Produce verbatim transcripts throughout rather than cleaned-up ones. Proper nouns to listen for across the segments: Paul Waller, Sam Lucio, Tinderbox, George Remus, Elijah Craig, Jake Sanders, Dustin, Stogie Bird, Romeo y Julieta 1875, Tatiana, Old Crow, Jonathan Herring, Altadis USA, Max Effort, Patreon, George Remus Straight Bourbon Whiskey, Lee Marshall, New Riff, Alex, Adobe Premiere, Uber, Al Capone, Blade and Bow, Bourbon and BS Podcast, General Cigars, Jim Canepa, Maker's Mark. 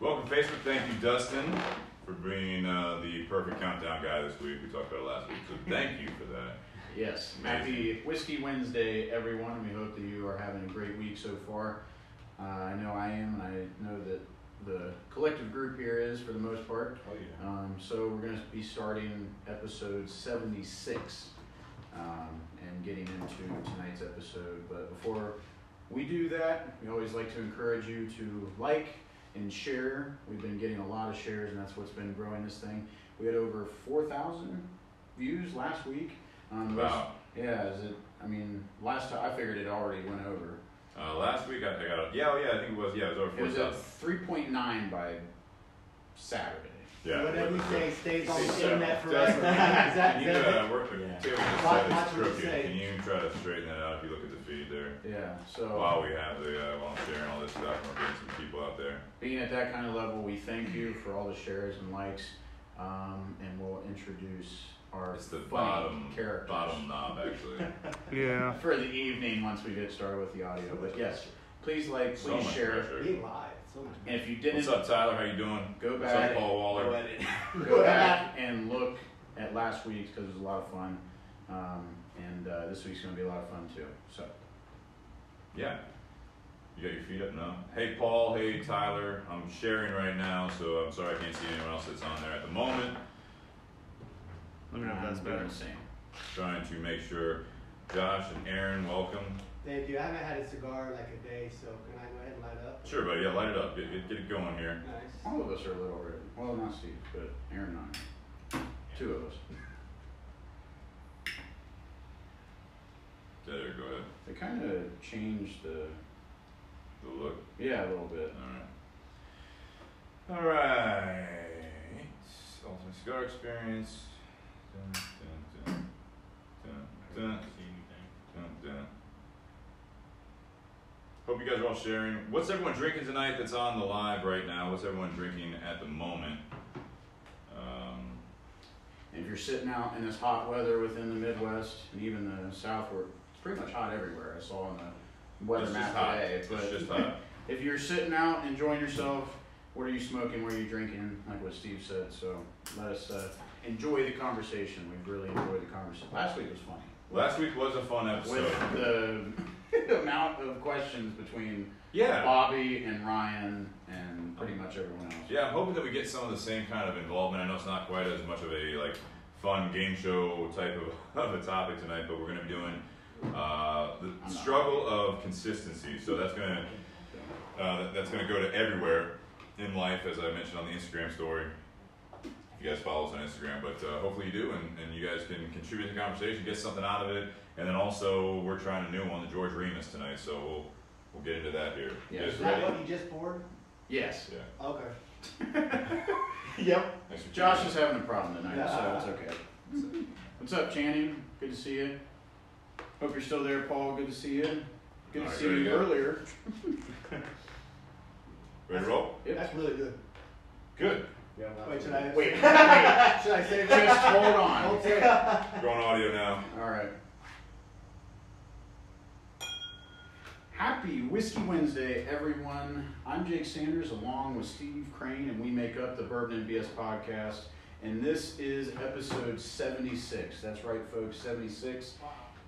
Welcome, Facebook. Thank you, Dustin, for being uh, the perfect countdown guy this week. We talked about it last week, so thank you for that. Yes. Amazing. Happy Whiskey Wednesday, everyone, and we hope that you are having a great week so far. Uh, I know I am, and I know that the collective group here is, for the most part. Oh, yeah. Um, so we're going to be starting episode seventy-six um, and getting into tonight's episode. But before we do that, we always like to encourage you to like and share. We've been getting a lot of shares, and that's what's been growing this thing. We had over four thousand views last week. Um, wow. Which, yeah, is it, I mean, last time I figured it already went over. Uh, last week I got up. Yeah, oh yeah, I think it was. Yeah, it was over. It was at three point nine by Saturday. Yeah. Whatever you say stays on the internet forever. Exactly. You gotta work with it. Can you try to straighten that out if you look at the feed there? Yeah. So while we have the uh, while I'm sharing all this stuff, we're getting some people out there. Being at that kind of level, we thank you for all the shares and likes, um, and we'll introduce our it's the bottom characters. Bottom knob, actually. Yeah. For the evening, once we get started with the audio. So but yes, please like, so please share. He lied. So much. And if you didn't, what's up, Tyler? How you doing? Go back. What's up, Paul Waller? Go, go back and look at last week's because it was a lot of fun, um, and uh, this week's going to be a lot of fun too. So. Yeah. You got your feet up now. Hey, Paul. Hey, Tyler. I'm sharing right now, so I'm sorry I can't see anyone else that's on there at the moment. Let me know if that's better. Trying to make sure. Josh and Aaron, welcome. Thank you. I haven't had a cigar in like a day, so can I go ahead and light up? Sure, buddy. Yeah, light it up. Get, get it going here. Nice. All of us are a little red. Well, not Steve, but Aaron and I. Two of us. There, go ahead. They kind of changed the... The look? Yeah, a little bit. All right. All right. Ultimate cigar experience. Dun, dun, dun, dun, dun, dun, dun. Hope you guys are all sharing. What's everyone drinking tonight that's on the live right now? What's everyone drinking at the moment? Um, if you're sitting out in this hot weather within the Midwest and even the South, where it's pretty much hot everywhere. I saw on the weather map today. It's but just hot. If you're sitting out enjoying yourself, what are you smoking? What are you drinking? Like what Steve said. So let us... Uh, Enjoy the conversation. We've really enjoyed the conversation. Last week was funny. Last week was a fun episode. With the amount of questions between yeah. Bobby and Ryan and pretty much everyone else. Yeah, I'm hoping that we get some of the same kind of involvement. I know it's not quite as much of a like fun game show type of, of a topic tonight, but we're going to be doing uh, the struggle of consistency. So that's going to uh, that's going to go to everywhere in life, as I mentioned on the Instagram story. You guys follow us on Instagram, but uh, hopefully you do, and, and you guys can contribute to the conversation, get something out of it, and then also we're trying a new one, the George Remus tonight, so we'll we'll get into that here. Yeah. Is that what you just poured? Yes. Yeah. Okay. Yep. Josh is having a problem tonight, nah. So it's okay. What's up, Channing? Good to see you. Hope you're still there, Paul. Good to see you. Good right, to see you go. Earlier. Ready to roll? Yep. That's really good. Good. Yeah, wait, should I, wait, wait, should I say this? Just hold on. Hold it. We're on audio now. All right. Happy Whiskey Wednesday, everyone. I'm Jake Sanders, along with Steve Crane, and we make up the Bourbon and B S Podcast. And this is episode seventy-six. That's right, folks, seventy-six.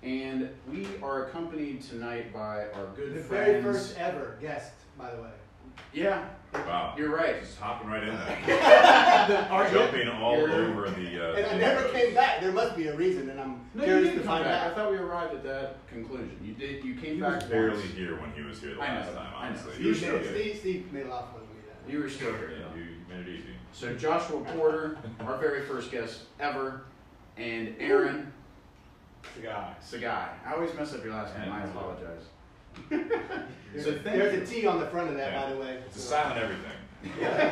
And we are accompanied tonight by our good the friends. The very first ever guest, by the way. Yeah. Wow. You're right. Just hopping right in there. Jumping all You're, over the... Uh, and I never came back. There must be a reason, and I'm no, curious to find out. I thought we arrived at that conclusion. You did. You came he back. He was barely once. Here when he was here the last I know, time, honestly. I know. You Steve, were Steve, Steve made a lot of fun with me that night. You were still here. Yeah, you made it easy. So Joshua Porter, our very first guest ever, and Aaron... Sagai. Sagai. I always mess up your last name. I apologize. There's, so there's a T on the front of that, yeah. By the way. It's a silent everything.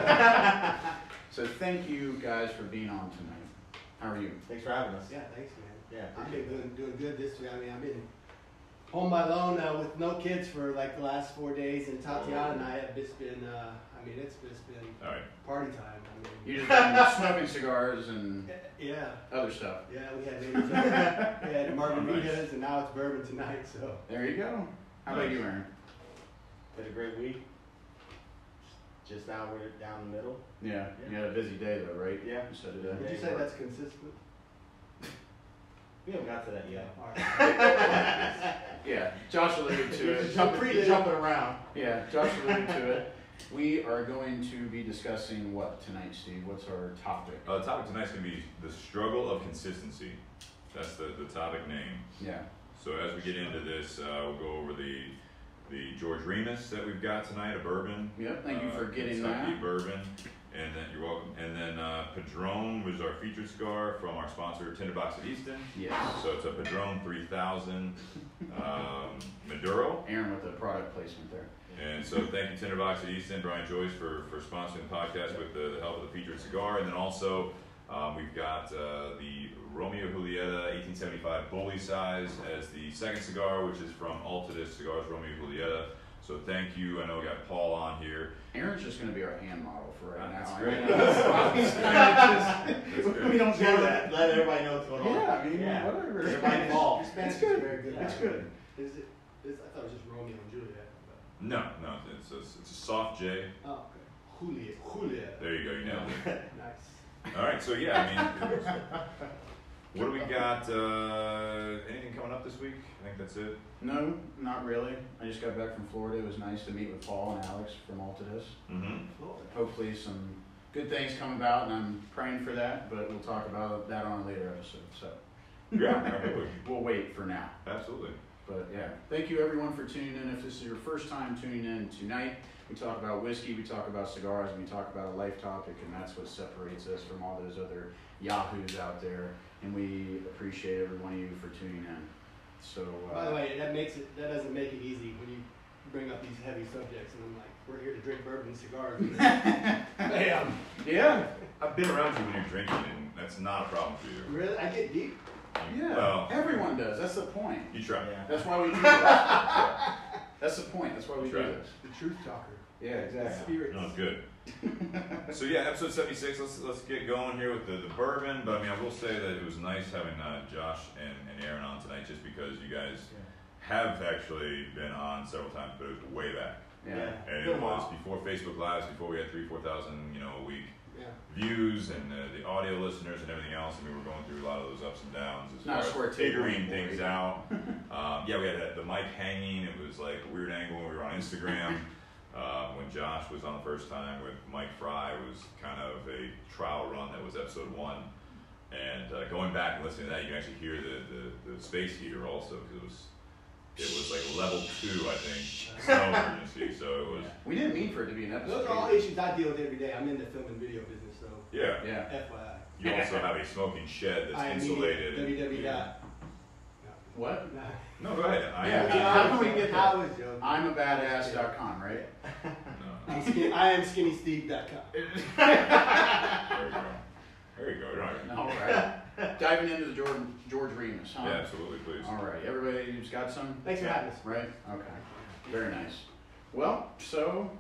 So thank you guys for being on tonight. How are you? Thanks for having us. Yeah, thanks, man. Yeah, I've been doing, doing good this week. I mean, I've been home alone uh, with no kids for like the last four days, and Tatiana oh. and I have just been. Uh, I mean, it's just been all right. Party time. I mean, you just been smoking cigars and yeah, other stuff. Yeah, we had we had margaritas, oh, nice. And now it's bourbon tonight. So there you go. How about you, Aaron? Had a great week. just out where down the middle. Yeah. yeah. You had a busy day though, right? Yeah. You said it. Did you say that's consistent? We haven't got to that yet. Yeah. Josh alluded to it. I'm pre jumping around. Yeah. Josh alluded to it. We are going to be discussing what tonight, Steve? What's our topic? Uh, the topic tonight's going to be the struggle of consistency. That's the, the topic name. Yeah. So as we get into this, uh, we'll go over the the George Remus that we've got tonight, a bourbon. Yep. Thank uh, you for getting that. Kentucky bourbon. And then you're welcome. And then uh, Padrón was our featured cigar from our sponsor, Tinderbox at Easton. Yes. So it's a Padrón three thousand um, Maduro. Aaron with the product placement there. And so thank you, Tinderbox at Easton, Brian Joyce, for, for sponsoring the podcast with the, the help of the featured cigar. And then also um, we've got uh, the Romeo y Julieta eighteen seventy-five Bully Size as the second cigar, which is from Altadis Cigars, Romeo y Julieta. So thank you. I know we got Paul on here. Aaron's just going to be our hand model for right That's now. Great. That's great. We don't do that. Let everybody know what's going on. Yeah, I mean, yeah. whatever. Everybody involved. It's good. Very good. Yeah. It's good. Is it? Is, I thought it was just Romeo and Juliet. But. No, no. It's a, it's a soft J. Oh, okay. Juliet. Juliet. There you go. You know. Nice. All right. So, yeah, I mean, was, what do we got? Uh, anything coming up this week? I think that's it. No, not really. I just got back from Florida. It was nice to meet with Paul and Alex from Altadis. Mm-hmm. Hopefully some good things come about, and I'm praying for that, but we'll talk about that on a later episode. So yeah, we'll wait for now. Absolutely. But yeah, thank you everyone for tuning in. If this is your first time tuning in tonight, we talk about whiskey, we talk about cigars, and we talk about a life topic, and that's what separates us from all those other yahoos out there. And we appreciate every one of you for tuning in. So, uh, by the way, that makes it that doesn't make it easy when you bring up these heavy subjects, and I'm like, we're here to drink bourbon and cigars. Bam. Yeah. I've been around you when you're drinking, and that's not a problem for you. Really, I get deep. Yeah. Well, everyone does. That's the point. You try. Yeah. That's why we do this. Yeah. That's the point. That's why we you do try. this. The truth talker. Yeah, exactly. The no, it's good. So yeah, episode seventy-six. Let's let's get going here with the, the bourbon. But I mean, I will say that it was nice having uh, Josh and, and Aaron on tonight, just because you guys yeah. have actually been on several times, but it was way back. Yeah, and it was before Facebook Lives, before we had three, four thousand, you know, a week yeah. views and uh, the audio listeners and everything else. And we were going through a lot of those ups and downs as Not far as figuring things either. out. um, yeah, we had that, the mic hanging. It was like a weird angle when we were on Instagram. Um, when Josh was on the first time with Mike Fry, it was kind of a trial run that was episode one. And uh, going back and listening to that, you can actually hear the, the, the space heater also, because it was it was like level two, I think, snow emergency. So it was. We didn't mean for it to be an episode. Those are all issues I deal with every day. I'm in the film and video business, so yeah, yeah. F Y I. You also have a smoking shed that's I insulated. W W W. Yeah. What? No, go ahead. I yeah, how can we get that? I'm a badass dot com, right? No. I'm skin, I am skinny steve dot com. There you go. There you go. Right. All right. Diving into the George, George Remus, huh? Yeah, absolutely, please. All right. Everybody who's got some? Thanks for having us. Right? Okay. Very nice. Well, so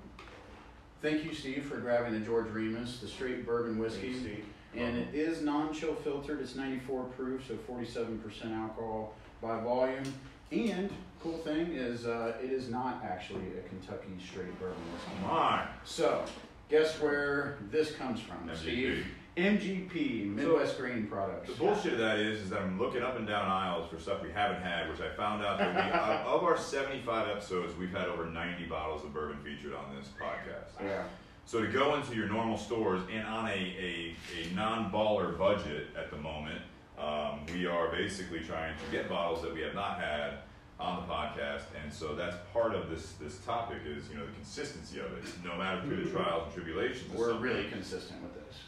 thank you, Steve, for grabbing the George Remus, the straight bourbon whiskey. Thanks, Steve. And it is non-chill filtered. It's ninety-four proof, so forty-seven percent alcohol by volume. And cool thing is, uh, it is not actually a Kentucky straight bourbon whiskey. Come on. So, guess where this comes from, M G P. Steve? M G P, Midwest so, Grain Products. The bullshit of that is, is that I'm looking up and down aisles for stuff we haven't had, which I found out that we, out of our seventy-five episodes, we've had over ninety bottles of bourbon featured on this podcast. Yeah. So to go into your normal stores and on a, a, a non-baller budget at the moment, um, we are basically trying to get bottles that we have not had on the podcast, and so that's part of this this topic is, you know, the consistency of it, no matter through the trials and tribulations. We're really consistent with this.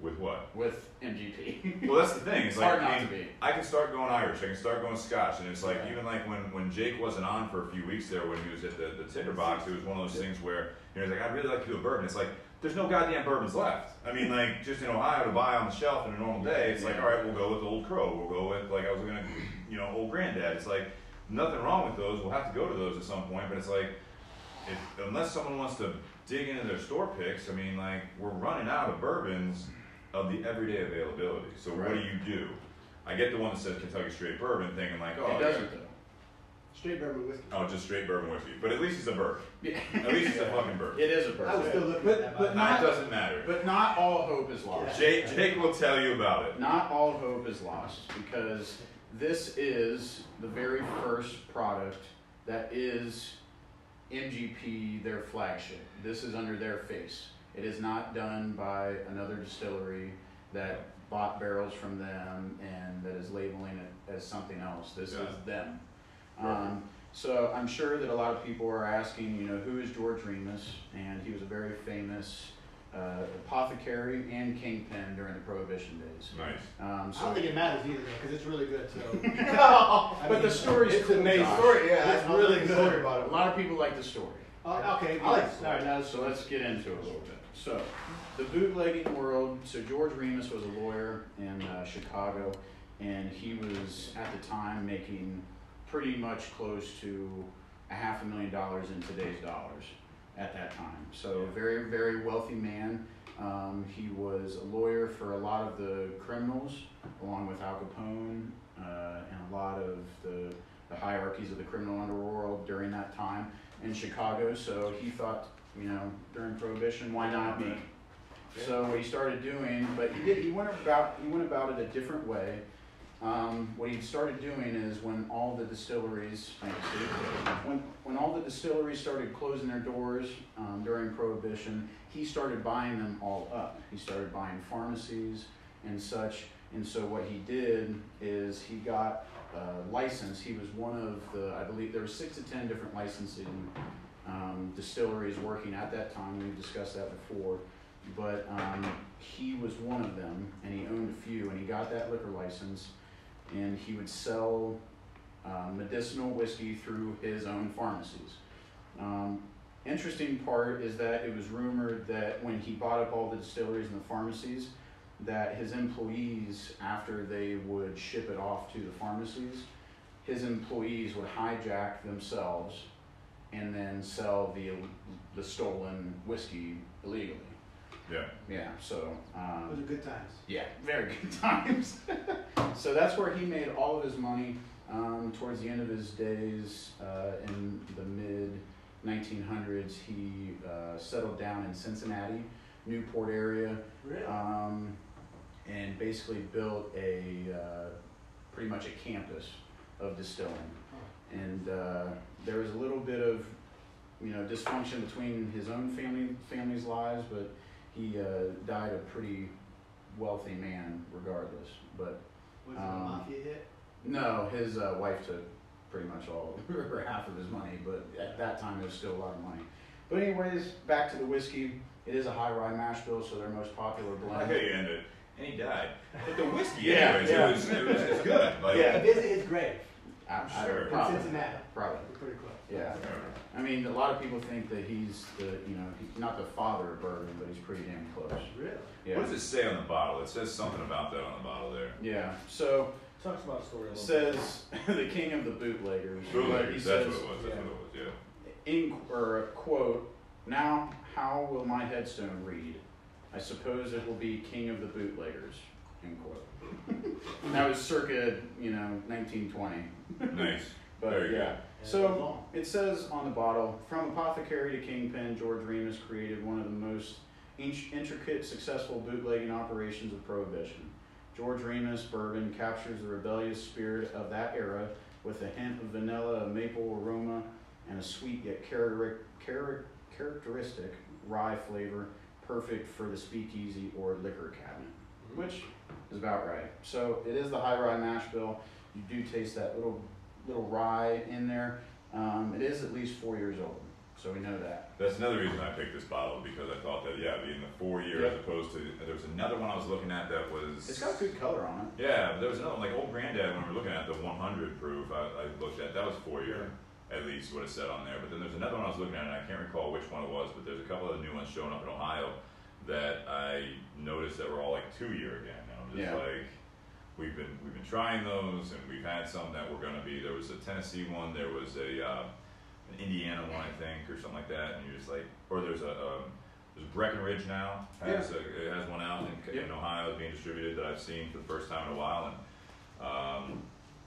With what? With M G P. Well, that's the thing. It's, it's like, hard not I mean, to be. I can start going Irish. I can start going Scotch, and it's like yeah. even like when, when Jake wasn't on for a few weeks there, when he was at the, the Tinderbox, it was one of those things where you know, he's like, I'd really like to do a bourbon. It's like there's no goddamn bourbons left. I mean, like just in Ohio to buy on the shelf in a normal day. It's yeah. like all right, we'll go with Old Crow. We'll go with like I was gonna, you know, Old Granddad. It's like nothing wrong with those. We'll have to go to those at some point. But it's like if, unless someone wants to dig into their store picks, I mean, like we're running out of bourbons. Of the everyday availability. So right. what do you do? I get the one that says Kentucky Straight Bourbon, thinking like, oh, it doesn't though. Straight bourbon whiskey. Oh, just straight bourbon whiskey. But at least it's a bourbon. Yeah. At least it's a fucking bourbon. It is a bourbon. I was still looking at that. But not, it doesn't matter. But not all hope is lost. Jake, Jake will tell you about it. Not all hope is lost, because this is the very first product that is M G P, their flagship. This is under their face. It is not done by another distillery that bought barrels from them and that is labeling it as something else. This yeah. is them. Um, so I'm sure that a lot of people are asking, you know, who is George Remus? And he was a very famous uh, apothecary and kingpin during the Prohibition days. Nice. Um, so I don't think it matters either, because it's really good. So. no, but mean, the story's it's cool, amazing Josh. story. Yeah, it's really good. Story about it. A lot of people like the story. Uh, okay, I like the story. All right, now, so let's get into it a little bit. So, the bootlegging world. So George Remus was a lawyer in uh, Chicago, and he was at the time making pretty much close to a half a million dollars in today's dollars at that time. So a very, very wealthy man. Um, he was a lawyer for a lot of the criminals, along with Al Capone uh, and a lot of the, the hierarchies of the criminal underworld during that time in Chicago. So he thought, you know, during Prohibition, why not me? So what he started doing, but he did. He went about. He went about it a different way. Um, what he started doing is when all the distilleries, when when all the distilleries started closing their doors um, during Prohibition, he started buying them all up. He started buying pharmacies and such. And so what he did is he got a license. He was one of the, I believe, there were six to ten different licensing um, distilleries working at that time. We've discussed that before. But um, he was one of them, and he owned a few, and he got that liquor license, and he would sell uh, medicinal whiskey through his own pharmacies. Um, interesting part is that it was rumored that when he bought up all the distilleries and the pharmacies, that his employees, after they would ship it off to the pharmacies, his employees would hijack themselves and then sell the, the stolen whiskey illegally. Yeah. Yeah. So. Um, Those are good times. Yeah, very good times. So that's where he made all of his money um, towards the end of his days uh, in the mid nineteen hundreds. He uh, settled down in Cincinnati, Newport area, really? um, and basically built a uh, pretty much a campus of distilling. Huh. And uh, there was a little bit of, you know, dysfunction between his own family family's lives, but. He uh, died a pretty wealthy man, regardless. But was it um, a mafia hit? No, his uh, wife took pretty much all or half of his money. But at that time, it was still a lot of money. But anyways, back to the whiskey. It is a high rye mash bill, so their most popular blend. I hate you end it. And he died. But the whiskey, yeah, anyways, yeah. It was it was it's good. Like, yeah, visit his grave. I'm sure. Probably. In Cincinnati. Probably. We're pretty close. Yeah. I mean, a lot of people think that he's the, you know, he's not the father of bourbon, but he's pretty damn close. Really? Yeah. What does it say on the bottle? It says something about that on the bottle there. Yeah. So. Talks about a story a little bit. Says the king of the bootleggers. Bootleggers. That's says, what it was. That's yeah. what it was. Yeah. In or quote, now how will my headstone read? I suppose it will be king of the bootleggers. End quote. That was circa, you know, nineteen twenty. Nice. But there you yeah. go. So it says on the bottle, from apothecary to kingpin, George Remus created one of the most intricate, successful bootlegging operations of Prohibition. George Remus bourbon captures the rebellious spirit of that era with a hint of vanilla, a maple aroma, and a sweet yet char char characteristic rye flavor, perfect for the speakeasy or liquor cabinet, which is about right. So it is the high rye mash bill. You do taste that little little rye in there. Um, it is at least four years old, so we know that. That's another reason I picked this bottle, because I thought that, yeah, being the four year yeah. as opposed to, there was another one I was looking at that was... It's got good color on it. Yeah, but there was another one, like Old Granddad, when we were looking at the one hundred proof, I, I looked at, that was four year, at least what it said on there. But then there's another one I was looking at, and I can't recall which one it was, but there's a couple of new ones showing up in Ohio that I noticed that were all like two year again. And I'm just yeah. like... We've been we've been trying those, and we've had some that were going to be. There was a Tennessee one, there was a uh, an Indiana one, I think, or something like that. And you're just like, or there's a um, there's Breckenridge now has yeah. a, it has one out in, in Ohio being distributed that I've seen for the first time in a while, and um,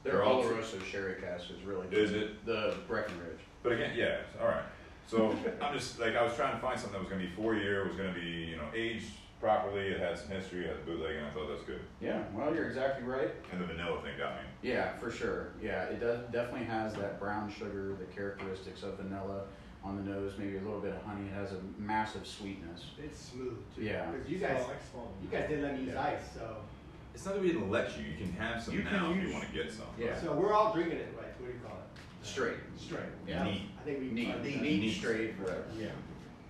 Their Oloroso sherry cask is really good. Is it? The Breckenridge. But again, yeah, all right. So I'm just, like, I was trying to find something that was going to be four-year, was going to be, you know, aged properly, it had some history, it had the bootleg, and I thought that's good. Yeah, well, you're exactly right. And the vanilla thing got me. Yeah, for sure. Yeah, it does, definitely has that brown sugar, the characteristics of vanilla on the nose, maybe a little bit of honey. It has a massive sweetness. It's smooth, too. Yeah. Because you guys, oh, you guys didn't let me use yeah. ice, so. It's not that we didn't let you. You can have some you now if you want to get some. Yeah. So we're all drinking it, like, what do you call it? Straight. Straight. Yeah. Neat. I think we need neat. Neat. Neat. Straight. Whatever. Yeah.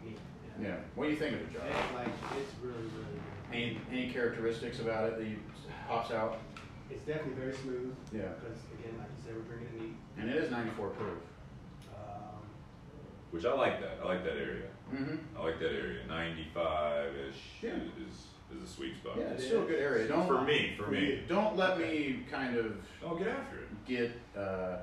Neat. Yeah. Yeah. What do you think of it, Josh? It's like, it's really, really good. Any, any characteristics about it that you pops out? It's definitely very smooth. Yeah. Because, again, like you said, we're drinking it neat. And it is ninety-four proof. Um, Which I like that. I like that area. Mm-hmm. I like that area. ninety-five-ish yeah. is... is a sweet spot. Yeah, it's still a good area. Don't, for me, for me. Don't let me kind of oh, get after it. Get uh,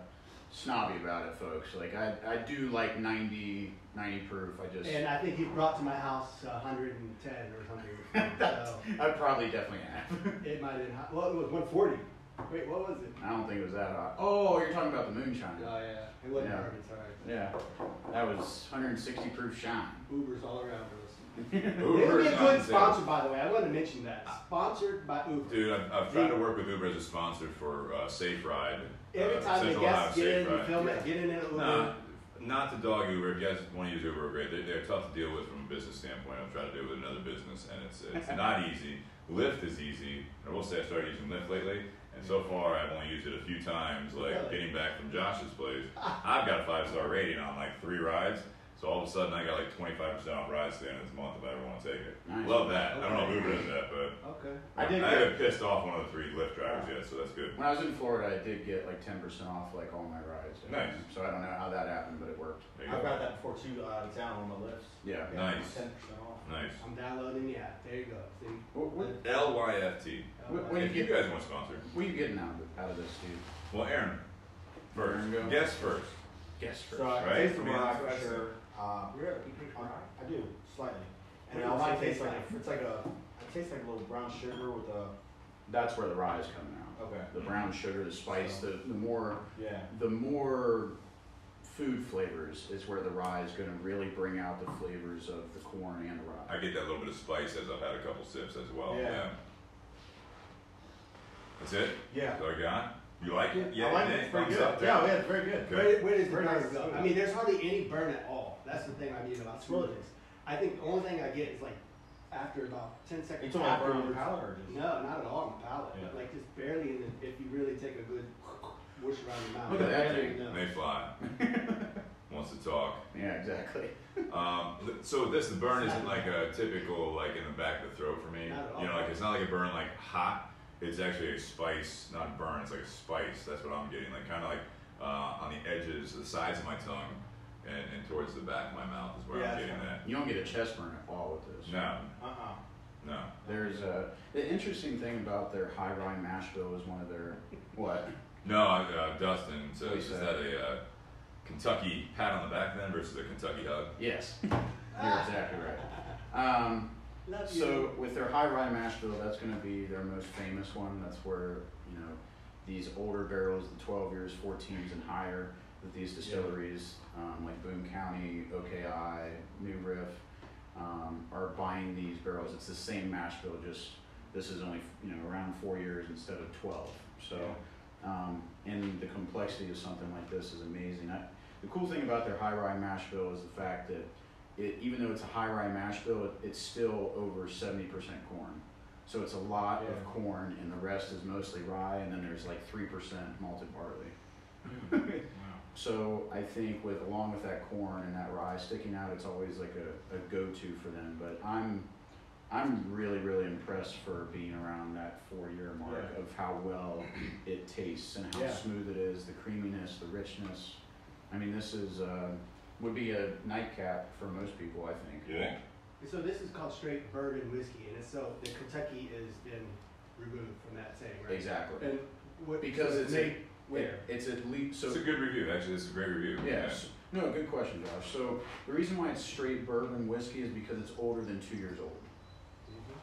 snobby about it, folks. Like, I, I do like ninety, ninety proof. I just and I think you brought to my house one hundred ten or something. So I probably definitely have. It might have been hot. Well, it was one forty. Wait, what was it? I don't think it was that hot. Oh, you're talking about the moonshine. Oh, yeah. It wasn't yeah. hard, it's all right. Yeah. That was one hundred sixty proof shine. Uber's all around us. Uber is a good sponsor, by the way. I wanted to mention that. Sponsored by Uber. Dude, I've, I've tried to work with Uber as a sponsor for uh, Safe Ride. Every uh, time the guests get in, you film yeah. it, get in an Uber. Nah, not to dog Uber. If you guys want to use Uber, great. They're, they're tough to deal with from a business standpoint. I've tried to do it with another business, and it's it's not easy. Lyft is easy. I will say I started using Lyft lately, and so far I've only used it a few times. Like really? Getting back from Josh's place, I've got a five-star rating on like three rides. So all of a sudden, I got like twenty-five percent off rides at the end of this month if I ever want to take it. Nice. Love that. Okay. I don't know if Uber does that, but okay. I, did I get, haven't pissed off one of the three Lyft drivers wow. yet, so that's good. When I was in Florida, I did get like ten percent off like all my rides. Nice. So I don't know how that happened, but it worked. I've go. got that before too uh, down on my list. Yeah. yeah. Nice. ten percent off. Nice. I'm downloading the app. There you go. See? What, what? L Y F T. L Y F T. If you guys want to sponsor. What are you getting out of, out of this, dude? Well, Aaron, first. Aaron guess first. Guess first. So I right? taste the rock for sure. Uh, really? You drink rye? I do, slightly. And it also tastes like a, it's like a, it tastes like a little brown sugar with a. That's where the rye is coming out. Okay. The brown sugar, the spice, so, the the more. Yeah. The more food flavors is where the rye is going to really bring out the flavors of the corn and the rye. I get that little bit of spice as I've had a couple sips as well. Yeah. yeah. That's it. Yeah. So I got. You like it? Yeah, I like it. It's very good. Up there. Yeah, yeah, it's very good. Okay. Where, where does the burn go? I mean, there's hardly any burn at all. That's the thing I mean about smoothness. I think the only thing I get is like after about ten seconds. You talking about burn on the palate or just? No, not at all on the palate. Yeah. Like just barely in the, if you really take a good whoosh around your mouth. Look at that thing. You know. They fly. Wants to talk. Yeah, exactly. um, so this the burn isn't like a typical like in the back of the throat for me. Not at all. You know, like it's not like a burn like hot. It's actually a spice, not burn, it's like a spice. That's what I'm getting, like kind of like uh, on the edges, the sides of my tongue, and, and towards the back of my mouth is where yeah, I'm getting right. that. You don't get a chest burn at all with this. No. Uh-uh. No. There's a, the interesting thing about their high rye mash bill is one of their, what? No, uh, Dustin says, so is that a uh, Kentucky pat on the back then versus a Kentucky hug? Yes. You're exactly right. Um, Love so you. With their high rye mash bill, that's going to be their most famous one. That's where, you know, these older barrels, the twelve years, fourteens and higher, that these distilleries yeah. um, like Boone County, O K I, New Riff um, are buying these barrels. It's the same mash bill, just this is only, you know, around four years instead of twelve. So, yeah. um, and the complexity of something like this is amazing. I, the cool thing about their high rye mash bill is the fact that It, even though it's a high rye mash bill, it, it's still over seventy percent corn. So it's a lot yeah. of corn, and the rest is mostly rye, and then there's like three percent malted barley. Wow. So I think with along with that corn and that rye sticking out, it's always like a, a go-to for them. But I'm I'm really, really impressed for being around that four-year mark yeah. of how well it tastes and how yeah. smooth it is, the creaminess, the richness. I mean, this is... Uh, would be a nightcap for most people, I think. Yeah. So this is called straight bourbon whiskey, and it's so the Kentucky is been removed from that saying, right? Exactly. And what, because it's a where it, it's at least so. It's a good review, actually. This is a great review. Yes. Yeah. No, good question, Josh. So the reason why it's straight bourbon whiskey is because it's older than two years old. Mm-hmm.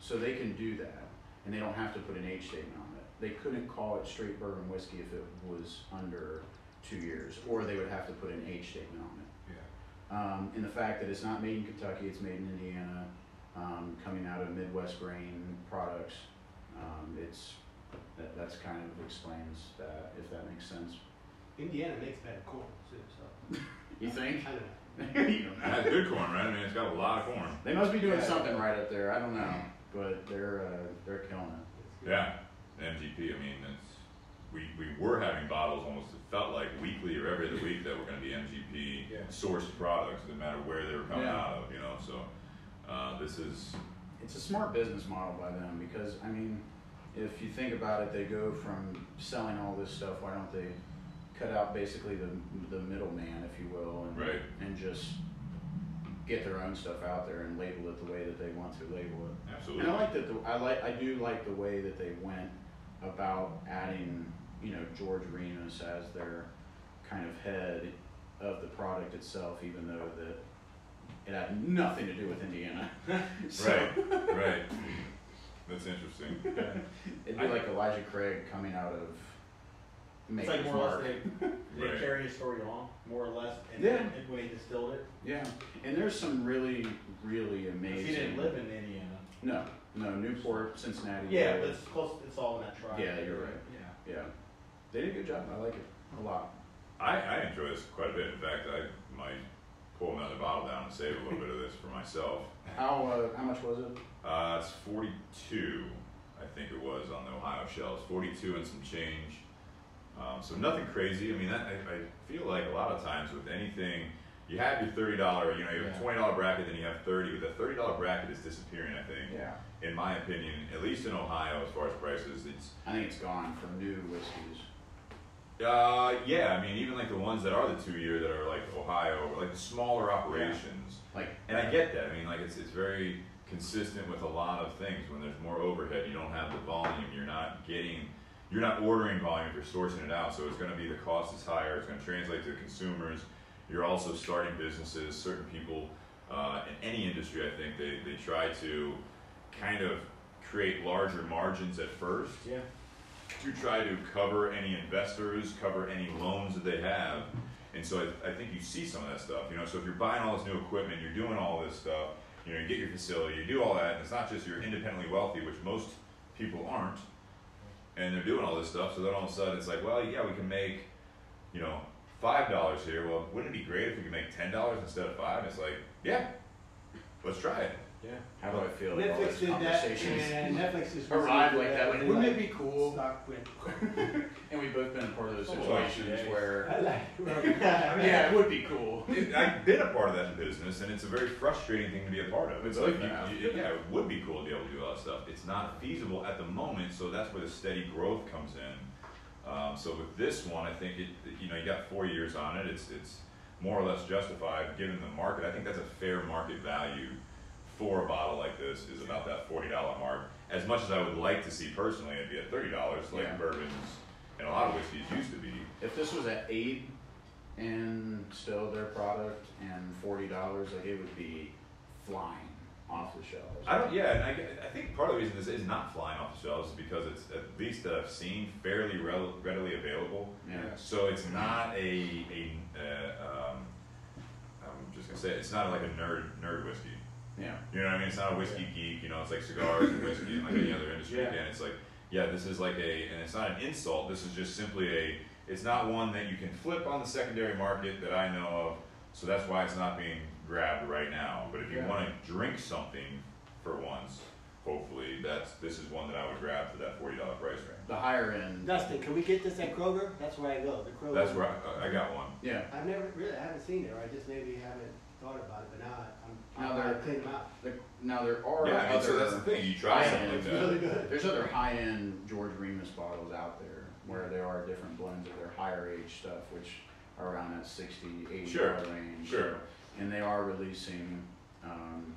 So they can do that, and they don't have to put an age statement on it. they couldn't call it straight bourbon whiskey if it was under two years, or they would have to put an age statement on it. Yeah. Um, and the fact that it's not made in Kentucky, it's made in Indiana, um, coming out of Midwest Grain Products, um, it's that that's kind of explains that, if that makes sense. Indiana makes better corn too, so. You think? I don't know. That's good corn, right? I mean, it's got a lot of corn. They must be doing yeah. something right up there. I don't know, but they're uh, they're killing it. Yeah, M G P. I mean, it's, we we were having bottles almost. It felt like weekly or every other week that were going to be M G P yeah. sourced products, no matter where they were coming yeah. out of. You know, so uh, this is it's a smart business model by them, because I mean, if you think about it, they go from selling all this stuff. Why don't they cut out basically the the middleman, if you will, and right. and just get their own stuff out there and label it the way that they want to label it. Absolutely. And I like that. The, I like. I do like the way that they went about adding, you know, George Remus as their kind of head of the product itself, even though that it had nothing to do with Indiana. So. Right. Right. That's interesting. It'd be I, like Elijah Craig coming out of. Make it's like more or less they, they right. carry a story along, more or less, and yeah. Midway distilled it. Yeah, and there's some really, really amazing. He didn't live in Indiana. No, no, Newport, Cincinnati. Yeah, but it's close. It's all in that tribe. Yeah, you're right. Yeah, yeah. They did a good job. I like it a lot. I, I enjoy this quite a bit. In fact, I might pull another bottle down and save a little bit of this for myself. How uh, how much was it? Uh, it's forty-two, I think it was, on the Ohio shelves. forty-two and some change. Um, so nothing crazy. I mean, that, I, I feel like a lot of times with anything, you have your thirty dollar, you know, you have a twenty dollar bracket, then you have thirty, but the thirty dollar bracket is disappearing, I think. Yeah. In my opinion, at least in Ohio, as far as prices, it's... I think it's gone from new whiskeys. Uh, yeah, I mean, even like the ones that are the two-year that are like Ohio, or like the smaller operations. Yeah. Like, and I get that. I mean, like, it's, it's very consistent with a lot of things. When there's more overhead, you don't have the volume, you're not getting... You're not ordering volume, you're sourcing it out, so it's going to be the cost is higher, it's going to translate to the consumers. You're also starting businesses. Certain people uh, in any industry, I think, they, they try to kind of create larger margins at first yeah. to try to cover any investors, cover any loans that they have. And so I, I think you see some of that stuff. You know, so if you're buying all this new equipment, you're doing all this stuff, you know, you get your facility, you do all that, and it's not just you're independently wealthy, which most people aren't. And they're doing all this stuff, so then all of a sudden it's like, well, yeah, we can make, you know, five dollars here. Well, wouldn't it be great if we could make ten dollars instead of five? And it's like, yeah, let's try it. Yeah. How do I feel about all these conversations and Netflix is arrived like that? Like, wouldn't like, it be cool? And we've both been a part of those situations oh, where, I like, yeah, it would be cool. It, I've been a part of that business, and it's a very frustrating thing to be a part of. It's like, you, you, yeah, it would be cool to be able to do all that stuff. It's not feasible at the moment, so that's where the steady growth comes in. Um, so with this one, I think it, you know, you got four years on it. It's it's more or less justified given the market. I think that's a fair market value. For a bottle like this is about that forty dollar mark. As much as I would like to see personally, it'd be at thirty dollars, like yeah. bourbons and a lot of whiskeys used to be. If this was at eight and still their product and forty dollars, like it would be flying off the shelves. I don't. Yeah, and I, I think part of the reason this is not flying off the shelves is because it's, at least that I've seen, fairly rel- readily available. Yeah. So it's not a, a uh, um, I'm just gonna say, it's not like a nerd nerd whiskey. Yeah, you know what I mean. It's not a whiskey yeah. geek. You know, it's like cigars and whiskey and like any other industry. Yeah. Again, it's like, yeah, this is like a, and it's not an insult. This is just simply a. It's not one that you can flip on the secondary market that I know of. So that's why it's not being grabbed right now. But if you yeah. want to drink something for once, hopefully that's this is one that I would grab for that forty dollar price range. The higher end. Dustin, can we get this at Kroger? That's where I go. The Kroger. That's where I, I got one. Yeah. I've never really. I haven't seen it. Or I just maybe haven't thought about it, but now I. Now there, there, now there are yeah, other. So that's the thing. You try something like that. Really good. There's other high-end George Remus bottles out there where there are different blends of their higher age stuff, which are around that sixty, eighty sure. range. Sure. And they are releasing um,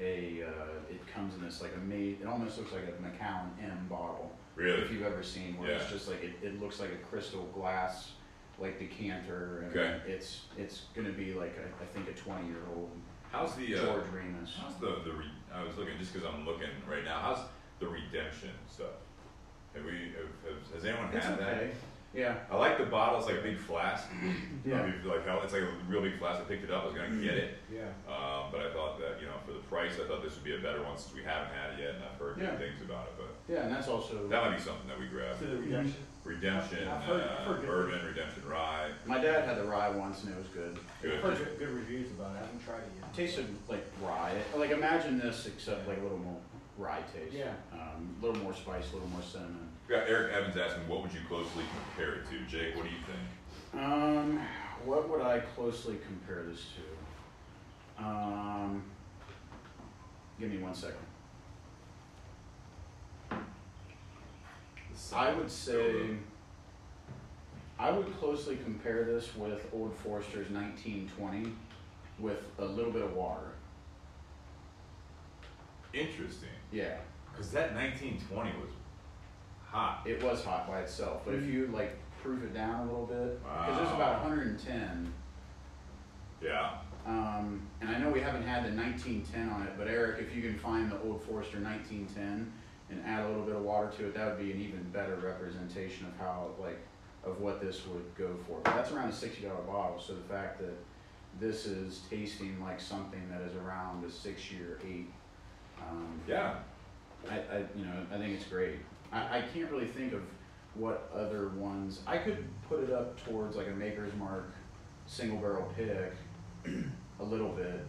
a. Uh, it comes in this like a made. It almost looks like a Macallan M bottle. Really? If you've ever seen where yeah. it's just like it, it looks like a crystal glass like decanter. And okay. It's it's going to be like a, I think a twenty-year-old. How's the uh, George Remus? How's the the? Re- I was looking just because I'm looking right now. How's the Redemption stuff? Have we? Have, has anyone had it's that? Okay. Yeah. I like the bottles, like big flask. Yeah. I mean, like hell, it's like a real big flask. I picked it up. I was gonna mm-hmm. get it. Yeah. Um, but I thought that, you know, for the price, I thought this would be a better one since we haven't had it yet, and I've heard yeah. good things about it. But yeah, and that's also that might be something that we grab. So the Redemption. Redemption. I've heard, uh, I've heard bourbon. Good. Redemption rye. My dad had the rye once, and it was good. Good. I've heard good, good reviews about it. I haven't tried it yet. It tasted like rye. Like imagine this, except like a little more rye taste. Yeah. Um, a little more spice, a little more cinnamon. Yeah, Eric Evans asking, what would you closely compare it to? Jake, what do you think? Um, what would I closely compare this to? Um, give me one second. I would say, I would closely compare this with Old Forester's nineteen twenty with a little bit of water. Interesting. Yeah. Because that nineteen twenty was hot. It was hot by itself, but mm-hmm. if you like proof it down a little bit, because wow. there's about one hundred ten. Yeah. Um, and I know we haven't had the nineteen ten on it, but Eric, if you can find the Old Forester nineteen ten and add a little bit of water to it, that would be an even better representation of how like of what this would go for. But that's around a sixty dollar bottle, so the fact that this is tasting like something that is around a six year eight. Um, yeah. I, I you know I think it's great. I, I can't really think of what other ones. I could put it up towards like a Maker's Mark single barrel pick a little bit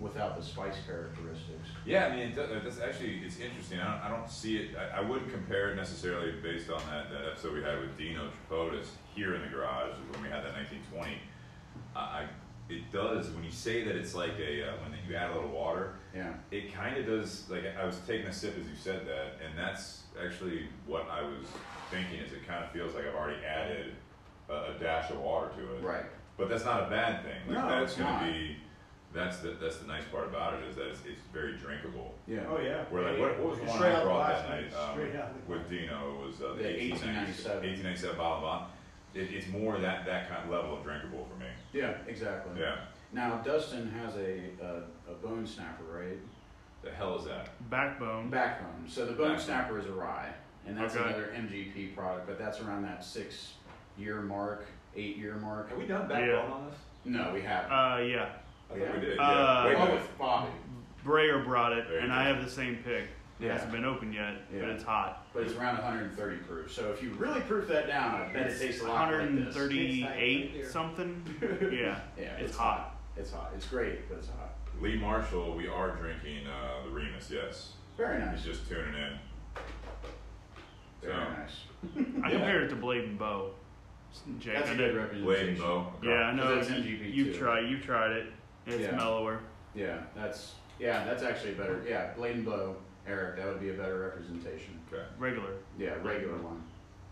without the spice characteristics. Yeah, I mean, it, that's actually, it's interesting. I don't, I don't see it. I, I wouldn't compare it necessarily based on that, that episode we had with Dino Tripodes here in the garage when we had that nineteen twenty. I, I It does, when you say that it's like a, uh, when you add a little water, yeah. it kind of does, like I was taking a sip as you said that, and that's actually what I was thinking is it kind of feels like I've already added a, a dash of water to it. Right. But that's not a bad thing. Like, no, that's going to be, that's the that's the nice part about it is that it's, it's very drinkable. Yeah. Oh yeah. We're like, what, what was the one I brought that night um, with Dino? It was uh, the, the eighteen ninety-seven bottle bond. It, it's more that, that kind of level of drinkable for me. Yeah, exactly. Yeah. Now, Dustin has a, a, a bone snapper, right? The hell is that? Backbone. Backbone. So the bone Backbone. snapper is a rye, and that's okay. another M G P product, but that's around that six-year mark, eight-year mark. Have we done Backbone yeah. on this? No, we haven't. Uh, yeah. I think yeah. we did. Yeah. Uh, Wait, no. with Bobby. Brayer brought it, Brayer and I have the same pick. It yeah. hasn't been opened yet, yeah. but it's hot. But it's around one hundred thirty proof. So if you really proof that down, I bet it tastes a lot like this. one thirty-eight something. Yeah. yeah, it's, it's hot. hot. It's hot. It's great, but it's hot. Lee Marshall, we are drinking uh, the Remus, yes. Very nice. He's just tuning in. Very so. nice. I yeah. compare it to Blade and Bow. Jake, That's I a good representation. Blade and Bow. Okay. Yeah, I know. You've tried, you've tried it. It's yeah. mellower. Yeah, that's yeah, that's actually better. Yeah, Blade and Bow. Eric, that would be a better representation. Okay. Regular. Yeah, regular one.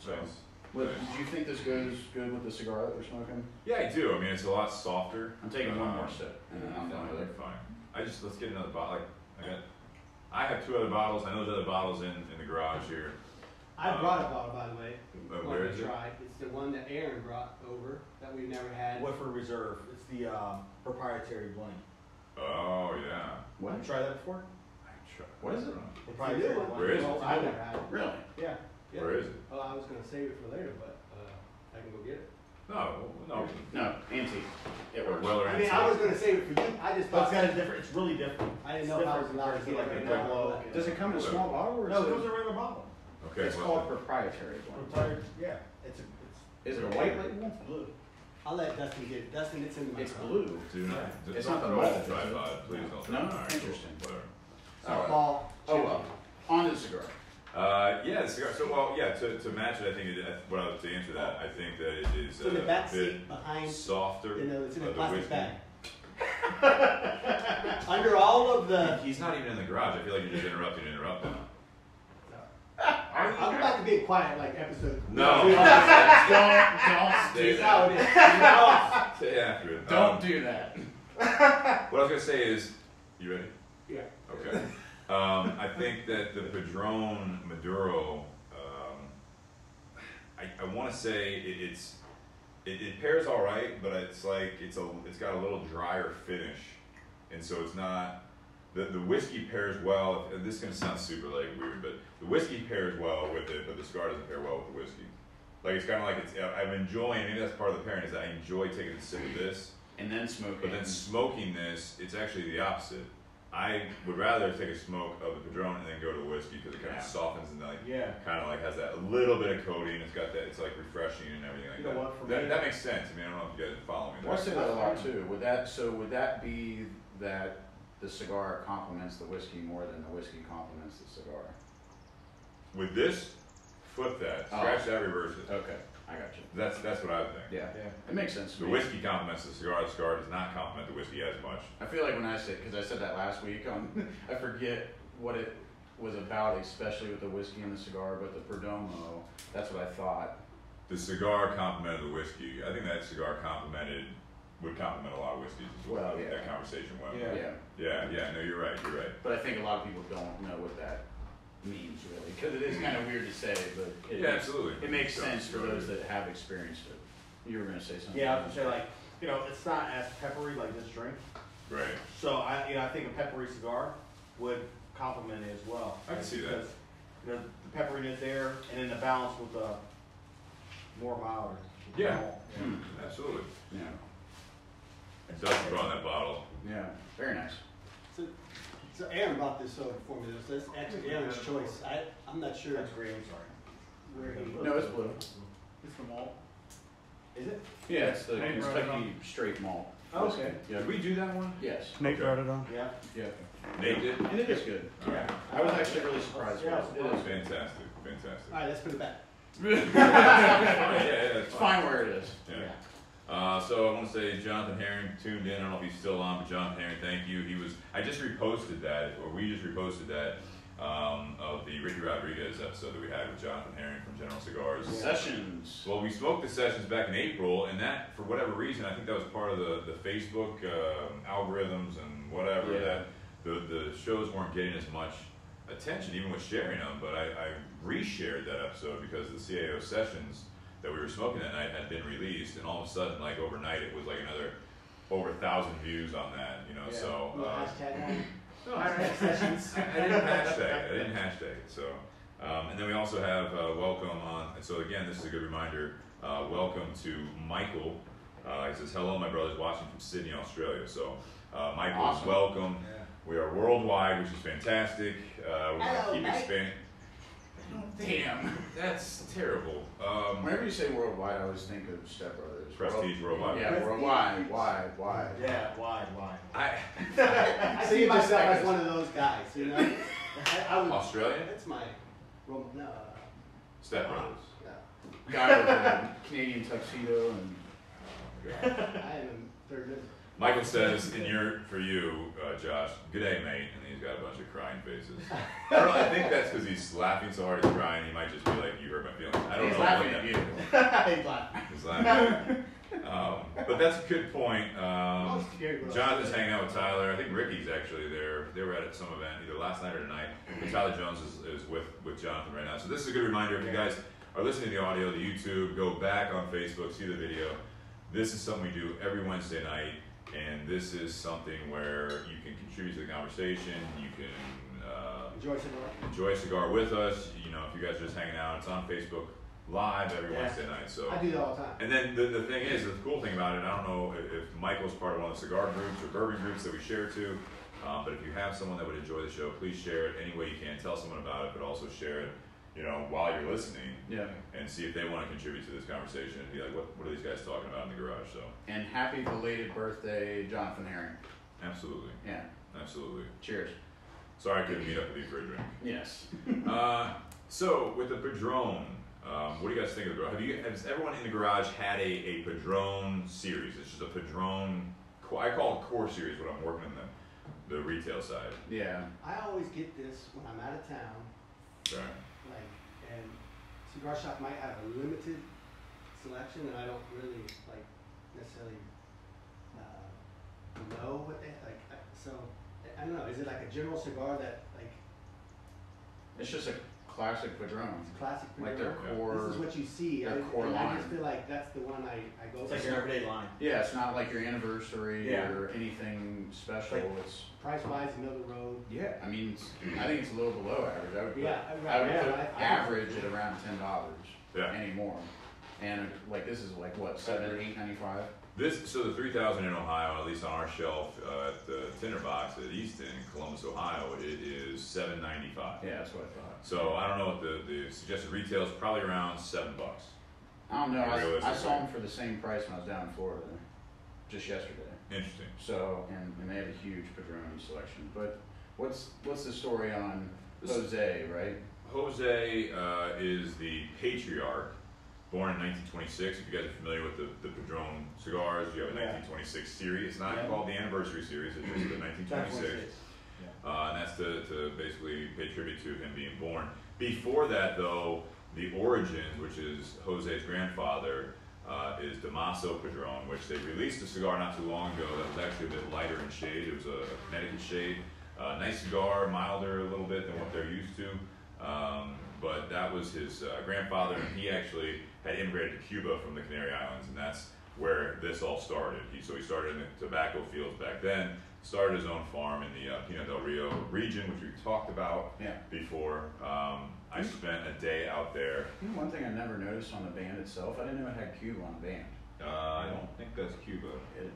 So, nice. What, nice. Do you think this goes good with the cigar that we're smoking? Yeah, I do. I mean, it's a lot softer. I'm taking um, one more sip, and then I'm done with it. Fine. I just let's get another bottle. Like, I got, I have two other bottles. I know there's other bottles in, in the garage here. I um, brought a bottle, by the way. Uh, where is it? Try. It's the one that Aaron brought over that we've never had. Woodford Reserve. It's the uh, proprietary blend. Oh yeah. What? Have you tried that before? What is it? Proprietary one. Where is it? I never had it. Really? Yeah. yeah. Where is it? Well, I was going to save it for later, but uh, I can go get it. No, no, no. Antique. It works. Well, I mean, I was going to save it for you. I just thought it's got a different. It's really different. I didn't know if I was allowed to get like a double. Does it come in a small bottle or? No, it comes in a regular bottle. Okay. It's called proprietary one. Proprietary. Yeah. It's a. It's. Is it a white label? It's blue. I'll let Dustin get it. Dustin, it's in my. It's blue. Do not. It's not the most. Try by. Please don't. No. Interesting. So right. Paul, oh well, on the cigar. Uh, yeah, the cigar. So well, yeah. To, to match it, I think it, what I would to answer that, I think that it is uh, in the back seat behind, softer. You know, it's in a uh, plastic bag. Under all of the. He's not even in the garage. I feel like you're just interrupting, interrupting. I'm about to be quiet, like episode. No, don't, don't do that. Stay after it. Don't um, do that. What I was gonna say is, you ready? Yeah. Okay. Um, I think that the Padrón Maduro, um, I, I want to say it, it's it, it pairs all right, but it's like it's a it's got a little drier finish, and so it's not The, the whiskey pairs well, and this is going to sound super like weird, but the whiskey pairs well with it, but the cigar doesn't pair well with the whiskey. Like, it's kind of like, it's, I'm enjoying, maybe that's part of the pairing, is I enjoy taking a sip of this. And then smoking. But then smoking this, it's actually the opposite. I would rather take a smoke of the Padron and then go to the whiskey because it kind yeah. of softens and like yeah. kind of like has that little bit of codeine. It's got that. It's like refreshing and everything like you know that. That, that makes sense. I mean, I don't know if you guys are following me. Well, I say that a lot too. Would that so? Would that be that the cigar complements the whiskey more than the whiskey complements the cigar? With this, flip that. Scratch oh. that. Reverse it. Okay. I got you. That's that's what I would think. Yeah, yeah. It makes sense. The whiskey complements the cigar. The cigar does not compliment the whiskey as much. I feel like when I said, because I said that last week, on, I forget what it was about, especially with the whiskey and the cigar, but the Perdomo, that's what I thought. The cigar complimented the whiskey. I think that cigar complimented, would compliment a lot of whiskeys as well. well yeah. That conversation went. Yeah. yeah, yeah, yeah. No, you're right, you're right. But I think a lot of people don't know what that means, really, because it is kind of weird to say, but it yeah, makes, absolutely. It makes sense for those that have experienced it. You were going to say something. Yeah, I was going to say, like, you know, it's not as peppery like this drink. Right. So I, you know, I think a peppery cigar would complement it as well. I right? can see that. Because, you know, the pepperiness there, and then the balance with the more milder. Yeah. yeah. Mm, absolutely. Yeah. And Dustin brought that bottle. Yeah. Very nice. So, So Aaron brought this over for me. So that's actually Aaron's choice. I, I'm not sure. That's green, I'm sorry. Where he, no, it's blue. It's from malt. Is it? Yeah, it's the Kentucky straight malt. Oh, okay. Yeah. Did we do that one? Yes. Nate brought it on. Yeah. Yeah. Nate did? And it is good. All right. I was actually really surprised. Yeah, it is fantastic. Fantastic. All right, let's put it back. yeah, yeah, it's fine. fine where it is. Yeah. yeah. Uh, so I want to say Jonathan Herring tuned in. I don't know if he's still on, but Jonathan Herring, thank you. He was. I just reposted that, or we just reposted that, um, of the Ricky Rodriguez episode that we had with Jonathan Herring from General Cigars. Sessions. Well, we smoked the sessions back in April, and that, for whatever reason, I think that was part of the, the Facebook uh, algorithms and whatever, yeah. that the, the shows weren't getting as much attention, even with sharing them, but I, I reshared that episode because the C A O sessions that we were smoking that night had been released, and all of a sudden, like overnight, it was like another over a thousand views on that, you know. Yeah. So uh, hashtag no, I didn't hashtag. I didn't hashtag it. So, um, and then we also have uh, welcome on. And so again, this is a good reminder. Uh, welcome to Michael. Uh, he says, "Hello, my brother's watching from Sydney, Australia." So, uh, Michael awesome. is welcome. Yeah. We are worldwide, which is fantastic. Uh, we're Hello, keep Mike. expanding. Damn, that's terrible. Um, Whenever you say worldwide, I always think of Step Brothers. Prestige World, worldwide. Yeah, Prestige. worldwide, wide, wide. Yeah, wide, wide. I, I, I see myself as one of those guys, you know. I, I would, Australia. That's my. Well, no. Step Brothers. No. Guy with a Canadian tuxedo and. Oh, I am third different. Michael says, in your, for you, uh, Josh, good day, mate, and he's got a bunch of crying faces. I don't know, I think that's because he's laughing so hard he's crying. He might just be like, you hurt my feelings. I don't he's know. Laughing at you. he's laughing. He's laughing. um, but that's a good point. Um, Jonathan's hanging out with Tyler. I think Ricky's actually there. They were at some event either last night or tonight. But Tyler Jones is, is with, with Jonathan right now. So this is a good reminder. If you guys are listening to the audio, the YouTube, go back on Facebook, see the video. This is something we do every Wednesday night. And this is something where you can contribute to the conversation. You can uh, enjoy a cigar. Enjoy a cigar with us. You know, if you guys are just hanging out, it's on Facebook Live every yeah. Wednesday night. So I do that all the time. And then the, the thing is, the cool thing about it, I don't know if, if Michael's part of one of the cigar groups or bourbon groups that we share to, um, but if you have someone that would enjoy the show, please share it any way you can. Tell someone about it, but also share it, you know, while you're listening, yeah, and see if they want to contribute to this conversation and be like, what, what are these guys talking about in the garage? So, and happy belated birthday, Jonathan Herring. Absolutely. Yeah. Absolutely. Cheers. Sorry I couldn't meet up with you for a drink. Yes. uh, so, with the Padron, um, what do you guys think of the garage? Have you, has everyone in the garage had a, a Padron series? It's just a Padron, I call it core series when I'm working in the, the retail side. Yeah. I always get this when I'm out of town. Sorry. Like, and cigar shop might have a limited selection, and I don't really like necessarily uh, know what they like. So I don't know. Is it like a general cigar that like? It's just a classic Padrón. It's classic Padrón. Like their core. This is what you see. Their I, core and line. I just feel like that's the one I, I go. It's to. Like your everyday line. Yeah, it's not like your anniversary yeah. or anything special. Like, it's price wise, another road. Yeah, I mean, it's, I think it's a little below average. I would put, yeah, right, I would yeah, put I, average I at around ten dollars yeah. anymore. And like this is like what seven, eight ninety five. This so the three thousand in Ohio, at least on our shelf uh, at the Tinderbox at Easton, Columbus, Ohio, it is seven ninety five. Yeah, that's what I thought. So I don't know what the, the suggested retail is, probably around seven bucks. I don't know. I, I saw them for the same price when I was down in Florida, just yesterday. Interesting. So and, and they have a huge Padrón selection. But what's what's the story on Jose, right? Jose uh, is the patriarch. Born in nineteen twenty-six, if you guys are familiar with the, the Padrón cigars, you have a nineteen twenty-six series. It's not yeah. called the anniversary series, it's just the nineteen twenty-six. Yeah. Uh, and that's to, to basically pay tribute to him being born. Before that, though, the origin, which is José's grandfather, uh, is Damaso Padrón, which they released a cigar not too long ago that was actually a bit lighter in shade. It was a Connecticut shade. Uh, nice cigar, milder a little bit than what they're used to. Um, but that was his uh, grandfather, and he actually had immigrated to Cuba from the Canary Islands, and that's where this all started. He, so he started in the tobacco fields back then, started his own farm in the uh, Pino del Rio region, which we talked about yeah. before. Um, I spent a day out there. You know, one thing I never noticed on the band itself, I didn't know it had Cuba on the band. Uh, I don't think that's Cuba. It,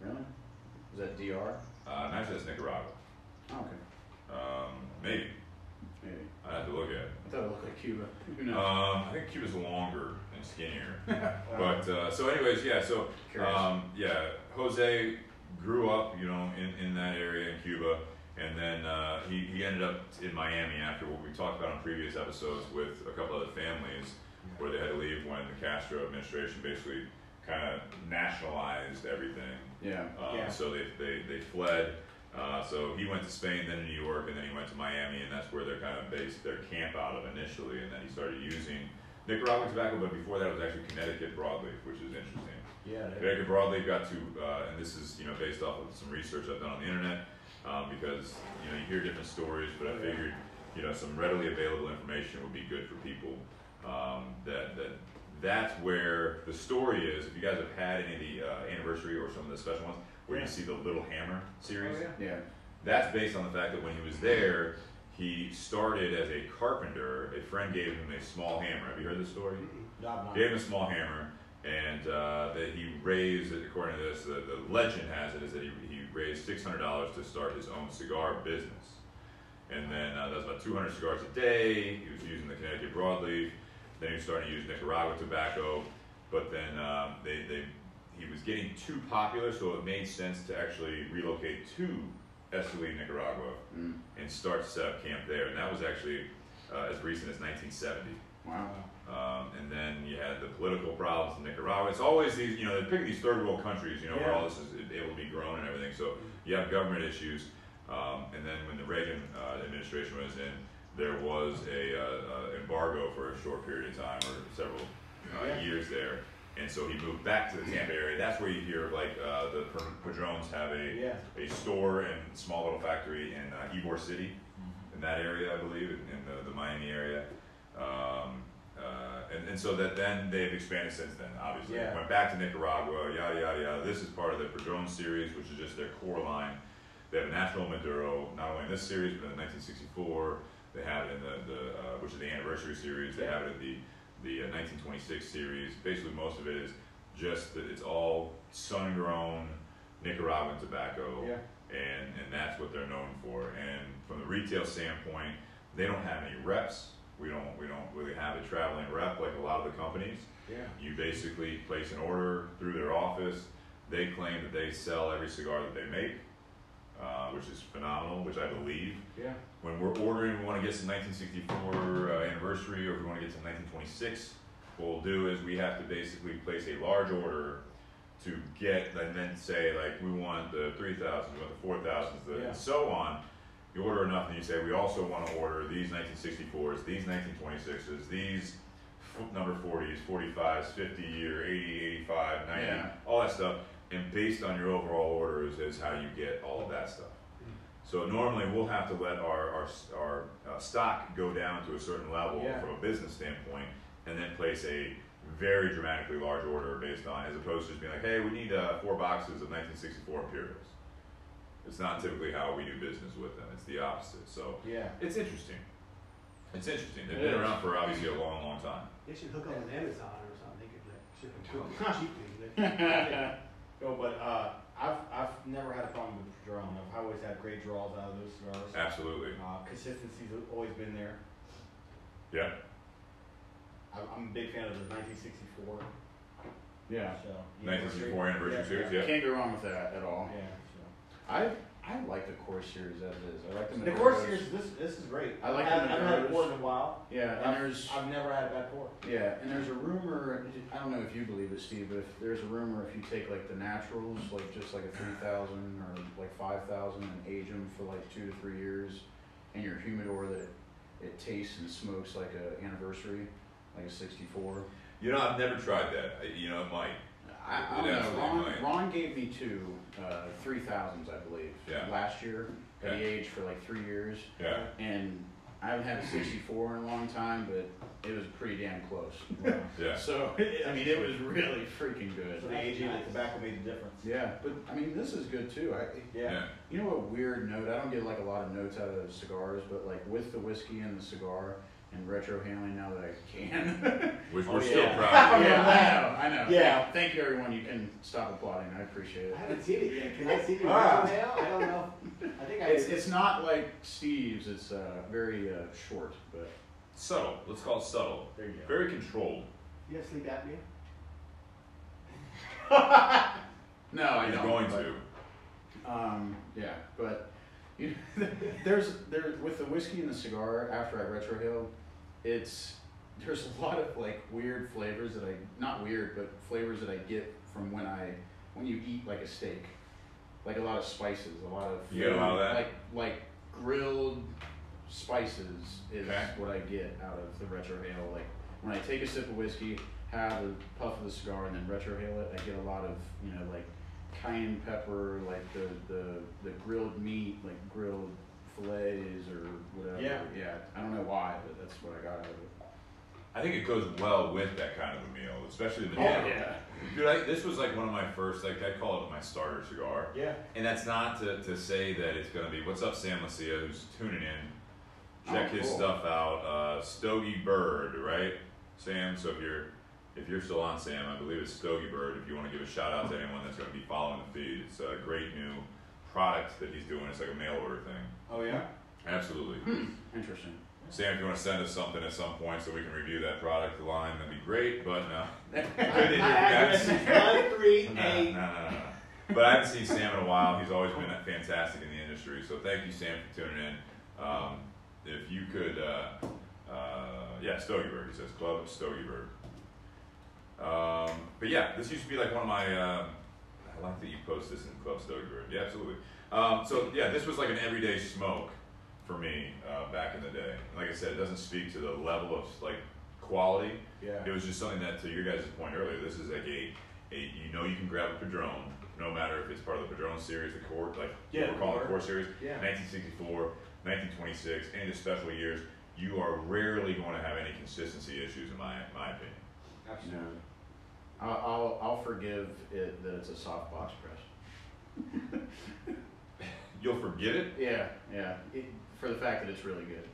really? Is that D R? Uh, actually, that's Nicaragua. Oh, okay. Um, maybe. Maybe. I'd have to look at it. I thought it looked like Cuba. Who knows? Um, I think Cuba's longer and skinnier. But, uh, so anyways, yeah, so, um, yeah, Jose grew up, you know, in, in that area in Cuba, and then uh, he, he ended up in Miami after what we talked about on previous episodes with a couple other families where they had to leave when the Castro administration basically kind of nationalized everything. Yeah. Um, yeah. So they, they, they fled. Uh, so he went to Spain, then to New York, and then he went to Miami, and that's where they're kind of based their camp out of initially, and then he started using Nicaraguan tobacco, but before that it was actually Connecticut broadleaf, which is interesting. Yeah. Connecticut broadleaf got to, uh, and this is, you know, based off of some research I've done on the internet, um, because, you know, you hear different stories, but I figured, you know, some readily available information would be good for people. Um, that, that that's where the story is. If you guys have had any of the uh, anniversary or some of the special ones, where you see the Little Hammer series. Oh, yeah. yeah. That's based on the fact that when he was there, he started as a carpenter. A friend gave him a small hammer. Have you heard this story? Mm-hmm. Gave him a small hammer, and uh, that he raised, according to this, the, the legend has it, is that he, he raised six hundred dollars to start his own cigar business. And then uh, that was about two hundred cigars a day. He was using the Connecticut broadleaf. Then he was starting to use Nicaragua tobacco. But then um, they... they he was getting too popular, so it made sense to actually relocate to Esteli, Nicaragua, mm. and start to set up camp there. And that was actually uh, as recent as nineteen seventy. Wow. Um, and then you had the political problems in Nicaragua. It's always these, you know, they're picking these third world countries, you know, yeah. where all this is able to be grown and everything. So you have government issues. Um, and then when the Reagan uh, administration was in, there was a uh, uh, embargo for a short period of time or several uh, yeah. years there. And so he moved back to the Tampa area. That's where you hear like uh, the Padróns have a yeah. a store and small little factory in uh, Ybor City, mm-hmm. in that area, I believe, in, in the, the Miami area. Um, uh, and, and so that then they've expanded since then, obviously. Yeah. Went back to Nicaragua, yada, yada, yada. This is part of the Padrón series, which is just their core line. They have a National Maduro, not only in this series, but in nineteen sixty-four. They have it in the, the uh, which is the anniversary series. They yeah. have it in the The uh, nineteen twenty-six series. Basically, most of it is just that it's all sun-grown Nicaraguan tobacco, yeah. and and that's what they're known for. And from the retail standpoint, they don't have any reps. We don't we don't really have a traveling rep like a lot of the companies. Yeah. You basically place an order through their office. They claim that they sell every cigar that they make, uh, which is phenomenal, which I believe. Yeah. When we're ordering, we want to get some nineteen sixty-four uh, anniversary, or if we want to get some nineteen twenty-six, what we'll do is we have to basically place a large order to get, and then say, like, we want the three thousands, we want the four thousands, the, yeah. and so on. You order enough, and you say, we also want to order these nineteen sixty-fours, these nineteen twenty-sixes, these number forties, forty-fives, fifty-year, eighty, eighty-five, ninety, yeah. all that stuff. And based on your overall orders is how you get all of that stuff. So normally we'll have to let our our, our uh, stock go down to a certain level yeah. from a business standpoint, and then place a very dramatically large order based on, as opposed to just being like, hey, we need uh, four boxes of nineteen sixty-four Imperials. It's not typically how we do business with them. It's the opposite. So yeah. it's interesting. It's interesting. They've it been is. around for obviously a long, long time. They should hook up with Amazon or something. They could like ship them cheaply. yeah. No, but uh, I've I've never had a problem with drawing. I've always had great draws out of those cigars. Absolutely. Uh, consistency's always been there. Yeah. I'm a big fan of the nineteen sixty-four. Yeah. So, nineteen sixty-four anniversary yeah, series. Yeah. yeah. Can't go wrong with that at all. Yeah. I I like the core series as is. I like them the the core series. This this is great. I like I haven't, the I haven't had a pour in a while. Yeah, and I've, there's I've never had a bad pour. Yeah, and there's a rumor. I don't know if you believe it, Steve, but if there's a rumor if you take like the naturals, like just like a three thousand or like five thousand, and age them for like two to three years, in your humidor, that it, it tastes and smokes like a anniversary, like a sixty-four. You know, I've never tried that. You know, it might. I, I don't know. Ron, Ron gave me two uh, three thousands, I believe, yeah. last year. At yeah. the age for like three years. Yeah. And I haven't had a sixty-four in a long time, but it was pretty damn close. Wow. yeah. So I mean, it was really freaking good. So the aging of the tobacco made the difference. Yeah, but I mean, this is good too. I yeah. yeah. You know, a weird note. I don't get like a lot of notes out of cigars, but like with the whiskey and the cigar. And retro handling now that I can. Which we're oh, still yeah. proud of. Yeah, I know, I know. Yeah. Thank you, everyone. You can stop applauding. I appreciate it. I haven't seen it yet. Can I see it right now? I don't know. I think I it's, it's not like Steve's. It's uh, very uh, short, but subtle. Let's call it subtle. There you go. Very controlled. You have sleep apnea? No, I You're don't. You're going but, to. Um, yeah, but you know, there's there with the whiskey and the cigar after I retrohaled. It's there's a lot of like weird flavors that I not weird but flavors that I get from when I when you eat like a steak, like a lot of spices, a lot of you get a lot of that? like like grilled spices is okay. what I get out of the retrohale. Like when I take a sip of whiskey, have a puff of the cigar, and then retrohale it, I get a lot of you know like cayenne pepper, like the the the grilled meat, like grilled fillets or whatever. Yeah, yeah. I don't know why, but that's what I got out of it. I think it goes well with that kind of a meal, especially the. Oh, yeah. Dude, I, this was like one of my first, like I call it my starter cigar. Yeah. And that's not to, to say that it's gonna be. What's up, Sam Lucio, who's tuning in? Check oh, cool. his stuff out. Uh, Stogie Bird, right, Sam? So if you're If you're still on, Sam, I believe it's Stogie Bird. If you want to give a shout out to anyone that's going to be following the feed, it's a great new product that he's doing. It's like a mail order thing. Oh, yeah? Absolutely. Hmm. Interesting. Sam, if you want to send us something at some point so we can review that product line, that'd be great, but no. Good to hear you guys. one three eight But I haven't seen Sam in a while. He's always been fantastic in the industry. So thank you, Sam, for tuning in. Um, if you could, uh, uh, yeah, Stogie Bird. He says, Club Stogie Bird. Um, but yeah, this used to be like one of my, uh, I like that you post this in Club Stogie Bird. Yeah, absolutely. Um, so yeah, this was like an everyday smoke for me uh, back in the day. And like I said, it doesn't speak to the level of like quality. Yeah. It was just something that, to your guys' point earlier, this is like a, a you know you can grab a Padron, no matter if it's part of the Padron series, the core, like yeah, we're calling the core series, yeah. nineteen sixty-four, nineteen twenty-six, any of the special years, you are rarely going to have any consistency issues in my my opinion. Absolutely. No. I'll I'll forgive it that it's a soft box press. You'll forgive it? Yeah, yeah. It, for the fact that it's really good.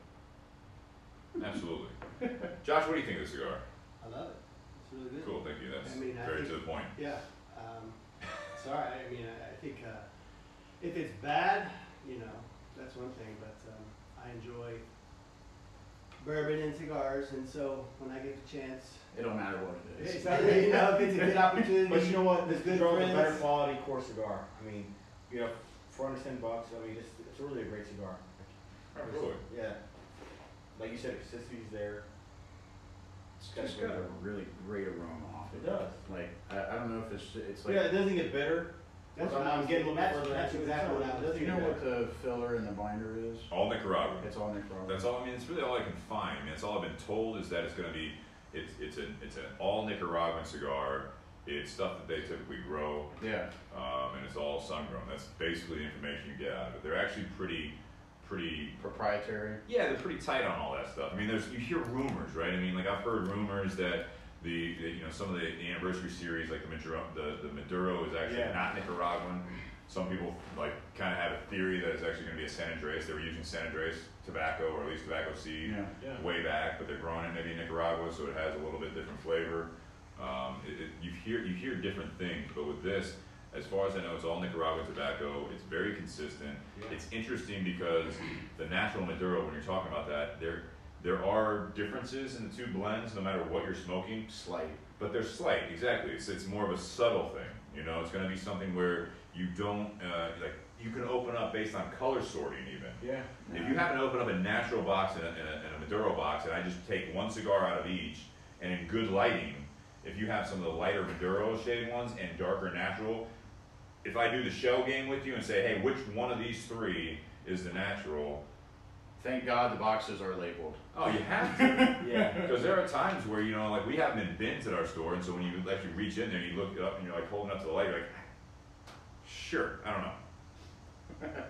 Absolutely. Josh, what do you think of the cigar? I love it. It's really good. Cool, thank you. That's I mean, very I think, to the point. Yeah. Um, sorry, I mean, I, I think uh, if it's bad, you know, that's one thing. But um, I enjoy bourbon and cigars, and so when I get the chance. It don't matter what it is. Exactly. You know, if it's a good opportunity. But you know what? This good friends. A better quality core cigar. I mean, you know, for under ten bucks. I mean, it's, it's really a great cigar. Absolutely. Yeah. Like you said, consistency's there. It's got, it's got a really great aroma off it. It does. Like I, I don't know if it's it's like. Yeah, it doesn't get bitter. That's what I'm getting. That's, that's exactly what I'm. Do you know what the filler and the binder is? All Nicaraguan. It's all Nicaraguan. That's all. I mean, it's really all I can find. I mean, it's all I've been told is that it's going to be. It's it's an it's an all Nicaraguan cigar. It's stuff that they typically grow. Yeah. Um, and it's all sun-grown. That's basically the information you get out of it. They're actually pretty, pretty... proprietary? Yeah, they're pretty tight on all that stuff. I mean, there's you hear rumors, right? I mean, like, I've heard rumors that the, the you know, some of the, the anniversary series, like the Maduro, the, the Maduro is actually yeah. not Nicaraguan. Some people, like, kind of have a theory that it's actually going to be a San Andres. They were using San Andres tobacco, or at least tobacco seed, yeah. Yeah. way back, but they're growing it maybe in Nicaragua, so it has a little bit different flavor. Um, it, it, you hear you hear different things, but with this, as far as I know, it's all Nicaraguan tobacco. It's very consistent. Yeah. It's interesting because the natural Maduro, when you're talking about that, there there are differences in the two blends, no matter what you're smoking. Slight, but they're slight. Exactly. It's it's more of a subtle thing. You know, it's going to be something where you don't uh, like. You can open up based on color sorting, even. Yeah. If you happen to open up a natural box and a, and a, and a Maduro box, and I just take one cigar out of each, and in good lighting. If you have some of the lighter Maduro shade ones and darker natural, if I do the shell game with you and say, hey, which one of these three is the natural? Thank God the boxes are labeled. Oh, you have to. Yeah. Because there are times where, you know, like we have them in bins at our store, and so when you actually reach in there and you look it up and you're like holding up to the light, you're like, sure, I don't know.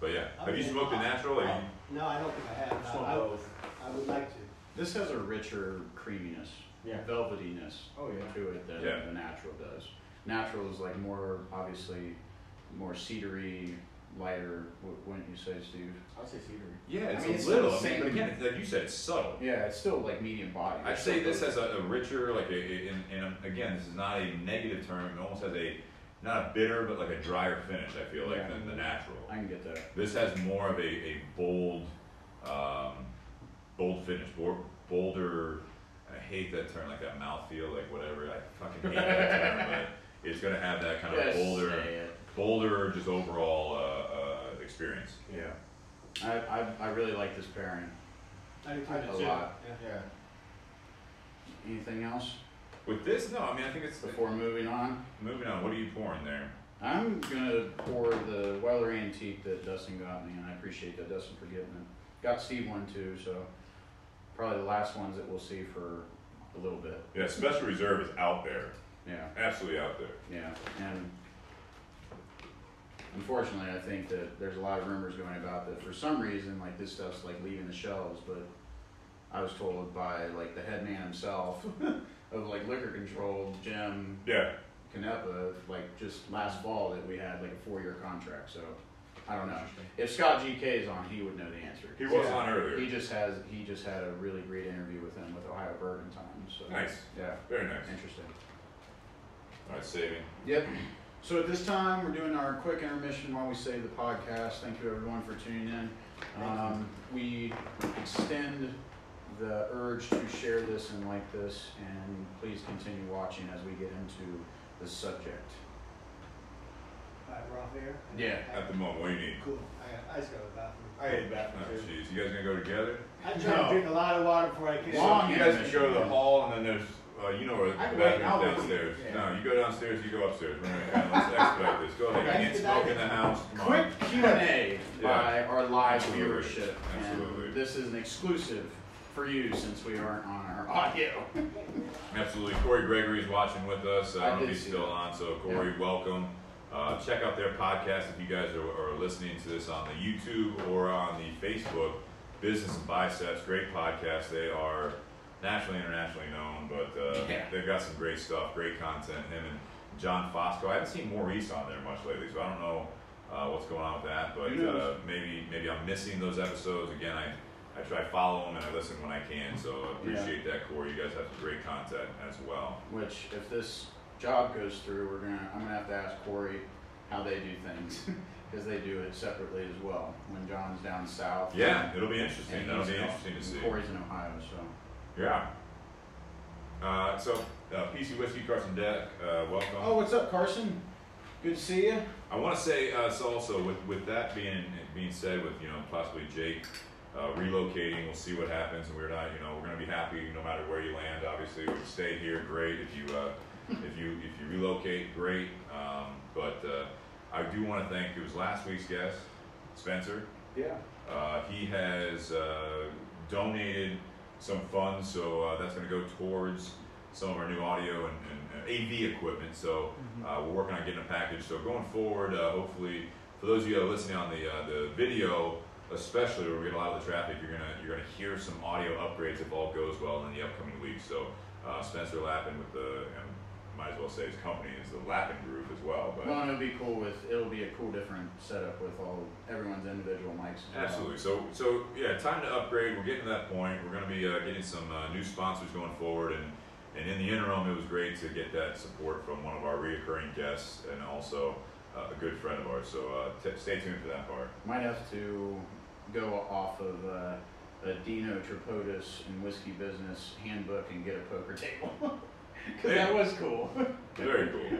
But yeah, I have mean, you smoked I, the natural? I, you... No, I don't think I have. I, I, both. I would like to. This has a richer creaminess. Yeah, velvetiness oh, yeah. to it than yeah. the natural does. Natural is like more, obviously, more cedary, lighter. What, wouldn't you say, Steve? I'd say cedary. Yeah, it's I mean, a it's little. I mean, but again, like you said, it's subtle. Yeah, it's still like medium body. I'd say this has a, a richer, like a, a, a, and again, this is not a negative term. It almost has a, not a bitter, but like a drier finish, I feel like, yeah. than the natural. I can get that. This has more of a, a bold, um, bold finish, bolder, I hate that term, like that mouthfeel, like whatever. I fucking hate that term, but it's gonna have that kind yes, of bolder, bolder, just overall uh, uh, experience. Yeah, I, I I really like this pairing. I do a too. lot. Yeah. yeah. Anything else? With this, no. I mean, I think it's before it, moving on. Moving on. What are you pouring there? I'm gonna pour the Weller Antique that Dustin got me, and I appreciate that Dustin for giving it. Got Steve one too, so. Probably the last ones that we'll see for a little bit. Yeah, Special Reserve is out there. Yeah. Absolutely out there. Yeah, and unfortunately I think that there's a lot of rumors going about that for some reason, like this stuff's like leaving the shelves, but I was told by like the head man himself of like liquor control, Jim yeah. Canepa, like just last fall that we had like a four-year contract, so. I don't know. If Scott G K is on, he would know the answer. He was yeah. on earlier. He just has. He just had a really great interview with him with Ohio Bourbon Time. So nice. Yeah. Very nice. Interesting. All right, saving. Yep. So at this time, we're doing our quick intermission while we save the podcast. Thank you, everyone, for tuning in. Um, we extend the urge to share this and like this, and please continue watching as we get into the subject. We're off air? Yeah, at the moment. What do you need? Cool. I, I just go to the bathroom. I go to the bathroom, oh, too. Jeez. You guys going to go together? I try no. to drink a lot of water before I can. Well, you guys can go to the hall, and then there's, uh, you know where the bathroom is downstairs. Yeah. No, you go downstairs, you go upstairs. We're going to let's expedite this. Go ahead. You can't smoke in the house. Come Quick Q and A by yeah. our live Absolutely. viewership. Absolutely. And this is an exclusive for you since we aren't on our audio. Absolutely. Corey Gregory is watching with us. I don't I know if he's still that. on, so Corey, yeah. welcome. Uh, check out their podcast if you guys are, are listening to this on the YouTube or on the Facebook. Business and Biceps, great podcast. They are nationally, internationally known, but uh, yeah. they've got some great stuff, great content. Him and John Fosco. I haven't seen Maurice on there much lately, so I don't know uh, what's going on with that. But uh, maybe maybe I'm missing those episodes. Again, I, I try to follow them and I listen when I can, so I appreciate yeah. that, Corey. You guys have some great content as well. Which, if this job goes through, we're gonna I'm gonna have to ask Corey how they do things because they do it separately as well. When John's down south, yeah, and, it'll be interesting. That'll be interesting to see. Corey's in Ohio, so yeah. Uh, so uh, P C Whiskey, Carson Deck, uh, welcome. Oh, what's up, Carson? Good to see you. I want to say uh, so also with with that being being said, with you know possibly Jake uh, relocating, we'll see what happens, and we're not you know we're gonna be happy no matter where you land. Obviously, if you stay here, great. If you uh, If you if you relocate, great. Um, but uh, I do want to thank, it was last week's guest, Spencer. Yeah. Uh, he has uh, donated some funds, so uh, that's going to go towards some of our new audio and, and A V equipment. So uh, we're working on getting a package. So going forward, uh, hopefully, for those of you that are listening on the uh, the video, especially where we get a lot of the traffic, you're gonna you're gonna hear some audio upgrades if all goes well in the upcoming week. So uh, Spencer Lappin with the um, might as well say his company is the Lappin Group as well. But well, and it'll be cool with it'll be a cool different setup with all everyone's individual mics. As absolutely. Well. So so yeah, time to upgrade. We're getting to that point. We're gonna be uh, getting some uh, new sponsors going forward, and and in the interim, it was great to get that support from one of our reoccurring guests and also. Uh, a good friend of ours, so uh, t- stay tuned for that part. Might have to go off of uh, a Dino Tripodes and Whiskey Business handbook and get a poker table, because yeah. that was cool. Very cool.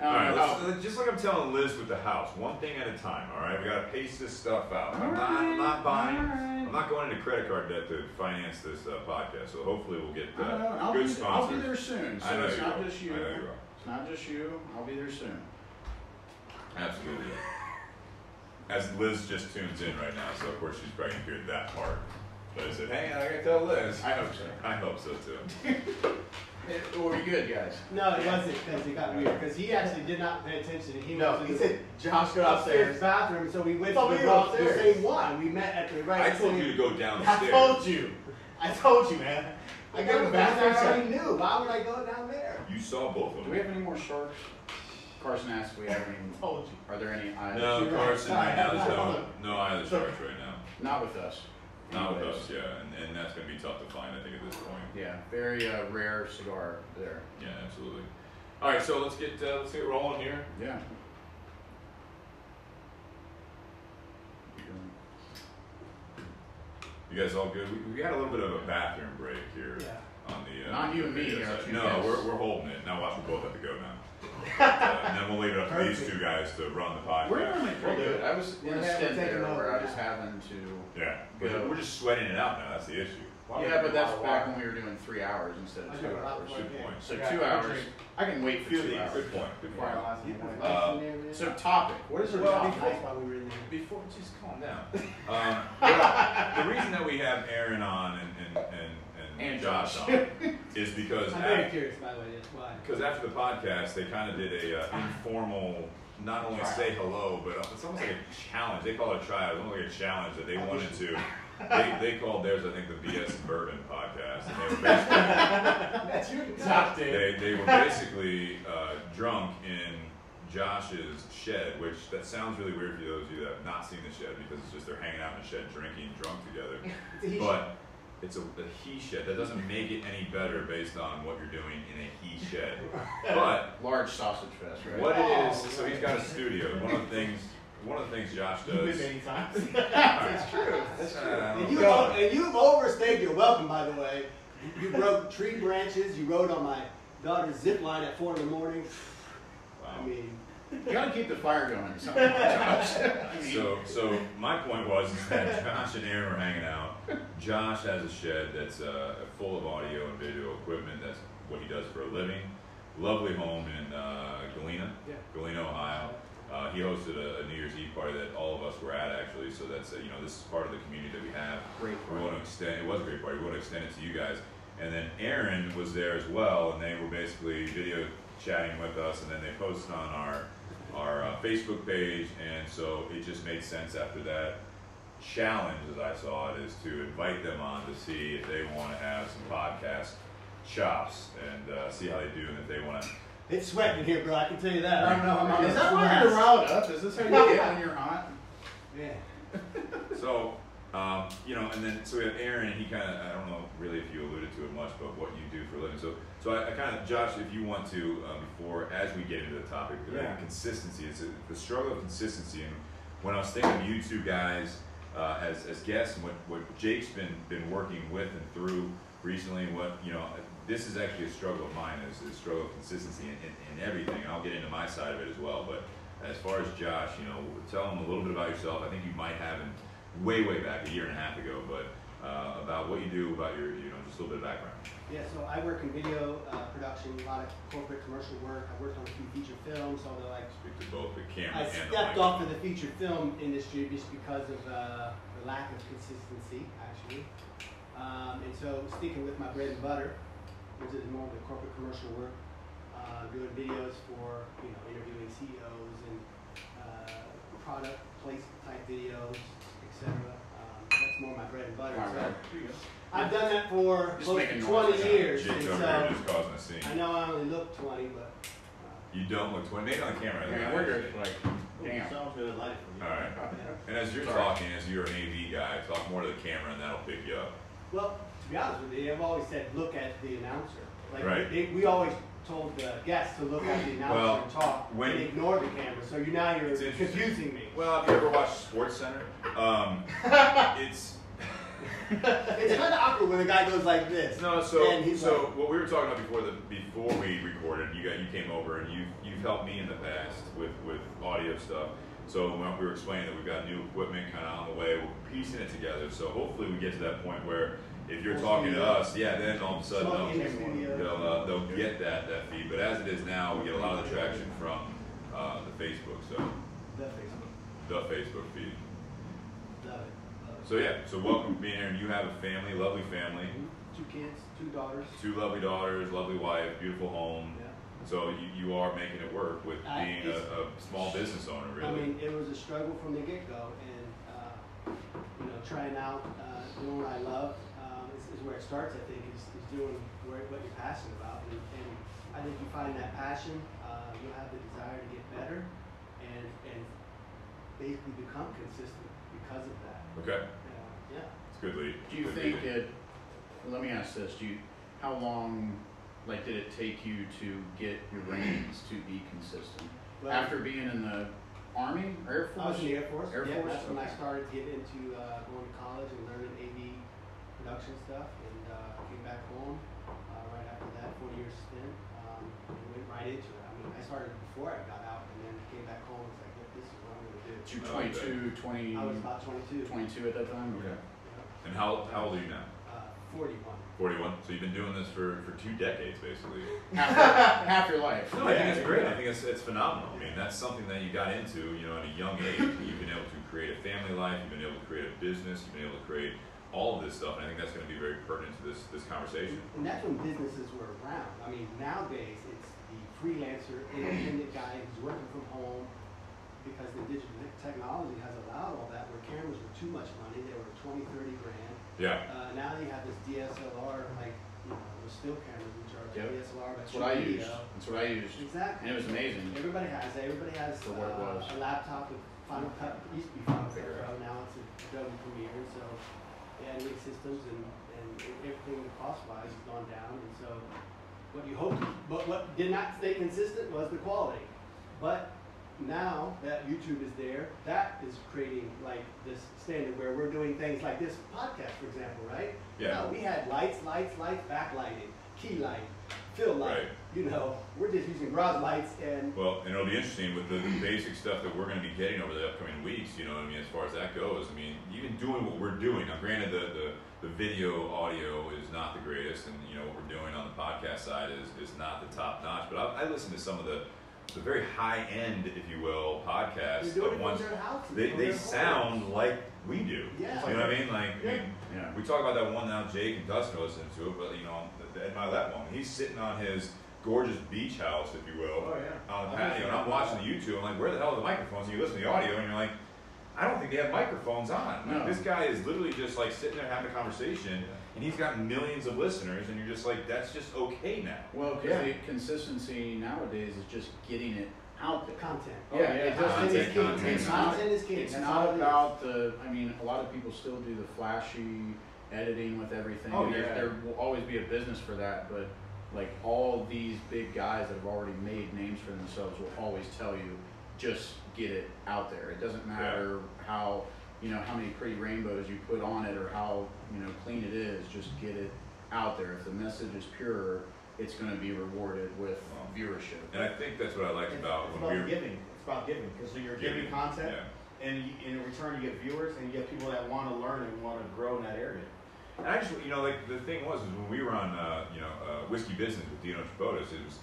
All right, let's, let's, just like I'm telling Liz with the house, one thing at a time. All right, we gotta pace this stuff out. I'm not, right, I'm not buying. Right. I'm not going into credit card debt to finance this uh, podcast. So hopefully we'll get uh, good sponsors. I'll be there soon. So I know it's you not are. just you. I know you are. It's not just you. I'll be there soon. Absolutely. As Liz just tunes in right now, so of course she's probably going to hear that part. But I said, hey, I got to tell Liz. I hope so. I hope so, too. It, were we good, guys? No, it wasn't, because it got weird. Because he actually did not pay attention. He no, was he said, Josh, go upstairs. Bathroom, so we went to we the, the same one. We met at the right I told same. you to go downstairs. I told you. I told you, man. I, I got the bathroom I already knew. Why would I go down there? You saw both of them. Do we have any more sharks? Carson asked if we have any. Told you. Are there any islands? No, Carson right now, there's no, no island sharks right now. Not with us. Not anyways. with us, yeah. And, and that's going to be tough to find, I think, at this point. Yeah, very uh, rare cigar there. Yeah, absolutely. All right, so let's get uh, let's get rolling here. Yeah. You guys all good? We, we had a little bit of a bathroom break here. Yeah. On the, uh, Not you and me. No, guys. we're we're holding it. Now watch, we both have to go now. uh, and then we'll leave it up to Perfect. these two guys to run the podcast. We're really pretty good. I was in a stint there where I was having to. Yeah, go. We're just sweating it out now. That's the issue. Why yeah, but that's back when we were doing three hours instead of two hours. Good point. So yeah, two hours. I can wait for two hours. Good point. Good point. Yeah. Uh, so topic. What is our well, topic? Before, we really before, just calm down. um, but, the reason that we have Aaron on and and. and And Josh on is because I'm very at, curious, by the way, that's why. Because after the podcast, they kind of did a uh, informal, not only say hello, but it's almost like a challenge. They call it a trial. It's almost like a challenge that they wanted to. They they called theirs, I think, the B S and Bourbon Podcast, and they were basically that's your top they they were basically uh, drunk in Josh's shed, which that sounds really weird for those of you that have not seen the shed because it's just they're hanging out in the shed, drinking, drunk together, but. It's a, a he shed. That doesn't make it any better based on what you're doing in a he shed. But large sausage fest, right? What it is, oh, so he's got a studio. One of the things, one of the things Josh does. Many times. That's true. That's true. Uh, and, you o- and you've overstayed your welcome, by the way. You broke tree branches. You rode on my daughter's zip line at four in the morning. Wow. I mean. You gotta keep the fire going or something, Josh. So, so my point was is that Josh and Aaron were hanging out. Josh has a shed that's uh, full of audio and video equipment. That's what he does for a living. Lovely home in uh, Galena, yeah. Galena, Ohio. Uh, he hosted a, a New Year's Eve party that all of us were at, actually. So that's uh, you know this is part of the community that we have. Great party. We want to extend. It was a great party. We want to extend it to you guys. And then Aaron was there as well, and they were basically video chatting with us, and then they posted on our. our uh, Facebook page, and so it just made sense after that challenge, as I saw it, is to invite them on to see if they want to have some podcast chops and uh, see how they do, and if they want to. It's sweating here, bro. I can tell you that. I don't know. I'm is that why you're riled up? Is this how you get when you're hot? Yeah. So, um, you know, and then so we have Aaron, and he kind of, I don't know really if you alluded to it much, but what you do for a living. So. So I, I kind of, Josh, if you want to, uh, before, as we get into the topic, the yeah. consistency, it's a, the struggle of consistency. And when I was thinking of you two guys uh, as, as guests and what, what Jake's been been working with and through recently, and what, you know, this is actually a struggle of mine, is the struggle of consistency in, in, in everything. And I'll get into my side of it as well. But as far as Josh, you know, tell him a little bit about yourself. I think you might have him way, way back, a year and a half ago, but uh, about what you do, about your, you know, just a little bit of background. Yeah, so I work in video uh, production, a lot of corporate commercial work. I worked on a few feature films, although I speak to both the camera. I and stepped the off of the feature film industry just because of uh, the lack of consistency, actually. Um, and so, sticking with my bread and butter, we did more of the corporate commercial work, uh, doing videos for, you know, interviewing C E Os and uh, product placement type videos, et cetera. Um, that's more my bread and butter. All right. So I've done that for close to twenty years. Shit, so just causing a scene. I know I only look twenty, but. You don't look twenty. They on camera. Yeah, we're good. Like, damn. Sounds good life. All right. And as you're Sorry. talking, as you're an A V guy, talk more to the camera, and that'll pick you up. Well, to be honest with you, I've always said look at the announcer. Like right. They, we always told the guests to look at the announcer well, and talk, when, and ignore the camera. So you now you're confusing me. Well, have you ever watched Sports Center? Um, it's it's kind of awkward when the guy goes like this. No, so and he's so like, what we were talking about before the before we recorded, you got you came over and you you've helped me in the past with with audio stuff. So when we were explaining that we've got new equipment kind of on the way, we're piecing it together. So hopefully we get to that point where if you're talking to us, yeah, then all of a sudden they'll they'll, uh, they'll get that that feed. But as it is now, we get a lot of the traction from uh, the Facebook. So the Facebook, the Facebook feed. So yeah, so welcome to being here, and you have a family, lovely family. Two kids, two daughters. Two lovely daughters, lovely wife, beautiful home. Yeah. So you, you are making it work with being I, a, a small business owner, really. I mean, it was a struggle from the get-go, and uh, you know, trying out, uh, doing what I love um, is, is where it starts, I think, is, is doing where, what you're passionate about. And, and I think you find that passion, uh, you'll have the desire to get better, and, and basically become consistent because of that. Okay. Yeah. It's good lead. Do you good think lead. that? Let me ask this: Do you? How long, like, did it take you to get your ratings to be consistent? Well, after being in the Army, Air Force. I was in the Air Force. Air yeah, Force. That's okay. When I started getting into uh, going to college and learning A V production stuff, and uh, came back home uh, right after that four year stint. Um, and went right into it. I mean, I started before I got out, and then came back home. And was like, yeah, this is what I'm going to do. You twenty-two, twenty. I was about twenty-two. twenty-two at that time. Okay. Yeah. And how, how old are you now? Uh, forty-one. forty-one. So you've been doing this for, for two decades, basically. half, your, half your life. No, I yeah, think it's great. I think it's, it's phenomenal. I mean, that's something that you got into, you know, at a young age. You've been able to create a family life. You've been able to create a business. You've been able to create all of this stuff. And I think that's going to be very pertinent to this, this conversation. And that's when businesses were around. I mean, nowadays, it's the freelancer, independent guy who's working from home, because the digital technology has allowed all that, where cameras were too much money. They were twenty, thirty grand. Yeah. Uh, now you have this D S L R, like, you know, with still cameras which are yep. D S L R. That's what I used. That's what I used. Exactly. And it was amazing. Everybody has that. Everybody has uh, was. a laptop with Final Cut. It used to be Final Cut Pro. Now it's Adobe Premiere. So the editing systems and, and everything cost-wise has gone down. And so what you hoped, but what did not stay consistent was the quality. But now that YouTube is there, that is creating like this standard where we're doing things like this podcast, for example, right? Yeah. Now, we had lights, lights, lights, backlighting, key light, fill light. Right. You know, we're just using garage lights and. Well, and it'll be interesting with the, the basic stuff that we're going to be getting over the upcoming weeks. You know what I mean? As far as that goes, I mean, even doing what we're doing. Now, granted, the the, the video audio is not the greatest, and you know what we're doing on the podcast side is is not the top notch. But I, I listen to some of the. The very high-end, if you will, podcast. The ones they, they sound homes. like we do. Yeah. You know what I mean? Like yeah. I mean, yeah. we talk about that one now. Jake and Dustin listen to it, but you know, at my that one, he's sitting on his gorgeous beach house, if you will, oh, yeah. on the patio, and I'm watching the YouTube. I'm like, where the hell are the microphones? And you listen to the audio, and you're like, I don't think they have microphones on. Like, no. This guy is literally just like sitting there having a conversation, and he's got millions of listeners, and you're just like, that's just okay now. Well, because yeah. consistency nowadays is just getting it out there. Content. Oh, yeah, yeah, it content, just, content, content. It's not, content is king. It's, it's not about the, I mean, a lot of people still do the flashy editing with everything. Oh, yeah. There will always be a business for that, but like all these big guys that have already made names for themselves will always tell you, just get it out there. It doesn't matter yeah. how, you know, how many pretty rainbows you put on it or how, you know, clean it is. Just get it out there. If the message is pure, it's going to be rewarded with well, viewership. And I think that's what I liked it's, about it's when about we were giving. It's about giving because so you're giving, giving content, yeah. and you, in return you get viewers and you get people that want to learn and want to grow in that area. And I just, you know, like the thing was is when we were on, uh, you know, uh, Whiskey Business with Dino Tripodes, it was.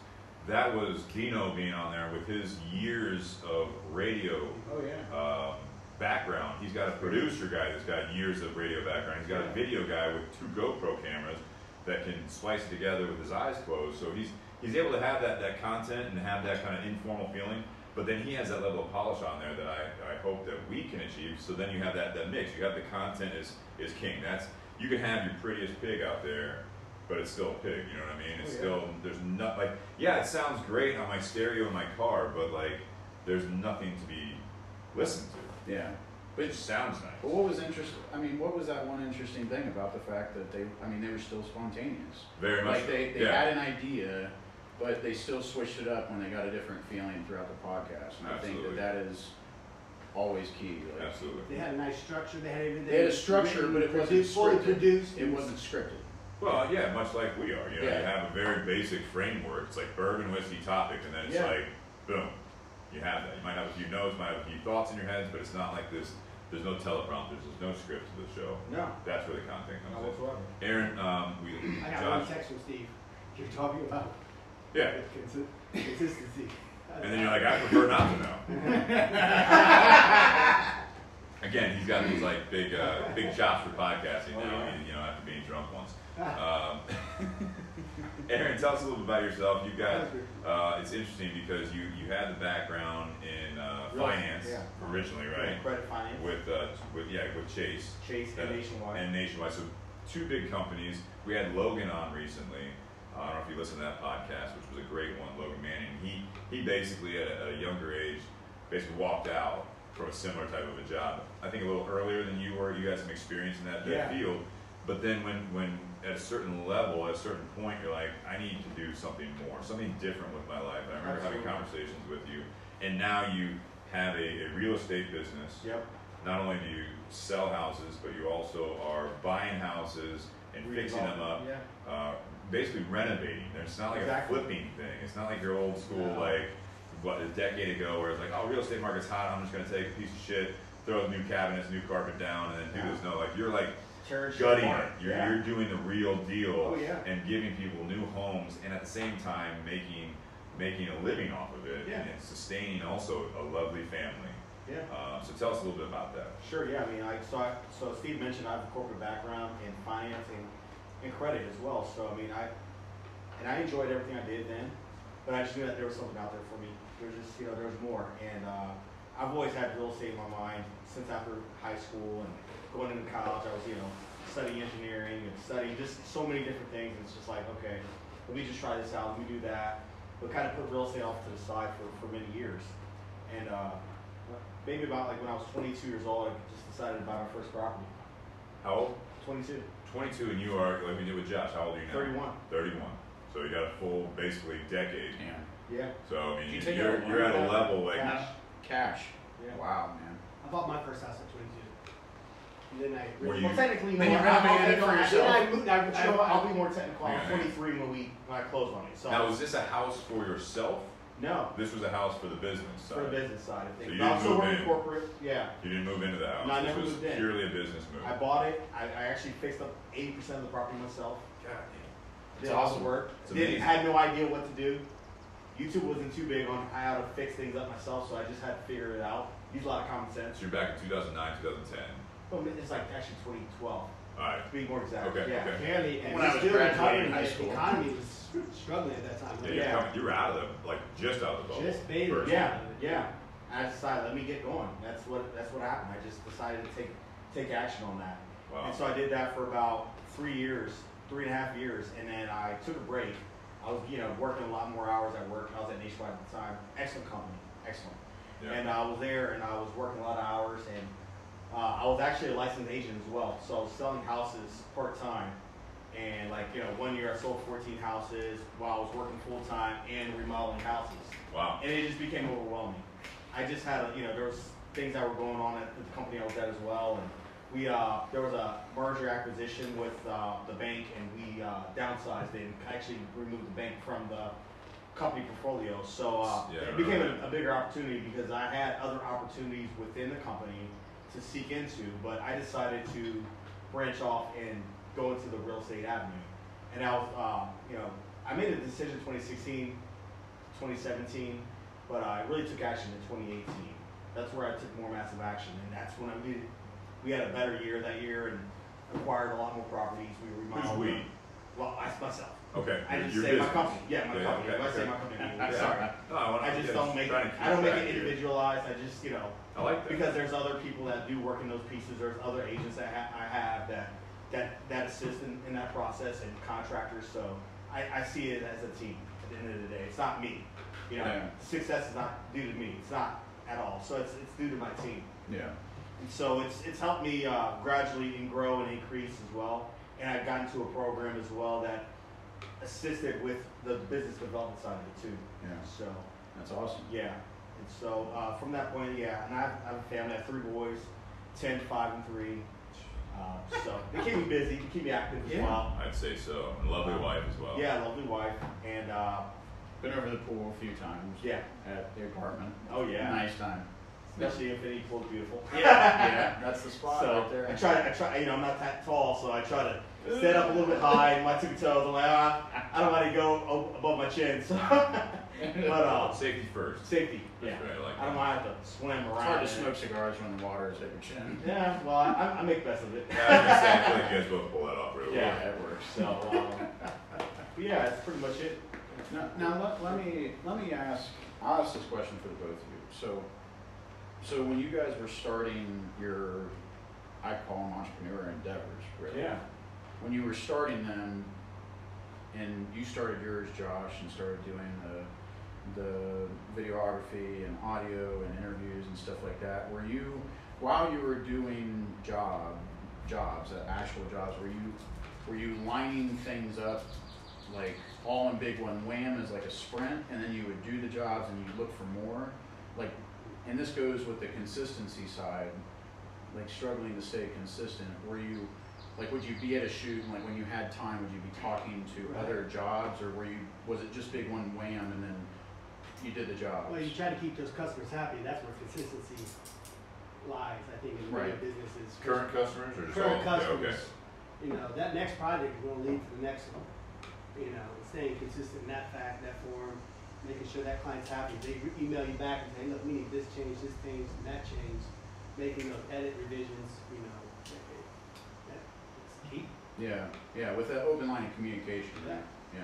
That was Dino being on there with his years of radio oh, yeah. uh, background. He's got a producer guy that's got years of radio background. He's got yeah. a video guy with two GoPro cameras. that can splice it together with his eyes closed. So he's he's able to have that, that content and have that kind of informal feeling, but then he has that level of polish on there that I, I hope that we can achieve. So then you have that, that mix. You have the content is, is king. That's, you can have your prettiest pig out there, but it's still a pig, you know what I mean? It's oh, yeah. still, there's not like, yeah, it sounds great on my stereo in my car, but like, there's nothing to be listened to. Yeah. Which sounds nice. But what was interesting, I mean, what was that one interesting thing about the fact that they, I mean, they were still spontaneous. Very much. Like, they, they yeah. had an idea, but they still switched it up when they got a different feeling throughout the podcast. And Absolutely. I think that that is always key. Like, Absolutely. They had a nice structure. They had everything. They had a structure, but it wasn't scripted. Produced. It wasn't scripted. Well, yeah, much like we are. You know, yeah. you have a very basic framework. It's like bourbon, whiskey, topics, and then it's yeah. like, boom. You have that. You might have a few notes, might have a few thoughts in your heads, but it's not like this. There's no teleprompters. There's no script to the show. No. That's where the content comes no, in. Whatsoever. Aaron, um, we. I got Josh. one text from Steve. You're talking about. Yeah. Consi- consistency. And then you're like, I prefer not to know. Again, he's got these like big, uh, big chops for podcasting oh, now. Yeah. You know, after being drunk once. Um, Aaron, tell us a little bit about yourself. You got uh, it's interesting because you, you had the background in uh, finance yeah. originally, right? Yeah, credit finance with uh, with yeah with Chase, Chase and uh, Nationwide, and Nationwide. So two big companies. We had Logan on recently. Uh, I don't know if you listened to that podcast, which was a great one. Logan Manning. He he basically at a, at a younger age basically walked out from a similar type of a job. I think a little earlier than you were. You had some experience in that, that yeah. field, but then when when at a certain level, at a certain point, you're like, I need to do something more, something different with my life. I remember Absolutely. having conversations with you, and now you have a, a real estate business. Yep. Not only do you sell houses, but you also are buying houses and Revolve. fixing them up, yeah. uh, basically renovating. It's not like exactly. a flipping thing. It's not like your old school, no. like what a decade ago, where it's like, oh, real estate market's hot, I'm just gonna take a piece of shit, throw new cabinets, new carpet down, and then do yeah. this. No, like you're like, Church gutting it. You're, yeah. you're doing the real deal oh, yeah. and giving people new homes, and at the same time making making a living off of it yeah. and, and sustaining also a lovely family. Yeah. Uh, so tell us a little bit about that. Sure. Yeah. I mean, I so I, so Steve mentioned I have a corporate background in finance and, and credit as well. So I mean, I and I enjoyed everything I did then, but I just knew that there was something out there for me. There's just you know there's more, and uh, I've always had real estate in my mind since after high school and. Going into college, I was, you know, studying engineering and studying just so many different things. It's just like, okay, let me just try this out. Let me do that. But kind of put real estate off to the side for, for many years. And uh, maybe about like when I was twenty-two years old, I just decided to buy my first property. How old? twenty-two. twenty-two, and you are, like we did with Josh, how old are you now? thirty-one. thirty-one. So you got a full, basically, decade. Yeah. Yeah. So, I mean, you you you're, you're, you're at a level like. Cash. Cash. Yeah. Wow, man. I bought my first house at twenty-two. Then I, well, you, technically, then more, I, for I, then I moved, I, I, I'll be more technical. I'm twenty-three when we when I closed on it. So now, was this a house for yourself? No. This was a house for the business side. For the business side, I think. So you didn't move in. Corporate, yeah. You didn't move into the house. No, I never moved in. This was purely a business move. I bought it. I, I actually fixed up eighty percent of the property myself. God damn. It's awesome work. Didn't had no idea what to do. YouTube wasn't too big on how to fix things up myself, so I just had to figure it out. Use a lot of common sense. So you're back in two thousand nine, two thousand ten. It's like actually twenty twelve. All right. To be more exact. Okay. Yeah. Okay. Apparently, and when I was still graduating high school, the economy was struggling at that time. Yeah. You're, yeah. Coming, you're out of the like just out of the bubble. Just baby. Yeah. Yeah. I decided let me get going. That's what that's what happened. I just decided to take take action on that. Wow. And so I did that for about three years, three and a half years, and then I took a break. I was you know working a lot more hours at work. I was at Nationwide at the time. Excellent company. Excellent. Yeah. And I was there, and I was working a lot of hours and. Uh, I was actually a licensed agent as well, so I was selling houses part-time, and like, you know, one year I sold fourteen houses while I was working full-time and remodeling houses. Wow. And it just became overwhelming. I just had, a, you know, there was things that were going on at the company I was at as well, and we, uh, there was a merger acquisition with uh, the bank, and we uh, downsized and actually removed the bank from the company portfolio, so uh, yeah, it became a, a bigger opportunity because I had other opportunities within the company to seek into, but I decided to branch off and go into the real estate avenue. And I was, uh, you know, I made a decision twenty sixteen, twenty seventeen, but I really took action in twenty eighteen. That's where I took more massive action, and that's when I we, we had a better year that year and acquired a lot more properties. We remodeled. Who's we? Well, I myself. Okay. I just Your say business. my company. Yeah, my yeah, company. Okay, if I okay. say my company, I mean, I'm yeah. sorry. No, I, I just don't make it, I don't make it individualized. Here. I just, you know, I like that. Because there's other people that do work in those pieces. There's other agents that ha I have that that that assist in, in that process, and contractors. So I, I see it as a team. At the end of the day, it's not me. You know, yeah. success is not due to me. It's not at all. So it's it's due to my team. Yeah. And so it's it's helped me uh, gradually and grow and increase as well. And I've gotten to a program as well that assisted with the business development side of it too. Yeah. So that's awesome. Yeah. And so uh, from that point, yeah. And I have, I have a family. I have three boys, ten, five, and three. Uh, so they keep me busy. They keep me active as yeah. well. I'd say so. And lovely um, wife as well. Yeah, lovely wife. And uh, been over the pool a few times. Yeah. At the apartment. Oh yeah. Nice time. Especially infinity pool is beautiful. Yeah, yeah, that's the spot so right there. I try to, I try, you know, I'm not that tall, so I try to stand up a little bit high. And my two toes, I'm like, ah, I don't want to go above my chin. So, but uh, safety first. Safety. That's yeah. Right, I, like I don't want to have to swim around. It's hard to smoke cigars when the water is at your chin. Yeah, well, I, I make the best of it. Yeah, I, I think you guys both pull that off really yeah, well. Yeah, that works. So, um, but yeah, that's pretty much it. Now, now let, let me let me ask. I'll ask this question for the both of you. So. So when you guys were starting your, I call them entrepreneur endeavors, really. Yeah. When you were starting them, and you started yours, Josh, and started doing the, the videography and audio and interviews and stuff like that, were you, while you were doing job, jobs, uh, actual jobs, were you, were you lining things up like all in big one wham as like a sprint, and then you would do the jobs and you look for more, like. And this goes with the consistency side, like struggling to stay consistent. Were you, like, would you be at a shoot, and like when you had time, would you be talking to right. other jobs, or were you, was it just big one wham and then you did the job? Well, you try to keep those customers happy. That's where consistency lies, I think, in many right. businesses. Current customers or just current all? customers. Yeah, okay. You know, that next project is going to lead to the next one. You know, staying consistent in that fact, that form. Making sure that client's happy. They email you back and say, look, we need this change, this change, and that change. Making those edit revisions, you know, that's key. Yeah, yeah, with that open line of communication. Yeah. Yeah.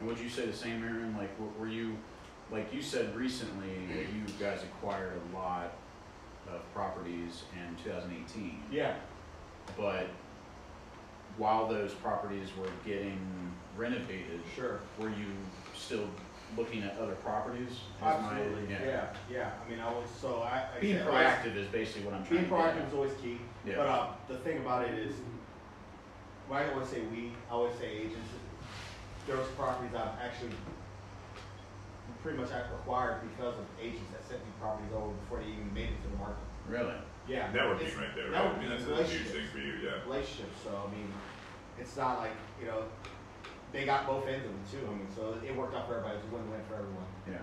And would you say the same, Aaron? Like, were you, like you said recently that you guys acquired a lot of properties in two thousand eighteen. Yeah. But while those properties were getting renovated, sure, were you still looking at other properties? Absolutely. My, yeah. yeah, yeah. I mean, I was so I, I being proactive is basically what I'm trying. Being to proactive is always key. Yeah. But uh, the thing about it is, when I always say we, I always say agents. There's properties I've actually pretty much acquired because of agents that sent me properties over before they even made it to the market. Really? Yeah. Networking it's, right there. Right? Networking, I mean, that's a huge thing for you. Yeah. Relationships. So I mean, it's not like you know. They got both ends of it too. I mean, so it worked out for everybody. It was a win-win for everyone. Yeah.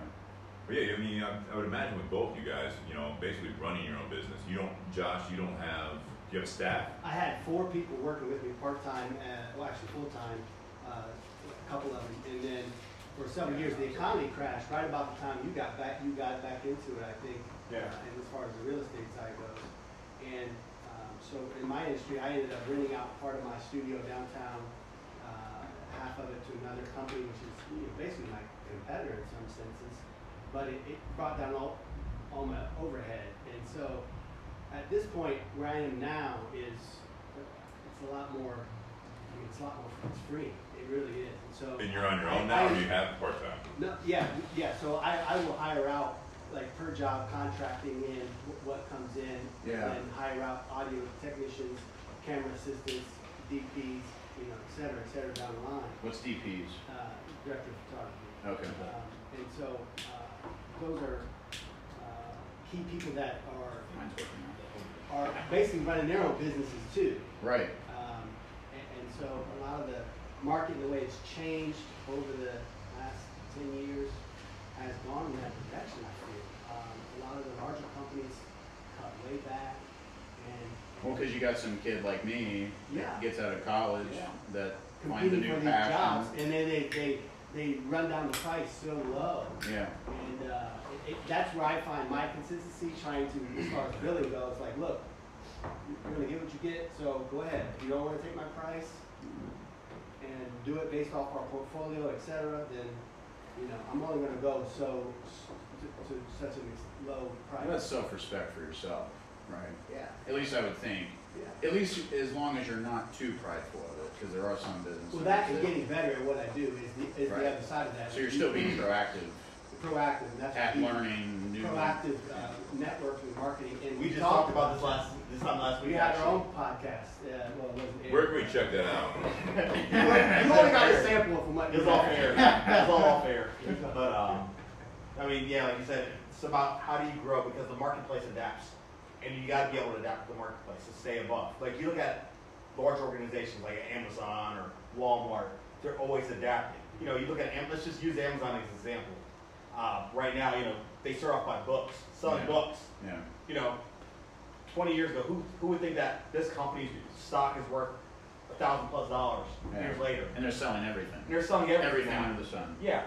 But yeah, I mean, I, I would imagine with both you guys, you know, basically running your own business. You don't, Josh. You don't have. Do you have a staff? I had four people working with me part time, at, well, actually full time, uh, a couple of them, and then for several years the economy crashed. Right about the time you got back, you got back into it, I think. Yeah. Uh, and as far as the real estate side goes, and um, so in my industry, I ended up renting out part of my studio downtown. Half of it to another company, which is you know, basically my competitor in some senses, but it, it brought down all, all my overhead. And so at this point, where I am now is, it's a lot more, I mean, it's a lot more, it's free. It really is. And, so and you're on your own I, now, I, or you have part-time? No, yeah, yeah, so I, I will hire out, like per job, contracting in what comes in, yeah. and then hire out audio technicians, camera assistants, D Ps, you know, et cetera, et cetera, down the line. What's D Ps? Uh, director of photography. Okay. Um, and so uh, those are uh, key people that are are basically running their own businesses too. Right. Um, and, and so a lot of the market, the way it's changed over the last ten years, has gone in that direction. I feel um, a lot of the larger companies cut way back. And well, because you got some kid like me yeah. that gets out of college yeah. that finds a new passion. Jobs, and then they, they, they run down the price so low. Yeah. And uh, it, it, that's where I find my consistency trying to, as far as billing goes, like, look, you're going to get what you get, so go ahead. If you don't want to take my price, and do it based off our portfolio, et cetera, then you know I'm only going to go so to, to such a low price. That's self-respect for yourself, right? Yeah. At least I would think. Yeah. At least as long as you're not too prideful of it, because there are some businesses. Well, that and getting better at what I do is the, is right. the other side of that. So you're still being proactive. Proactive. That's at learning new. Proactive uh, networking, marketing, and we, we just talked about this last this time last week. We had our own podcast. Yeah, well, where can we check that out? You only got a sample from what. It's all fair. It's all fair. But um, I mean, yeah, like you said, it's about how do you grow because the marketplace adapts. And you got to be able to adapt to the marketplace to stay above. Like you look at large organizations like Amazon or Walmart, they're always adapting. You know, you look at let's just use Amazon as an example. Uh, right now, you know, they start off by books, selling yeah. books. Yeah. You know, twenty years ago, who who would think that this company's stock is worth a thousand plus dollars yeah. years later? And they're selling everything. And they're selling everything. Everything under the sun. Yeah.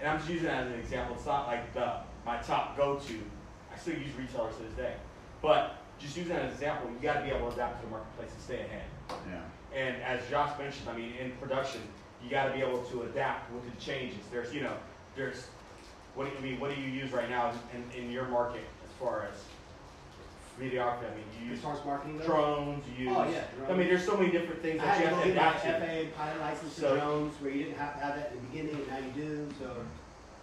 And I'm just using that as an example. It's not like the my top go-to. I still use retailers to this day. But just using that as an example, you got to be able to adapt to the marketplace and stay ahead. Yeah. And as Josh mentioned, I mean, in production, you got to be able to adapt with the changes. There's, you know, there's, what I mean, what do you use right now in, in your market as far as videography? I mean, you use marketing drones. You use, oh yeah, drones. I mean, there's so many different things that I you have to adapt to. F A A and pilot license so, drones, where you didn't have to have that in the beginning, and now you do. So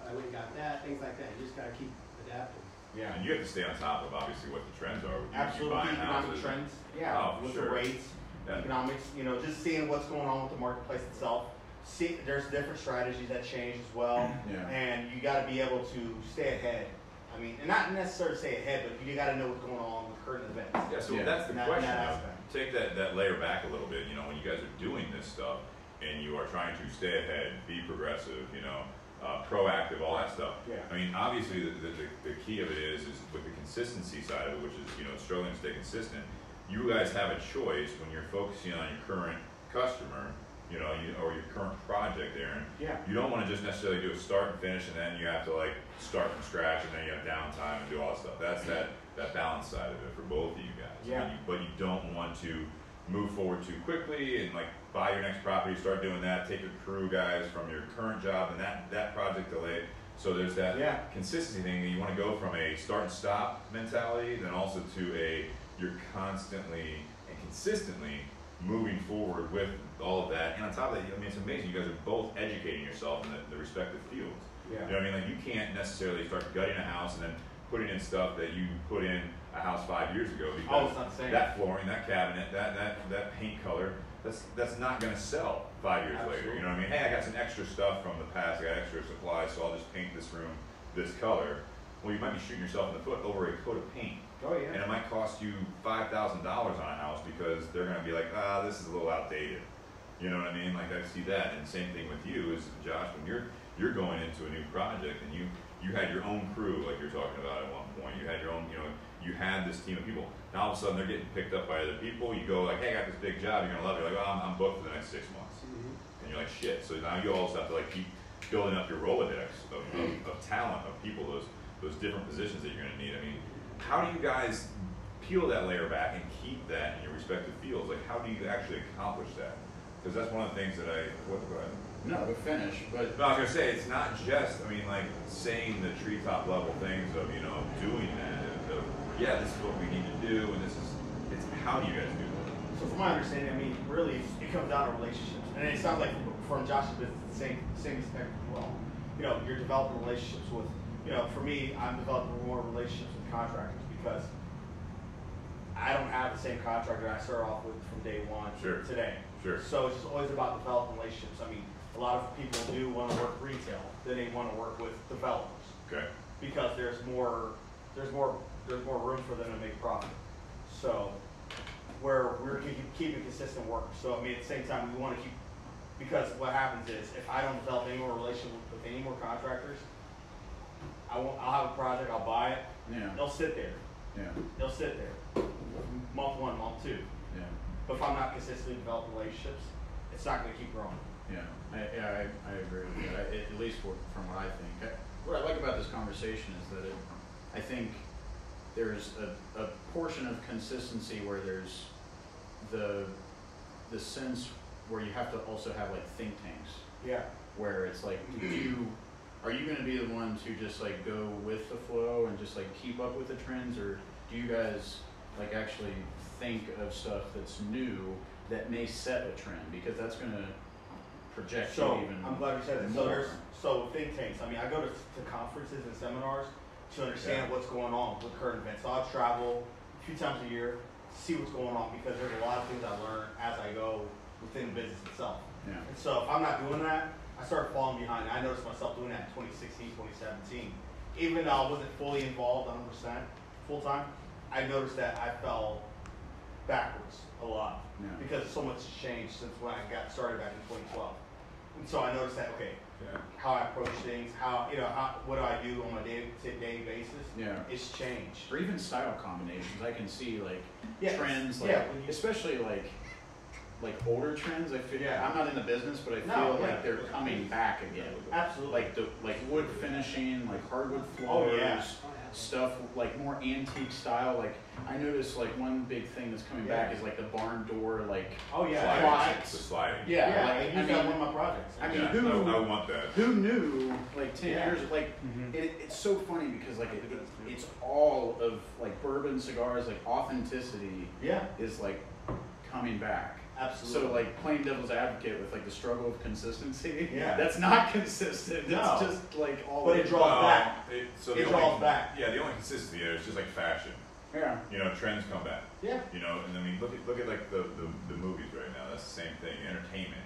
I went and got that, things like that. You just got to keep adapting. Yeah, and you have to stay on top of obviously what the trends are. You Absolutely, economic trends. Yeah, oh, with sure. the rates, yeah. economics. You know, just seeing what's going on with the marketplace itself. See, there's different strategies that change as well, yeah. and you got to be able to stay ahead. I mean, and not necessarily stay ahead, but you got to know what's going on with current events. Yeah, so yeah. that's the that, question. That Take that that layer back a little bit. You know, when you guys are doing this stuff and you are trying to stay ahead, be progressive. You know. Uh, proactive, all that stuff. Yeah. I mean, obviously, the, the, the key of it is is with the consistency side of it, which is you know struggling to stay consistent. You guys have a choice when you're focusing on your current customer, you know, you, or your current project, Aaron. Yeah. You don't want to just necessarily do a start and finish, and then you have to like start from scratch, and then you have downtime and do all that stuff. That's that that balance side of it for both of you guys. Yeah. I mean, you, but you don't want to move forward too quickly and like buy your next property, start doing that, take your crew guys from your current job and that that project delayed. So there's that yeah. consistency thing that you want to go from a start and stop mentality, then also to a you're constantly and consistently moving forward with all of that. And on top of that, I mean, it's amazing. You guys are both educating yourself in the, the respective fields. Yeah. You know what I mean? Like you can't necessarily start gutting a house and then putting in stuff that you put in a house five years ago because oh, not that flooring, that cabinet, that that that paint color, that's that's not going to sell five years Absolutely. Later. You know what I mean? Hey, I got some extra stuff from the past. I got extra supplies, so I'll just paint this room this color. Well, you might be shooting yourself in the foot over a coat of paint. Oh yeah. And it might cost you five thousand dollars on a house because they're going to be like, ah, this is a little outdated. You know what I mean? Like I see that, and same thing with you, is Josh, when you're you're going into a new project and you you had your own crew, like you're talking about at one point. You had your own, you know. You had this team of people. Now all of a sudden they're getting picked up by other people. You go like, hey, I got this big job. You're gonna love it. You're like, well, I'm, I'm booked for the next six months, mm-hmm. and you're like, shit. So now you also have to like keep building up your Rolodex of, of, of talent, of people, those those different positions that you're gonna need. I mean, how do you guys peel that layer back and keep that in your respective fields? Like, how do you actually accomplish that? Because that's one of the things that I. What, what, No, but finish. But no, I was gonna say it's not just. I mean, like saying the treetop level things of you know doing that. Yeah, this is what we need to do, and this is, it's how do you guys do it? So from my understanding, I mean, really, it comes down to relationships. And it sounds like from Josh's business, the same, same respect as well. You know, you're developing relationships with, you know, for me, I'm developing more relationships with contractors because I don't have the same contractor I started off with from day one sure. to today. Sure. So it's just always about developing relationships. I mean, a lot of people do want to work retail. Then they want to work with developers. Okay. Because there's more, there's more, there's more room for them to make profit. So where we're keeping consistent work. So I mean, at the same time, we want to keep, because what happens is if I don't develop any more relationship with any more contractors, I won't, I'll have a project, I'll buy it. Yeah. They'll sit there. Yeah. They'll sit there. Month one, month two. Yeah. But if I'm not consistently developing relationships, it's not going to keep growing. Yeah. I, yeah, I, I agree with that. I, at least from what I think. I, what I like about this conversation is that it, I think. There's a, a portion of consistency where there's the the sense where you have to also have like think tanks. Yeah. Where it's like, do you, are you going to be the ones who just like go with the flow and just like keep up with the trends, or do you guys like actually think of stuff that's new that may set a trend, because that's going to project so, you even more. I'm glad you said that. So there's so think tanks. I mean, I go to, to conferences and seminars to understand yeah. what's going on with current events. So I'll travel a few times a year, see what's going on, because there's a lot of things I learn as I go within the business itself. Yeah. And so if I'm not doing that, I start falling behind. I noticed myself doing that in twenty sixteen, twenty seventeen. Even though I wasn't fully involved one hundred percent full time, I noticed that I fell backwards a lot yeah. because so much has changed since when I got started back in twenty twelve. And so I noticed that, okay, yeah. how I approach things, how, you know, how, what do I do on a day-to-day basis? Yeah. It's changed. Or even style combinations. I can see like yes. trends, like yeah. especially like like older trends. I feel yeah. I'm not in the business, but I feel no, like yeah. they're coming back again. Absolutely. Like the like wood finishing, like hardwood floors, oh, yeah. stuff like more antique style. Like I noticed like one big thing that's coming yeah. back is like the barn door, like oh yeah, closets. The sliding. Yeah, yeah. Like, I used I mean, that one of my projects. I mean, yeah, who I want that. Who knew? Like ten yeah. years. Like mm-hmm. it, it's so funny because like it, it, it's all of like bourbon cigars. Like authenticity. Yeah. Is like coming back. Absolutely. So like playing devil's advocate with like the struggle of consistency. Yeah. That's not consistent. No. It's just like all. But it draws well, back. It, so it draws only, back. Yeah. The only consistency there is just like fashion. Yeah. You know, trends come back. Yeah. You know, and I mean, look at look at like the, the, the movies right now. That's the same thing. Entertainment.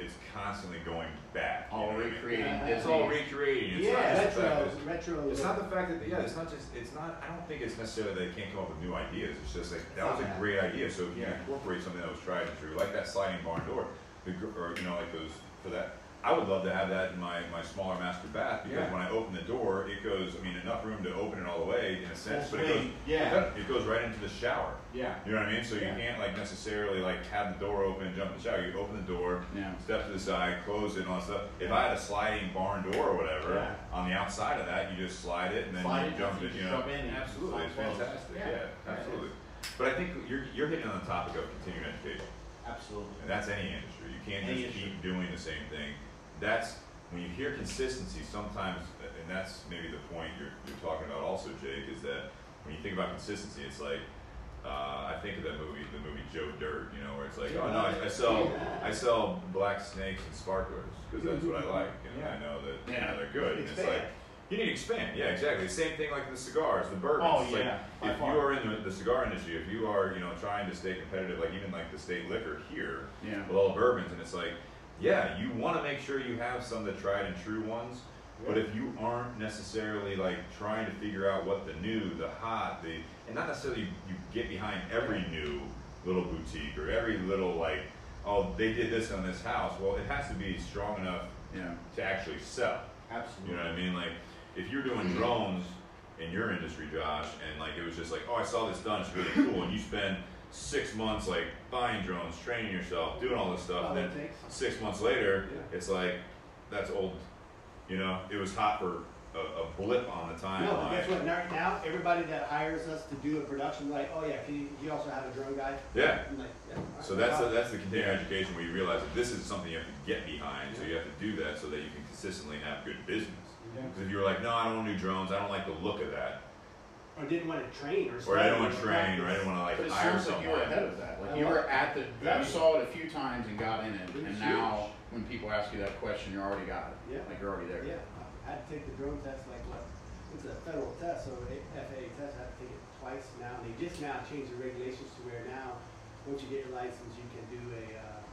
It's constantly going back. All recreating. I mean? yeah. It's all recreating. It's yeah. Not metro. Just metro. It's not the fact that yeah. It's not just. It's not. I don't think it's necessarily that they can't come up with new ideas. It's just like that was a great idea. So if you yeah. incorporate something that was tried and true, like that sliding barn door, or you know, like those for that. I would love to have that in my, my smaller master bath because yeah. when I open the door, it goes, I mean, enough room to open it all the way in a sense, but it goes, yeah. it goes right into the shower. Yeah. You know what I mean? So yeah. you can't like necessarily like have the door open and jump in the shower. You open the door, yeah. step to the side, close it and all that stuff. If I had a sliding barn door or whatever, yeah. on the outside of that, you just slide it and then slide you it, jump it, you know. In absolutely, it's fantastic. Yeah, yeah absolutely. Yeah, but I think you're, you're hitting on the topic of continuing education. Absolutely. And that's any industry. You can't any just industry. Keep doing the same thing. That's when you hear consistency sometimes, and that's maybe the point you're, you're talking about also, Jake, is that when you think about consistency, it's like uh, I think of that movie, the movie Joe Dirt, you know, where it's like, oh no, I, I sell I sell black snakes and sparklers because that's what I like, and yeah. I know that yeah. you know, they're good, and it's like you need to expand. Yeah, exactly. The same thing like the cigars, the bourbons. Oh, yeah. Like if you are in the, the cigar industry, if you are, you know, trying to stay competitive, like even like the state liquor here yeah. with all bourbons, and it's like, yeah, you want to make sure you have some of the tried and true ones, yeah. but if you aren't necessarily like trying to figure out what the new, the hot, the, and not necessarily you, you get behind every new little boutique or every little like, oh, they did this on this house. Well, it has to be strong enough yeah. to actually sell. Absolutely. You know what I mean? Like, if you're doing drones in your industry, Josh, and like it was just like, oh, I saw this done, it's really cool, and you spend six months like buying drones, training yourself, doing all this stuff, and then six months later, yeah. it's like, that's old. You know, it was hot for a, a blip on the timeline. No, guess what? Now, now everybody that hires us to do a production, like, oh yeah, can you, you also have a drone guy? Yeah. Like, yeah so that's a, that's the continuing education where you realize that this is something you have to get behind, yeah. so you have to do that so that you can consistently have good business. Because if you were like, no, I don't want to do drones, I don't like the look of that. Or didn't want to train or something. Or I didn't want to train, or I didn't want to like but hire someone. It seems like you were ahead of that. Like you were at the, yeah. you saw it a few times and got in it, it and now huge. When people ask you that question, you already got it. Yeah. Like you're already there. Yeah, I had to take the drone test like what? It's a federal test, so F A A test, I had to take it twice now. And they just now changed the regulations to where now, once you get your license, you can do a, uh,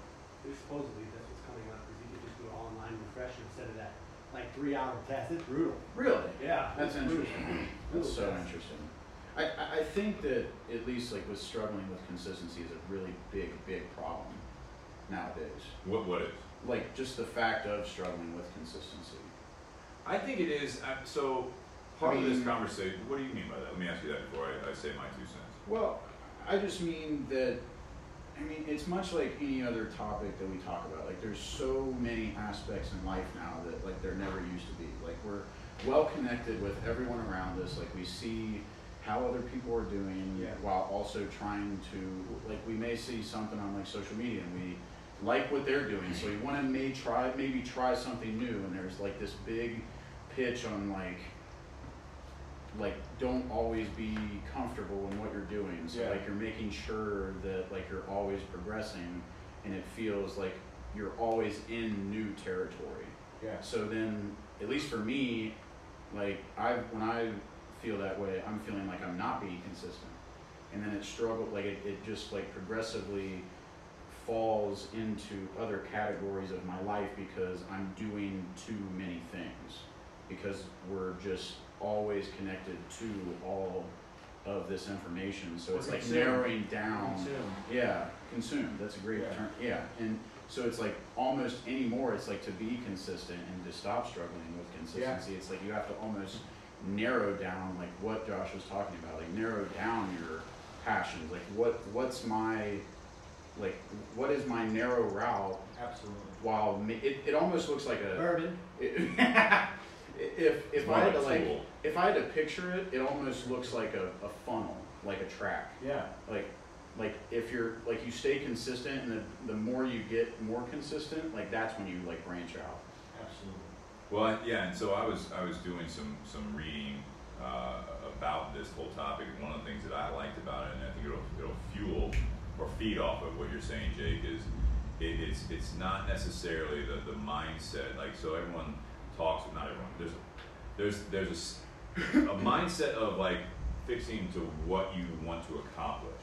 supposedly that's what's coming up, is you can just do an online refresher instead of that. Like three hour test. It's brutal. Really? Yeah. That's interesting. That's so test. Interesting. I, I think that at least like with struggling with consistency is a really big, big problem nowadays. What what is? Like just the fact of struggling with consistency. I think it is uh, so part I mean, of this conversation what do you mean by that? Let me ask you that before I, I say my two cents. Well, I just mean that I mean it's much like any other topic that we talk about. Like there's so many aspects in life now that like there never used to be. Like we're well connected with everyone around us. Like we see how other people are doing yeah. while also trying to like we may see something on like social media and we like what they're doing. So you want to may try, maybe try something new. And there's like this big pitch on like, like don't always be comfortable in what you're doing. So yeah. like you're making sure that like you're always progressing, and it feels like you're always in new territory. Yeah. So then, at least for me, like I when I feel that way, I'm feeling like I'm not being consistent, and then it struggled like it, it just like progressively falls into other categories of my life because I'm doing too many things, because we're just always connected to all of this information. So it's like narrowing down. Consume. Yeah, consume. That's a great yeah. term. Yeah, and so it's like almost anymore. It's like to be consistent and to stop struggling with consistency. Yeah. It's like you have to almost narrow down, like what Josh was talking about. Like narrow down your passions. Like what what's my like what is my narrow route? Absolutely. While ma- it it almost looks like a bourbon. It, If if I had to like tool. if I had to picture it, it almost looks like a, a funnel, like a track. Yeah. Like like if you're like you stay consistent, and the, the more you get more consistent, like that's when you like branch out. Absolutely. Well, yeah, and so I was I was doing some some reading uh, about this whole topic. One of the things that I liked about it, and I think it'll it'll fuel or feed off of what you're saying, Jake, is it, it's it's not necessarily the the mindset. Like so, everyone. Talks with not everyone. There's, there's, there's a, a mindset of like fixing to what you want to accomplish,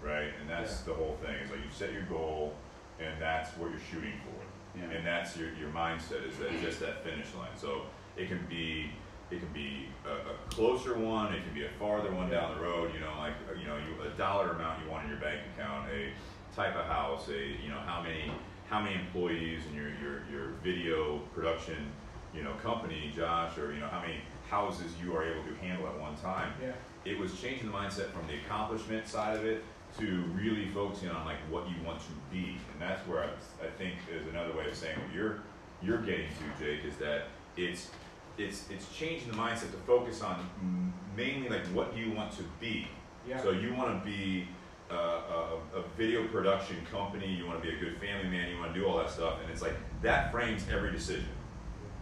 right? And that's yeah. the whole thing. It's like you set your goal, and that's what you're shooting for, yeah. and that's your your mindset is that just that finish line. So it can be, it can be a, a closer one. It can be a farther one yeah. down the road. You know, like you know, you, a dollar amount you want in your bank account, a type of house, a you know how many how many employees in your your your video production. You know, company, Josh, or you know how many houses you are able to handle at one time. Yeah. It was changing the mindset from the accomplishment side of it to really focusing on like what you want to be, and that's where I, I think is another way of saying what you're you're getting to, Jake, is that it's it's it's changing the mindset to focus on mainly like what you want to be. Yeah. So you want to be a, a, a video production company, you want to be a good family man, you want to do all that stuff, and it's like that frames every decision.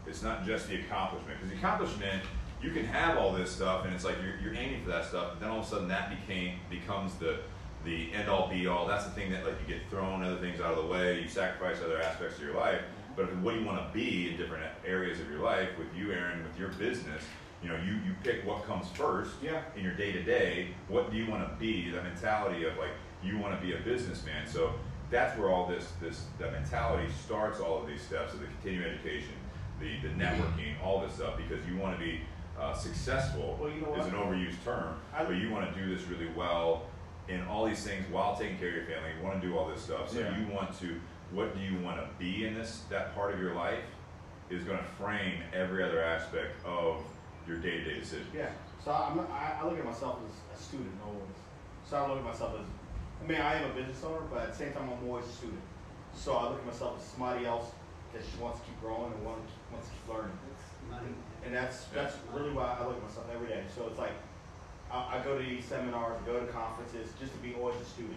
It's not just the accomplishment, because the accomplishment, you can have all this stuff, and it's like you're, you're aiming for that stuff, but then all of a sudden that became becomes the the end all be all. That's the thing that like you get thrown other things out of the way, you sacrifice other aspects of your life. But what do you want to be in different areas of your life? With you, Aaron, with your business, you know, you, you pick what comes first yeah. in your day to day. What do you want to be? The mentality of like you want to be a businessman. So that's where all this this the mentality starts. All of these steps of the continuing education. The, the networking, all this stuff, because you want to be uh, successful well, you know is an overused term, I, but you want to do this really well in all these things while taking care of your family. You want to do all this stuff, so yeah. you want to. What do you want to be in this? That part of your life is going to frame every other aspect of your day-to-day decisions. Yeah. So I'm, I, I look at myself as a student always. So I look at myself as, I mean, I am a business owner, but at the same time, I'm always a student. So I look at myself as somebody else. That she wants to keep growing and wants to keep learning. That's nice. And that's that's really why I look at myself every day. So it's like, I, I go to these seminars, I go to conferences, just to be always a student.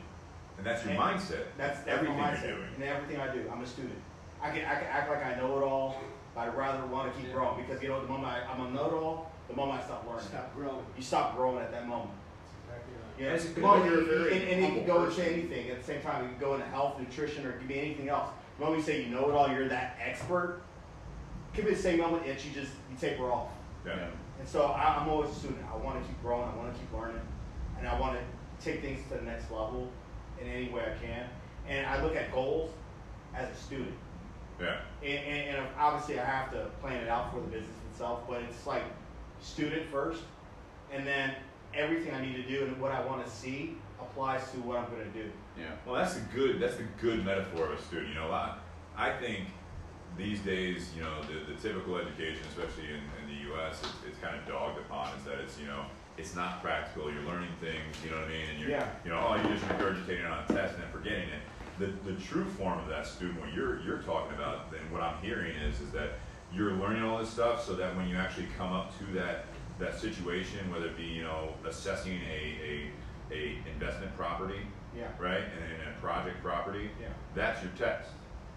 And that's your and mindset. That's, that's everything my mindset. You're doing. And everything I do, I'm a student. I can, I can act like I know it all, but I'd rather want to keep yeah. growing. Because you know, the moment I, I'm a know-it-all, the moment I stop learning. Stop growing. You stop growing at that moment. That's exactly right. Yeah. That's a and, and it can go person. Into anything. At the same time, it can go into health, nutrition, or it can be anything else. When we say you know it all, you're that expert. It could be the same moment that you just you taper off. Yeah. And so I, I'm always a student. I want to keep growing. I want to keep learning, and I want to take things to the next level in any way I can. And I look at goals as a student. Yeah. And, and, and obviously I have to plan it out for the business itself, but it's like student first, and then everything I need to do and what I want to see applies to what I'm going to do. Yeah. Well, that's a good that's a good metaphor of a student. You know, I I think these days, you know, the, the typical education, especially in, in the U S, it's, it's kind of dogged upon is that it's you know it's not practical. You're learning things, you know what I mean, and you're yeah. you know oh you're just regurgitating it on a test and then forgetting it. The the true form of that student, what you're you're talking about, and what I'm hearing is is that you're learning all this stuff so that when you actually come up to that that situation, whether it be you know assessing a a, a investment property. yeah. right? And in a project property, yeah. that's your test.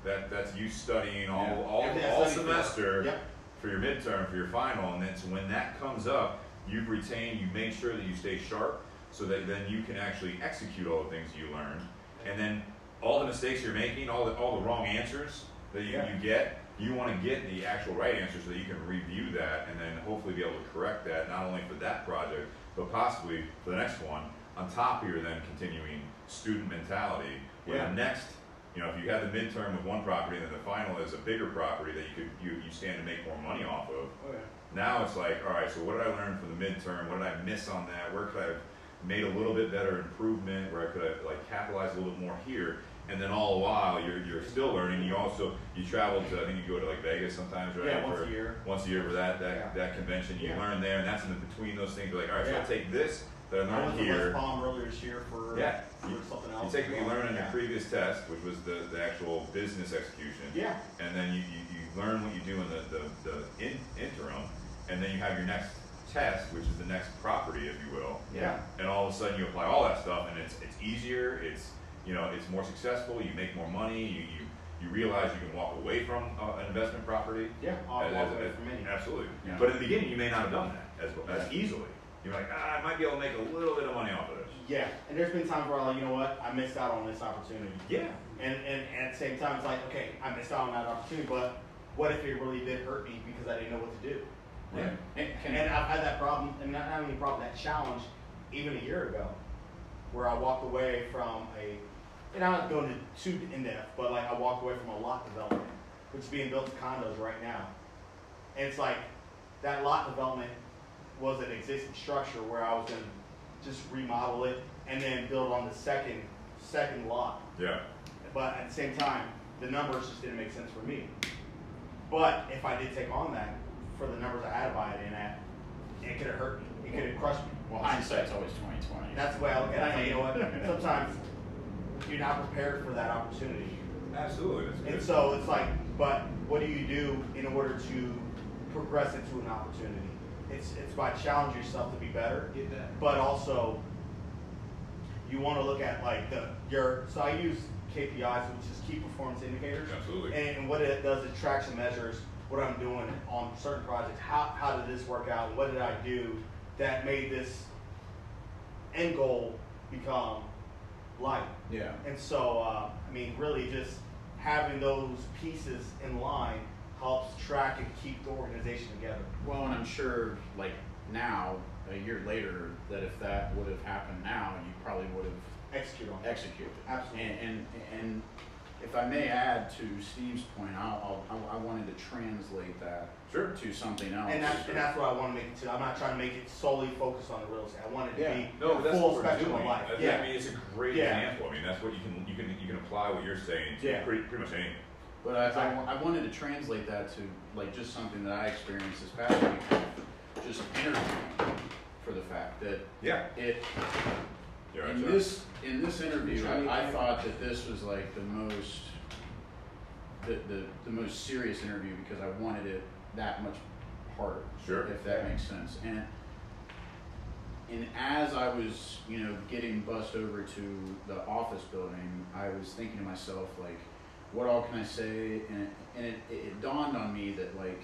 That that's you studying all yeah. all, yeah, all semester yeah. for your midterm, for your final, and then when that comes up, you've retained. You make sure that you stay sharp, so that then you can actually execute all the things you learned, and then all the mistakes you're making, all the all the wrong answers that you, yeah. you get. You want to get the actual right answer so that you can review that and then hopefully be able to correct that, not only for that project, but possibly for the next one. On top of your then continuing student mentality, where yeah. the next, you know, if you have the midterm with one property and then the final is a bigger property that you could you, you stand to make more money off of. Oh, yeah. Now it's like, all right, so what did I learn from the midterm? What did I miss on that? Where could I have made a little bit better improvement? Where I could have like capitalized a little more here? And then all the while, you're you're still learning. You also you travel to I think you go to like Vegas sometimes, right? Yeah, once for, a year. Once a year for that that, yeah. that convention. You yeah. learn there, and that's in the between those things. You're like, all right, yeah. so I take this that I learned I here. I went to West Palm earlier this year for, yeah. for you, something else. You take what you learned in yeah. your previous test, which was the, the actual business execution. Yeah. And then you, you, you learn what you do in the the, the in, interim, and then you have your next test, which is the next property, if you will. Yeah. And all of a sudden, you apply all that stuff, and it's it's easier. It's You know, it's more successful. You make more money. You you, you realize you can walk away from uh, an investment property. Yeah, walk away from many. Absolutely. Yeah. But in the beginning, you may not have done that as well, yeah. as easily. You're like, ah, I might be able to make a little bit of money off of this. Yeah, and there's been times where I'm like, you know what, I missed out on this opportunity. Yeah. And and at the same time, it's like, okay, I missed out on that opportunity, but what if it really did hurt me because I didn't know what to do? Right. Yeah. And, and I've had that problem, and not having a problem, that challenge, even a year ago, where I walked away from a. And I'm not going to too in depth, but like I walked away from a lot development, which is being built to condos right now. And it's like that lot development was an existing structure where I was going to just remodel it and then build on the second second lot. Yeah. But at the same time, the numbers just didn't make sense for me. But if I did take on that for the numbers I had by it in at, it could have hurt me. It could have crushed me. Well, hindsight's always twenty twenty. That's the way I look at it. You know what? Sometimes you're not prepared for that opportunity. Absolutely. That's good. And so it's like, but what do you do in order to progress into an opportunity? It's it's by challenging yourself to be better. Get that. But also, you want to look at like the your. So I use K P Is, which is key performance indicators. Absolutely. And, and what it does, it tracks and measures what I'm doing on certain projects. How how did this work out? What did I do that made this end goal become light? Yeah. And so, uh, I mean, really just having those pieces in line helps track and keep the organization together. Well, and I'm sure, like, now, a year later, that if that would have happened now, you probably would have executed. Executed. Absolutely. And, and, and if I may add to Steve's point, I'll, I'll, I wanted to translate that sure. to something else. And that's, and that's what I want to make it to. I'm not trying to make it solely focused on the real estate. I want it to yeah. be no, the that's full spectrum of life. Yeah. I mean, it's a great yeah. example. I mean, that's what you can you can you can apply what you're saying to yeah. pretty, pretty much anything. But I, I, I wanted to translate that to like just something that I experienced this past week, just interviewing for the fact that yeah it. Right, in sir. this in this interview, I, I thought that this was like the most the, the the most serious interview because I wanted it that much harder. Sure. If that makes sense. And and as I was, you know, getting bussed over to the office building, I was thinking to myself, like, what all can I say? And and it, it, it dawned on me that like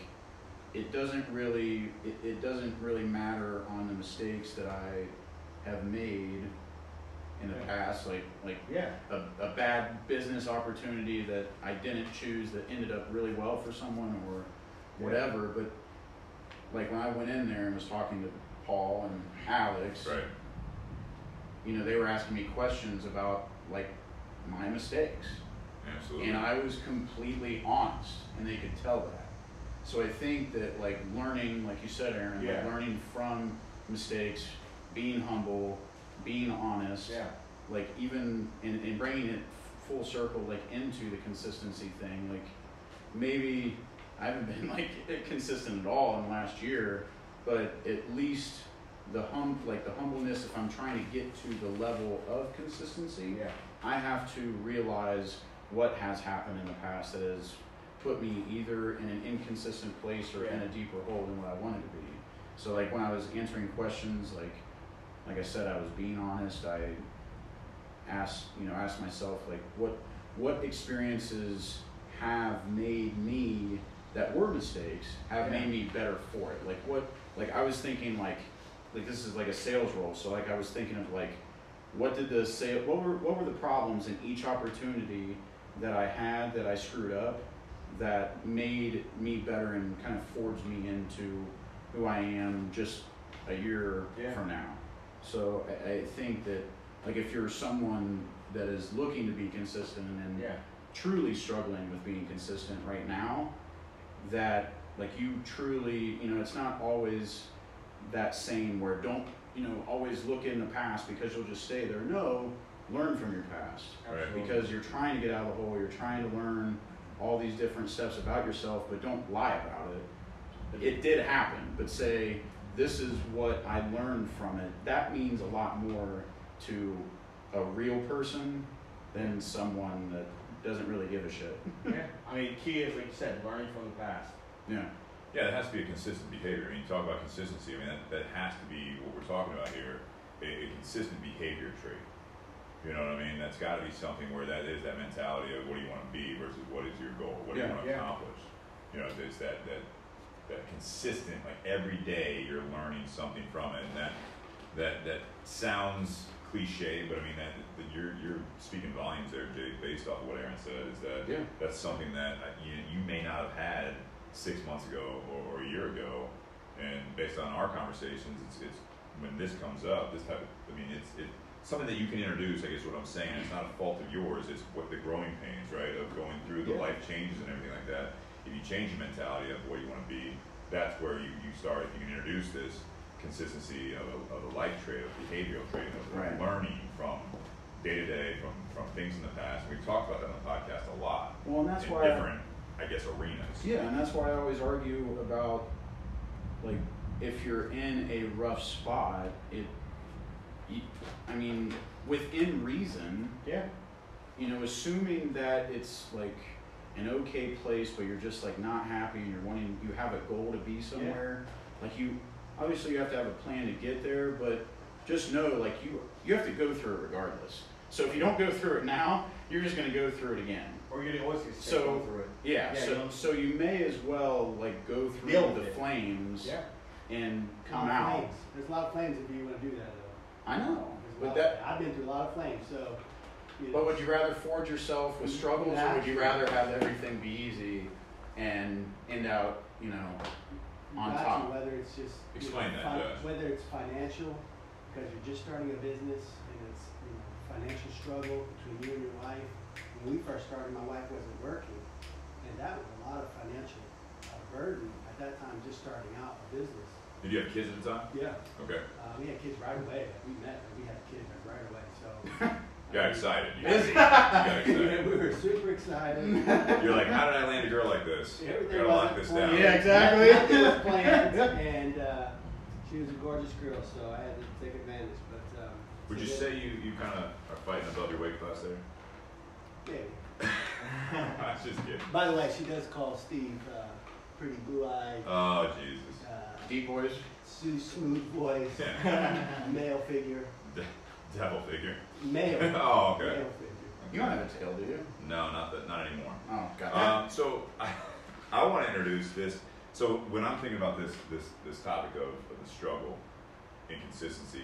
it doesn't really it, it doesn't really matter on the mistakes that I have made in the yeah. past, like like yeah. a, a bad business opportunity that I didn't choose that ended up really well for someone or whatever, yeah. but like when I went in there and was talking to Paul and Alex, right. you know, they were asking me questions about like my mistakes. Absolutely. And I was completely honest and they could tell that. So I think that like learning, like you said, Aaron, yeah. like learning from mistakes, being humble, being honest, yeah. like even in, in bringing it full circle, like into the consistency thing, like maybe I haven't been like consistent at all in the last year, but at least the hum, like the humbleness, if I'm trying to get to the level of consistency, yeah. I have to realize what has happened in the past that has put me either in an inconsistent place or yeah. in a deeper hole than what I wanted to be. So like when I was answering questions, like Like I said, I was being honest. I ask, you know, ask myself, like, what what experiences have made me that were mistakes have yeah. made me better for it? Like what, like I was thinking like, like this is like a sales role. So like I was thinking of like, what did the sale, what were, what were the problems in each opportunity that I had that I screwed up that made me better and kind of forged me into who I am just a year yeah. from now. So I, I think that like if you're someone that is looking to be consistent and yeah. truly struggling with being consistent right now, that like you truly, you know, it's not always that saying where don't, you know, always look in the past because you'll just stay there. No, learn from your past. Absolutely. Because you're trying to get out of the hole, you're trying to learn all these different steps about yourself, but don't lie about it. It did happen, but say, this is what I learned from it. That means a lot more to a real person than someone that doesn't really give a shit. Yeah, I mean, key is, like you said, learning from the past. Yeah. Yeah, it has to be a consistent behavior. I mean, you talk about consistency, I mean, that, that has to be what we're talking about here, a, a consistent behavior trait. You know what I mean? That's got to be something where that is, that mentality of what do you want to be versus what is your goal? What do yeah, you want to yeah. accomplish? You know, it's that, that, that consistent, like every day you're learning something from it. And that, that, that sounds cliche, but I mean that, that you're you're speaking volumes there, Jake, based off of what Aaron said. Is that yeah. that's something that you you may not have had six months ago or, or a year ago, and based on our conversations, it's it's when this comes up, this type of, I mean, it's it's something that you can introduce. I guess what I'm saying, it's not a fault of yours. It's what the growing pains, right, of going through the yeah. life changes and everything like that. If you change your mentality of what you want to be, that's where you you start. If you can introduce this consistency of a, of a life trait, of behavioral trait, of right. learning from day to day, from, from things in the past. We've talked about that on the podcast a lot. Well, and that's in why different, I, I guess, arenas. Yeah, and that's why I always argue about, like, if you're in a rough spot, it, I mean, within reason. Yeah. You know, assuming that it's like an okay place, but you're just like not happy, and you're wanting, you have a goal to be somewhere, yeah. like you. Obviously, you have to have a plan to get there, but just know, like, you you have to go through it regardless. So if you don't go through it now, you're just going to go through it again. Or you're always going to stay going through it. Yeah, yeah, so, you so you may as well, like, go through the it. flames yeah. and come out. Flames. There's a lot of flames if you want to do that, though. I know. But that, I've been through a lot of flames, so... You know. But would you rather forge yourself with struggles, yeah. or would you rather have everything be easy and end out, you know... On top. Whether it's just Explain know, that, fin- whether it's financial, because you're just starting a business and it's, you know, financial struggle between you and your wife. When we first started, my wife wasn't working, and that was a lot of financial uh, burden at that time, just starting out a business. Did you have kids at the time? Yeah. Okay. Uh, we had kids right away. We met and we had kids right away. So. You got excited. You got, you got excited. We were super excited. You're like, how did I land a girl like this? Everything gotta lock this down. Yeah, exactly. Nothing was planned, and uh, she was a gorgeous girl, so I had to take advantage. But um, would so you say you, you kind of are fighting above your weight class there? Yeah. I was just kidding. By the way, she does call Steve uh, pretty blue-eyed. Oh, Jesus. Uh, Deep voice. Smooth voice. Yeah. Male figure. Devil figure. Male. Oh, okay. Male figure. Okay. You don't have a tail, do you? No, not that. Not anymore. Oh, got it. Um, so I, I want to introduce this. So when I'm thinking about this, this, this topic of, of the struggle, inconsistency.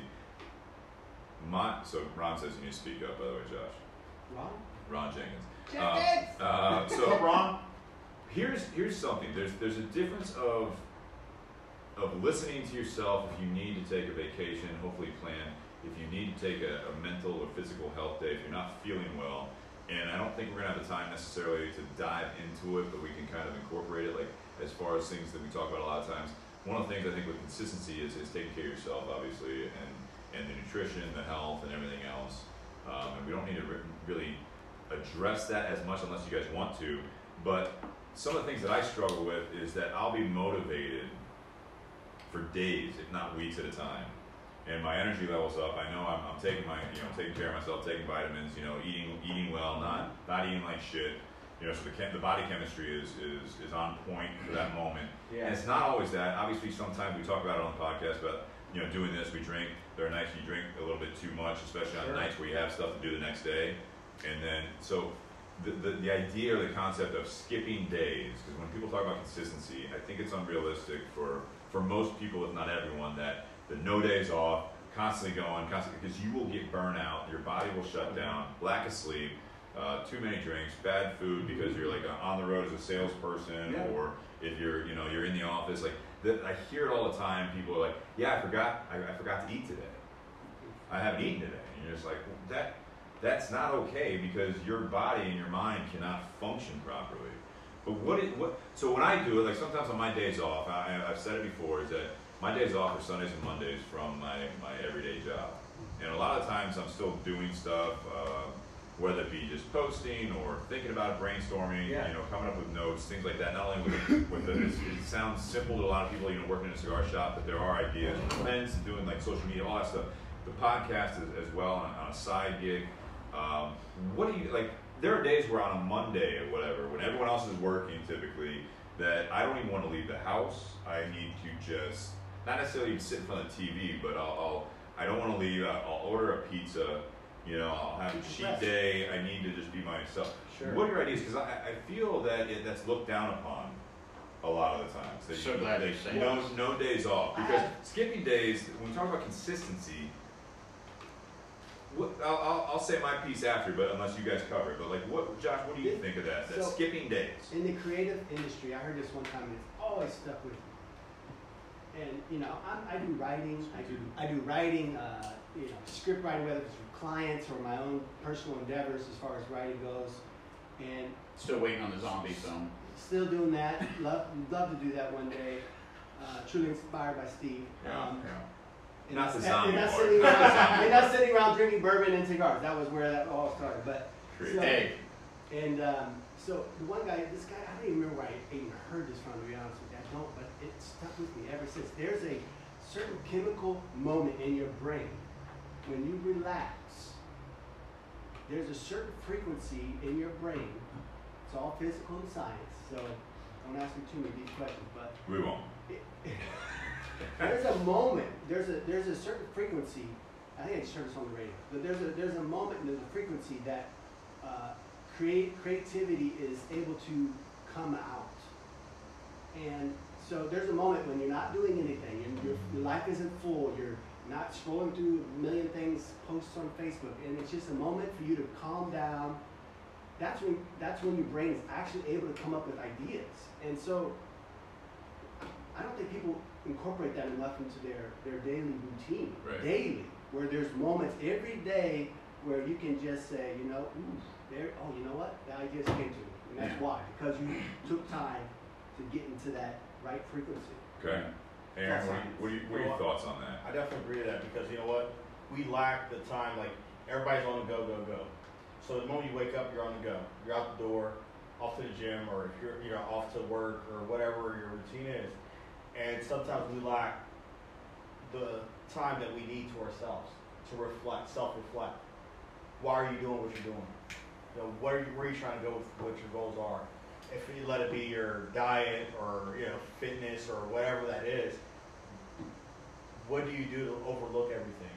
My so Ron says you need to speak up. By the way, Josh. Ron. Ron Jenkins. Jenkins. Um, uh, so Ron, here's here's something. There's there's a difference of of listening to yourself. If you need to take a vacation, hopefully plan. If you need to take a, a mental or physical health day, if you're not feeling well, and I don't think we're going to have the time necessarily to dive into it, but we can kind of incorporate it, like as far as things that we talk about a lot of times. One of the things I think with consistency is, is taking care of yourself, obviously, and, and the nutrition, the health, and everything else. Um, and we don't need to re- really address that as much unless you guys want to, but some of the things that I struggle with is that I'll be motivated for days, if not weeks at a time. And my energy level's up. I know I'm, I'm taking my, you know, taking care of myself, taking vitamins, you know, eating, eating well, not, not eating like shit. You know, so the chem- the body chemistry is, is, is on point for that moment. Yeah. And it's not always that. Obviously, sometimes we talk about it on the podcast, but you know, doing this, we drink. There are nights you drink a little bit too much, especially on sure. nights where you have stuff to do the next day. And then, so the, the, the idea or the concept of skipping days, because when people talk about consistency, I think it's unrealistic for, for most people, if not everyone, that the no days off, constantly going, constantly, because you will get burnout, your body will shut down, lack of sleep, uh, too many drinks, bad food, because you're like on the road as a salesperson, yeah. or if you're, you know, you're in the office, like, I hear it all the time. People are like, "Yeah, I forgot. I, I forgot to eat today. I haven't eaten today." And you're just like, well, "That, that's not okay because your body and your mind cannot function properly." But what? It, what? So when I do it, like sometimes on my days off, I, I've said it before, is that my days off are Sundays and Mondays from my my everyday job. And a lot of times I'm still doing stuff, uh, whether it be just posting or thinking about it, brainstorming, yeah. you know, coming up with notes, things like that. Not only with, with the, it sounds simple to a lot of people, you know, working in a cigar shop, but there are ideas and events and doing like social media, all that stuff. The podcast as, as well on, on a side gig. Um, what do you, like, there are days where on a Monday or whatever, when everyone else is working typically, that I don't even want to leave the house. I need to just, not necessarily sit in front of the T V, but I'll, I'll I don't want to leave. I'll order a pizza. You know, I'll have a cheat day. I need to just be myself. Sure. What are your ideas? Because I, I feel that it, that's looked down upon a lot of the times. So, so you, glad they say no, that. No days off. Because I, skipping days, when we talk about consistency, what, I'll, I'll, I'll say my piece after, but unless you guys cover it. But like, what, Josh, what do you it, think of that? That so skipping days. In the creative industry, I heard this one time, and it's always stuck with me. And, you know, I'm, I do writing. I do, I do writing, uh, you know, script writing, whether it's clients or my own personal endeavors as far as writing goes, and still waiting on the zombie film. Still doing that. love, love to do that one day. Uh, truly inspired by Steve. Yeah, um, yeah. And not I, the zombie. And not sitting around, and not sitting around drinking bourbon and cigars. That was where that all started. But so, hey. And um, so the one guy, this guy, I don't even remember where I even heard this from. To be honest with you, I don't. But it stuck with me ever since. There's a certain chemical moment in your brain when you relax. There's a certain frequency in your brain. It's all physical and science, so don't ask me too many of these questions, but we won't. It, there's a moment. There's a there's a certain frequency. I think I just heard this on the radio, but there's a there's a moment and there's a frequency that uh, create creativity is able to come out. And so there's a moment when you're not doing anything, your your life isn't full. You're not scrolling through a million things, posts on Facebook, and it's just a moment for you to calm down. That's when that's when your brain is actually able to come up with ideas. And so I don't think people incorporate that enough into their, their daily routine, right. daily, where there's moments every day where you can just say, you know, ooh, there, oh, you know what? That idea just came to me. And that's why, because you took time to get into that right frequency. Okay. Aaron, what, what are, you, what are your thoughts on that? I definitely agree with that because, you know what, we lack the time. Like, everybody's on the go, go, go. So the moment you wake up, you're on the go. You're out the door, off to the gym, or if you're, you know, off to work or whatever your routine is. And sometimes we lack the time that we need to ourselves to reflect, self-reflect. Why are you doing what you're doing? You know, what are you, where are you trying to go with what your goals are? If you let it be your diet or, you know, fitness or whatever that is, what do you do to overlook everything?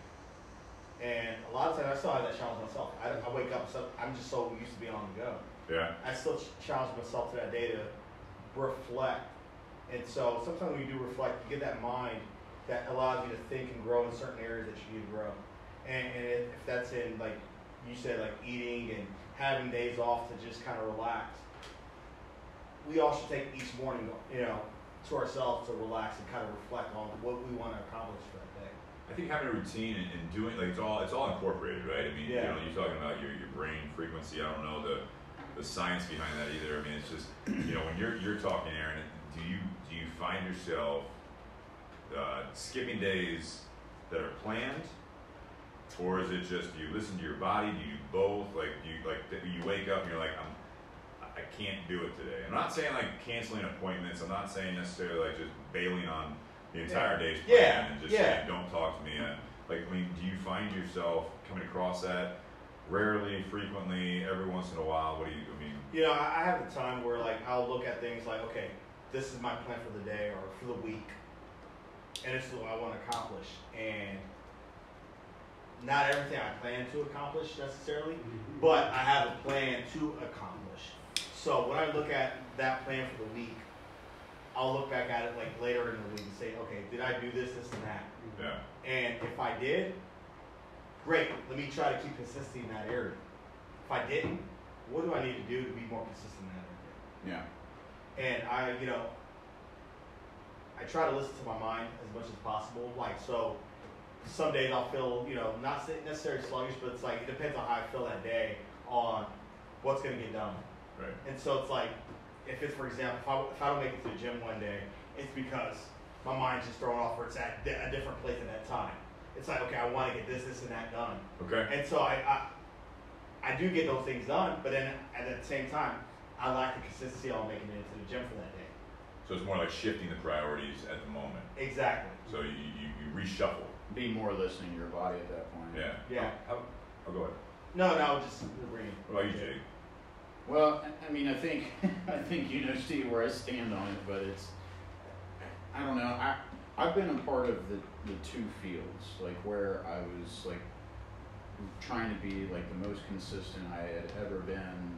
And a lot of times I still have that challenge myself. I, I wake up, so I'm just so used to being on the go. Yeah. I still challenge myself to that day to reflect. And so sometimes when you do reflect, you get that mind that allows you to think and grow in certain areas that you need to grow. And, and if that's in, like you said, like eating and having days off to just kind of relax. We all should take each morning, you know, to ourselves to relax and kind of reflect on what we want to accomplish for that day. I think having a routine and, and doing, like, it's all it's all incorporated, right? I mean, yeah. you know, you're talking about your, your brain frequency. I don't know the the science behind that either. I mean, it's just, you know, when you're you're talking, Aaron, do you do you find yourself uh, skipping days that are planned, or is it just do you listen to your body? Do you do both? Like, do you like you wake up and you're like, I'm. I can't do it today. I'm not saying like canceling appointments. I'm not saying necessarily like just bailing on the entire yeah. day's plan yeah. and just yeah. saying don't talk to me. And, like, I mean, do you find yourself coming across that rarely, frequently, every once in a while? What do you I mean? You know, I have a time where like I'll look at things like, okay, this is my plan for the day or for the week. and it's what I want to accomplish. And not everything I plan to accomplish necessarily, but I have a plan to accomplish. So when I look at that plan for the week, I'll look back at it like later in the week and say, okay, did I do this, this, and that? Yeah. And if I did, great. Let me try to keep consistent in that area. If I didn't, what do I need to do to be more consistent in that area? Yeah. And I, you know, I try to listen to my mind as much as possible. Like, so some days I'll feel, you know, not necessarily sluggish, but it's like, it depends on how I feel that day on what's going to get done. Right. And so it's like, if it's, for example, if I, if I don't make it to the gym one day, it's because my mind's just thrown off where it's at a different place at that time. It's like, okay, I want to get this, this, and that done. Okay. And so I, I I do get those things done, but then at the same time, I lack the consistency on making it to the gym for that day. So it's more like shifting the priorities at the moment. Exactly. So you, you, you reshuffle. Be more listening to your body at that point. Yeah. Yeah. I'll, I'll go ahead. No, no, just agreeing. What about you, Jake? Well, I mean, I think, I think you know, Steve, where I stand on it, but it's, I don't know, I, I've been a part of the, the two fields, like where I was like trying to be like the most consistent I had ever been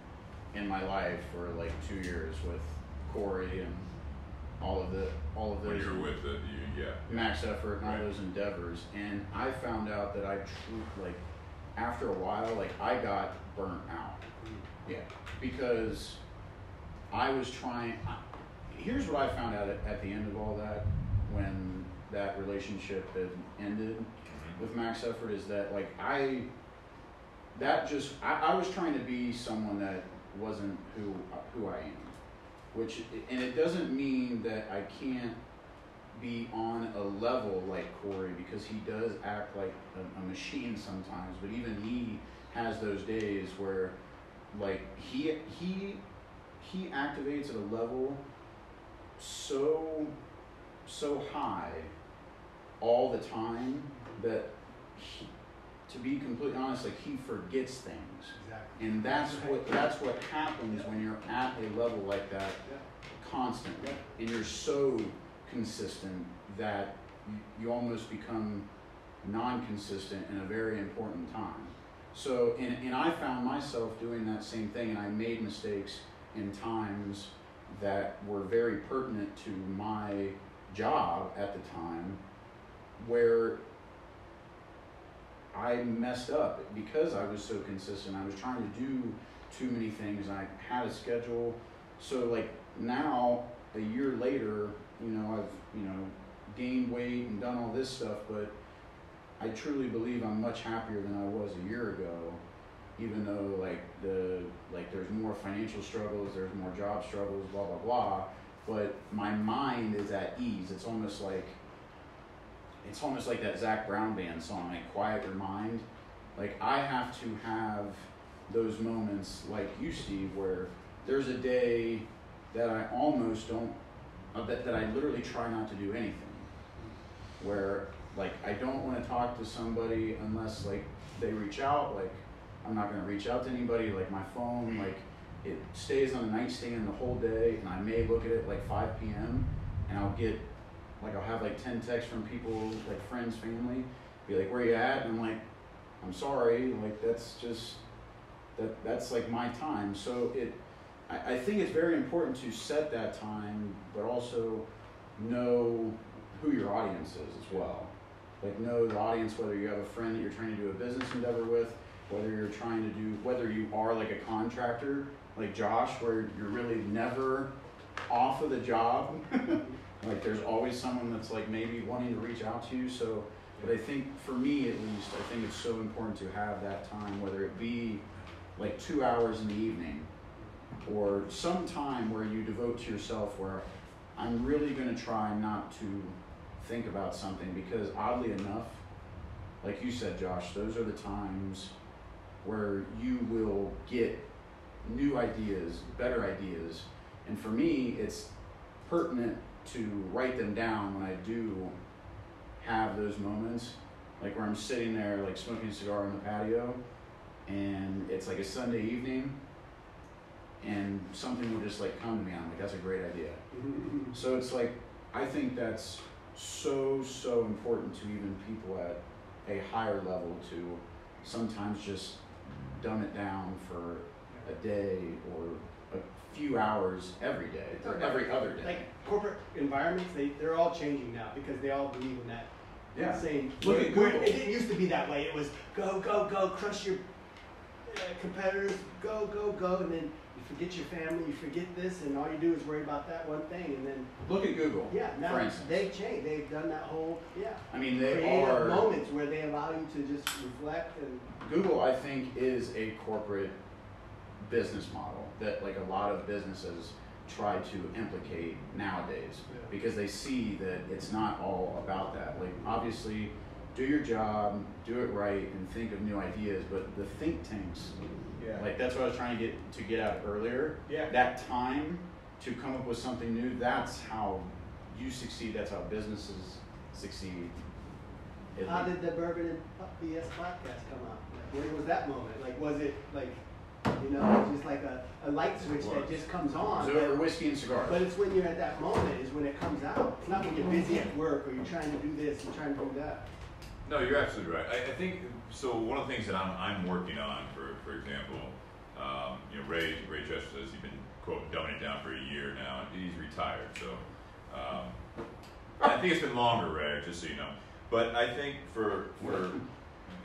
in my life for like two years with Corey and all of the, all of those. When you're with it, you, yeah. Max effort and all right. those endeavors, and I found out that I, tr- like, after a while, like I got burnt out. Yeah, because I was trying, here's what I found out at, at the end of all that, when that relationship had ended with Max Effort, is that like I, that just, I, I was trying to be someone that wasn't who who I am, which, and it doesn't mean that I can't be on a level like Corey, because he does act like a, a machine sometimes, but even he has those days where like he he he activates at a level so so high all the time that he, to be completely honest, like he forgets things. Exactly. And that's what that's what happens when you're at a level like that constantly, and you're so consistent that you almost become non-consistent in a very important time. So, and, and I found myself doing that same thing, and I made mistakes in times that were very pertinent to my job at the time, where I messed up because I was so consistent. I was trying to do too many things. I had a schedule. So like now, a year later, you know, I've, you know, gained weight and done all this stuff, but I truly believe I'm much happier than I was a year ago, even though like the like there's more financial struggles, there's more job struggles, blah blah blah. But my mind is at ease. It's almost like it's almost like that Zac Brown Band song, like "Quiet Your Mind." Like I have to have those moments, like you, Steve, where there's a day that I almost don't, that that I literally try not to do anything, where. Like, I don't want to talk to somebody unless, like, they reach out. Like, I'm not going to reach out to anybody. Like, my phone, like, it stays on the nightstand the whole day, and I may look at it, like, five p.m., and I'll get, like, I'll have, like, ten texts from people, like, friends, family, be like, where you at? And I'm like, I'm sorry. Like, that's just, that that's, like, my time. So it, I, I think it's very important to set that time, but also know who your audience is as well. Like know the audience, whether you have a friend that you're trying to do a business endeavor with, whether you're trying to do, whether you are like a contractor, like Josh, where you're really never off of the job. Like there's always someone that's like maybe wanting to reach out to you. So, but I think for me at least, I think it's so important to have that time, whether it be like two hours in the evening or some time where you devote to yourself where I'm really gonna try not to think about something, because oddly enough, like you said, Josh, those are the times where you will get new ideas, better ideas. And for me, it's pertinent to write them down when I do have those moments, like where I'm sitting there, like smoking a cigar on the patio, and it's like a Sunday evening, and something will just like come to me. I'm like, that's a great idea. So it's like, I think that's so, so important to even people at a higher level to sometimes just dumb it down for a day or a few hours every day or every other day. Like corporate environments, they, they're all changing now because they all believe in that. Yeah. Saying, look at Google. It didn't used to be that way. It was go, go, go, crush your uh, competitors, go, go, go, and then you forget your family, you forget this, and all you do is worry about that one thing. And then look at Google. Yeah, now for instance, they've changed. They've done that whole yeah. I mean, they creative are moments where they allow you to just reflect. And Google, I think, is a corporate business model that like a lot of businesses try to implicate nowadays yeah. because they see that it's not all about that. Like obviously do your job, do it right, and think of new ideas, but the think tanks, yeah. like that's what I was trying to get to get out earlier. Yeah. That time to come up with something new, that's how you succeed, that's how businesses succeed. It how like, did the Bourbon and B S podcast come out? Like, where was that moment? Like was it like You know, just like a, a light switch that just comes on. So over whiskey and cigars. But it's when you're at that moment is when it comes out. It's not when you're busy at work or you're trying to do this, you're trying to do that. No, you're absolutely right. I, I think, so one of the things that I'm, I'm working on, for for example, um, you know, Ray, Ray Chester says he's been, quote, dumbing it down for a year now. And he's retired, so. Um, I think it's been longer, Ray, just so you know. But I think for for...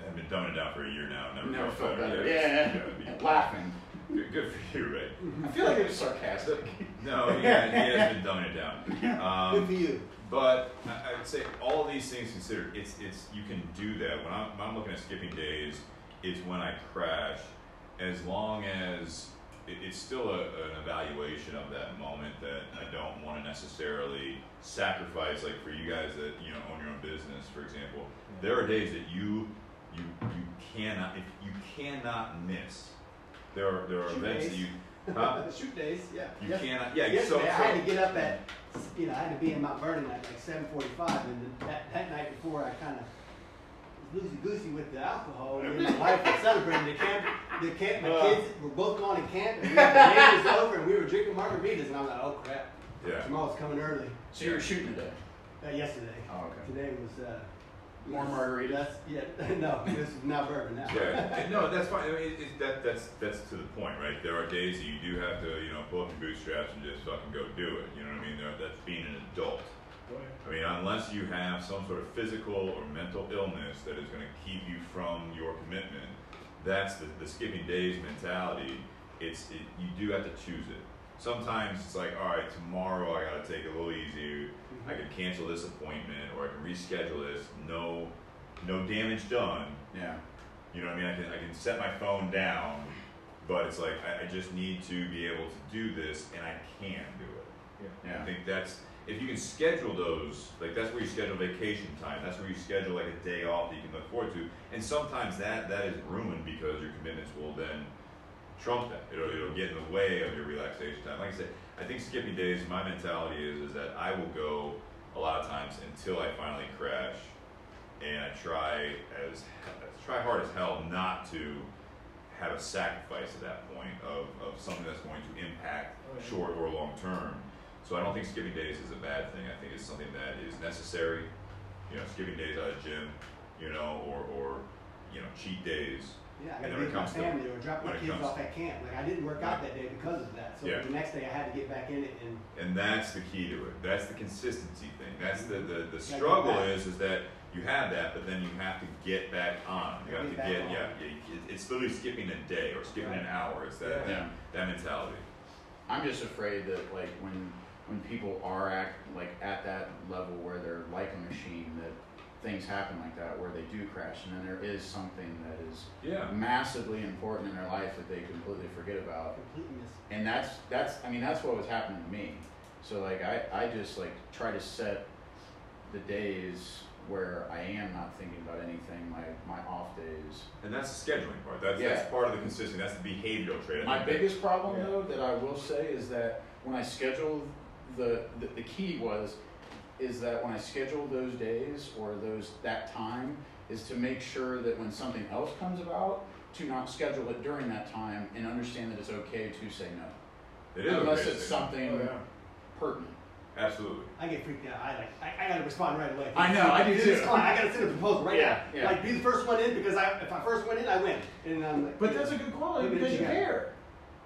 I've been dumbing it down for a year now. Never, never felt better. better. Yeah, yeah. yeah. Laughing. Good, good for you, Ray. I feel like it was sarcastic. No, he, has, he has been dumbing it down. Um, good for you. But I would say all these things considered, it's it's you can do that. When I'm, when I'm looking at skipping days, it's when I crash. As long as it, it's still a, an evaluation of that moment that I don't want to necessarily sacrifice. Like for you guys that you know own your own business, for example, there are days that you. You you cannot if you cannot miss. There are there are shoot events days. that you huh? shoot days, yeah. You yes. cannot yeah, so, so I had to get up at you know, I had to be in Mount Vernon at like seven forty five and the, that, that night before I kinda loosey goosey with the alcohol and my wife was celebrating the camp the camp my uh, kids were both gone to camp and we, the game was over and we were drinking margaritas and I'm like, oh crap. Yeah. Tomorrow's coming early. So you were shooting today? Uh, yesterday. Oh okay. Today was uh more margaritas? Yeah, no, this is not bourbon now. Yeah, no, that's fine. I mean, it, it, that, that's that's to the point, right? There are days that you do have to, you know, pull up your bootstraps and just fucking go do it. You know what I mean? There, that's being an adult. I mean, unless you have some sort of physical or mental illness that is going to keep you from your commitment, that's the, the skipping days mentality. It's it, you do have to choose it. Sometimes it's like, all right, tomorrow I got to take it a little easier. Mm-hmm. I can cancel this appointment or I can reschedule this. No no damage done. Yeah. You know what I mean? I can I can set my phone down, but it's like I, I just need to be able to do this, and I can do it. Yeah. yeah. I think that's, if you can schedule those, like that's where you schedule vacation time. That's where you schedule like a day off that you can look forward to. And sometimes that, that is ruined because your commitments will then trump that. It'll, it'll get in the way of your relaxation time. Like I said, I think skipping days, my mentality is, is that I will go a lot of times until I finally crash, and I try as try hard as hell not to have a sacrifice at that point of, of something that's going to impact short or long term. So I don't think skipping days is a bad thing. I think it's something that is necessary. You know, skipping days out of the gym, you know, or, or you know, cheat days. Yeah, I got to leave my family or drop my kids off at camp. Like, I didn't work out that day because of that. So yeah. the next day I had to get back in it. And and that's the key to it. That's the consistency thing. That's mm-hmm. the, the, the struggle is is that you have that, but then you have to get back on. You, you have get to get, yeah, yeah, it's literally skipping a day or skipping right. an hour. It's that, yeah. that, that mentality. I'm just afraid that, like, when when people are act, like at that level where they're like a machine, that things happen like that where they do crash, and then there is something that is yeah. massively important in their life that they completely forget about. Completeness. And that's that's I mean that's what was happening to me. So like I, I just like try to set the days where I am not thinking about anything, my my off days. And that's the scheduling part. That's yeah. that's part of the consistency. That's the behavioral trait. My biggest problem yeah. though that I will say is that when I scheduled the the, the key was is that when I schedule those days or those that time is to make sure that when something else comes about, to not schedule it during that time and understand that it's okay to say no. It is unless okay it's something no. pertinent. Absolutely. I get freaked out. I like. I, I gotta respond right away. I know. I do too. I gotta send a proposal right yeah, now. Yeah. Like be the first one in because I, if I first went in, I win. And I'm like, but that's a good quality because you care.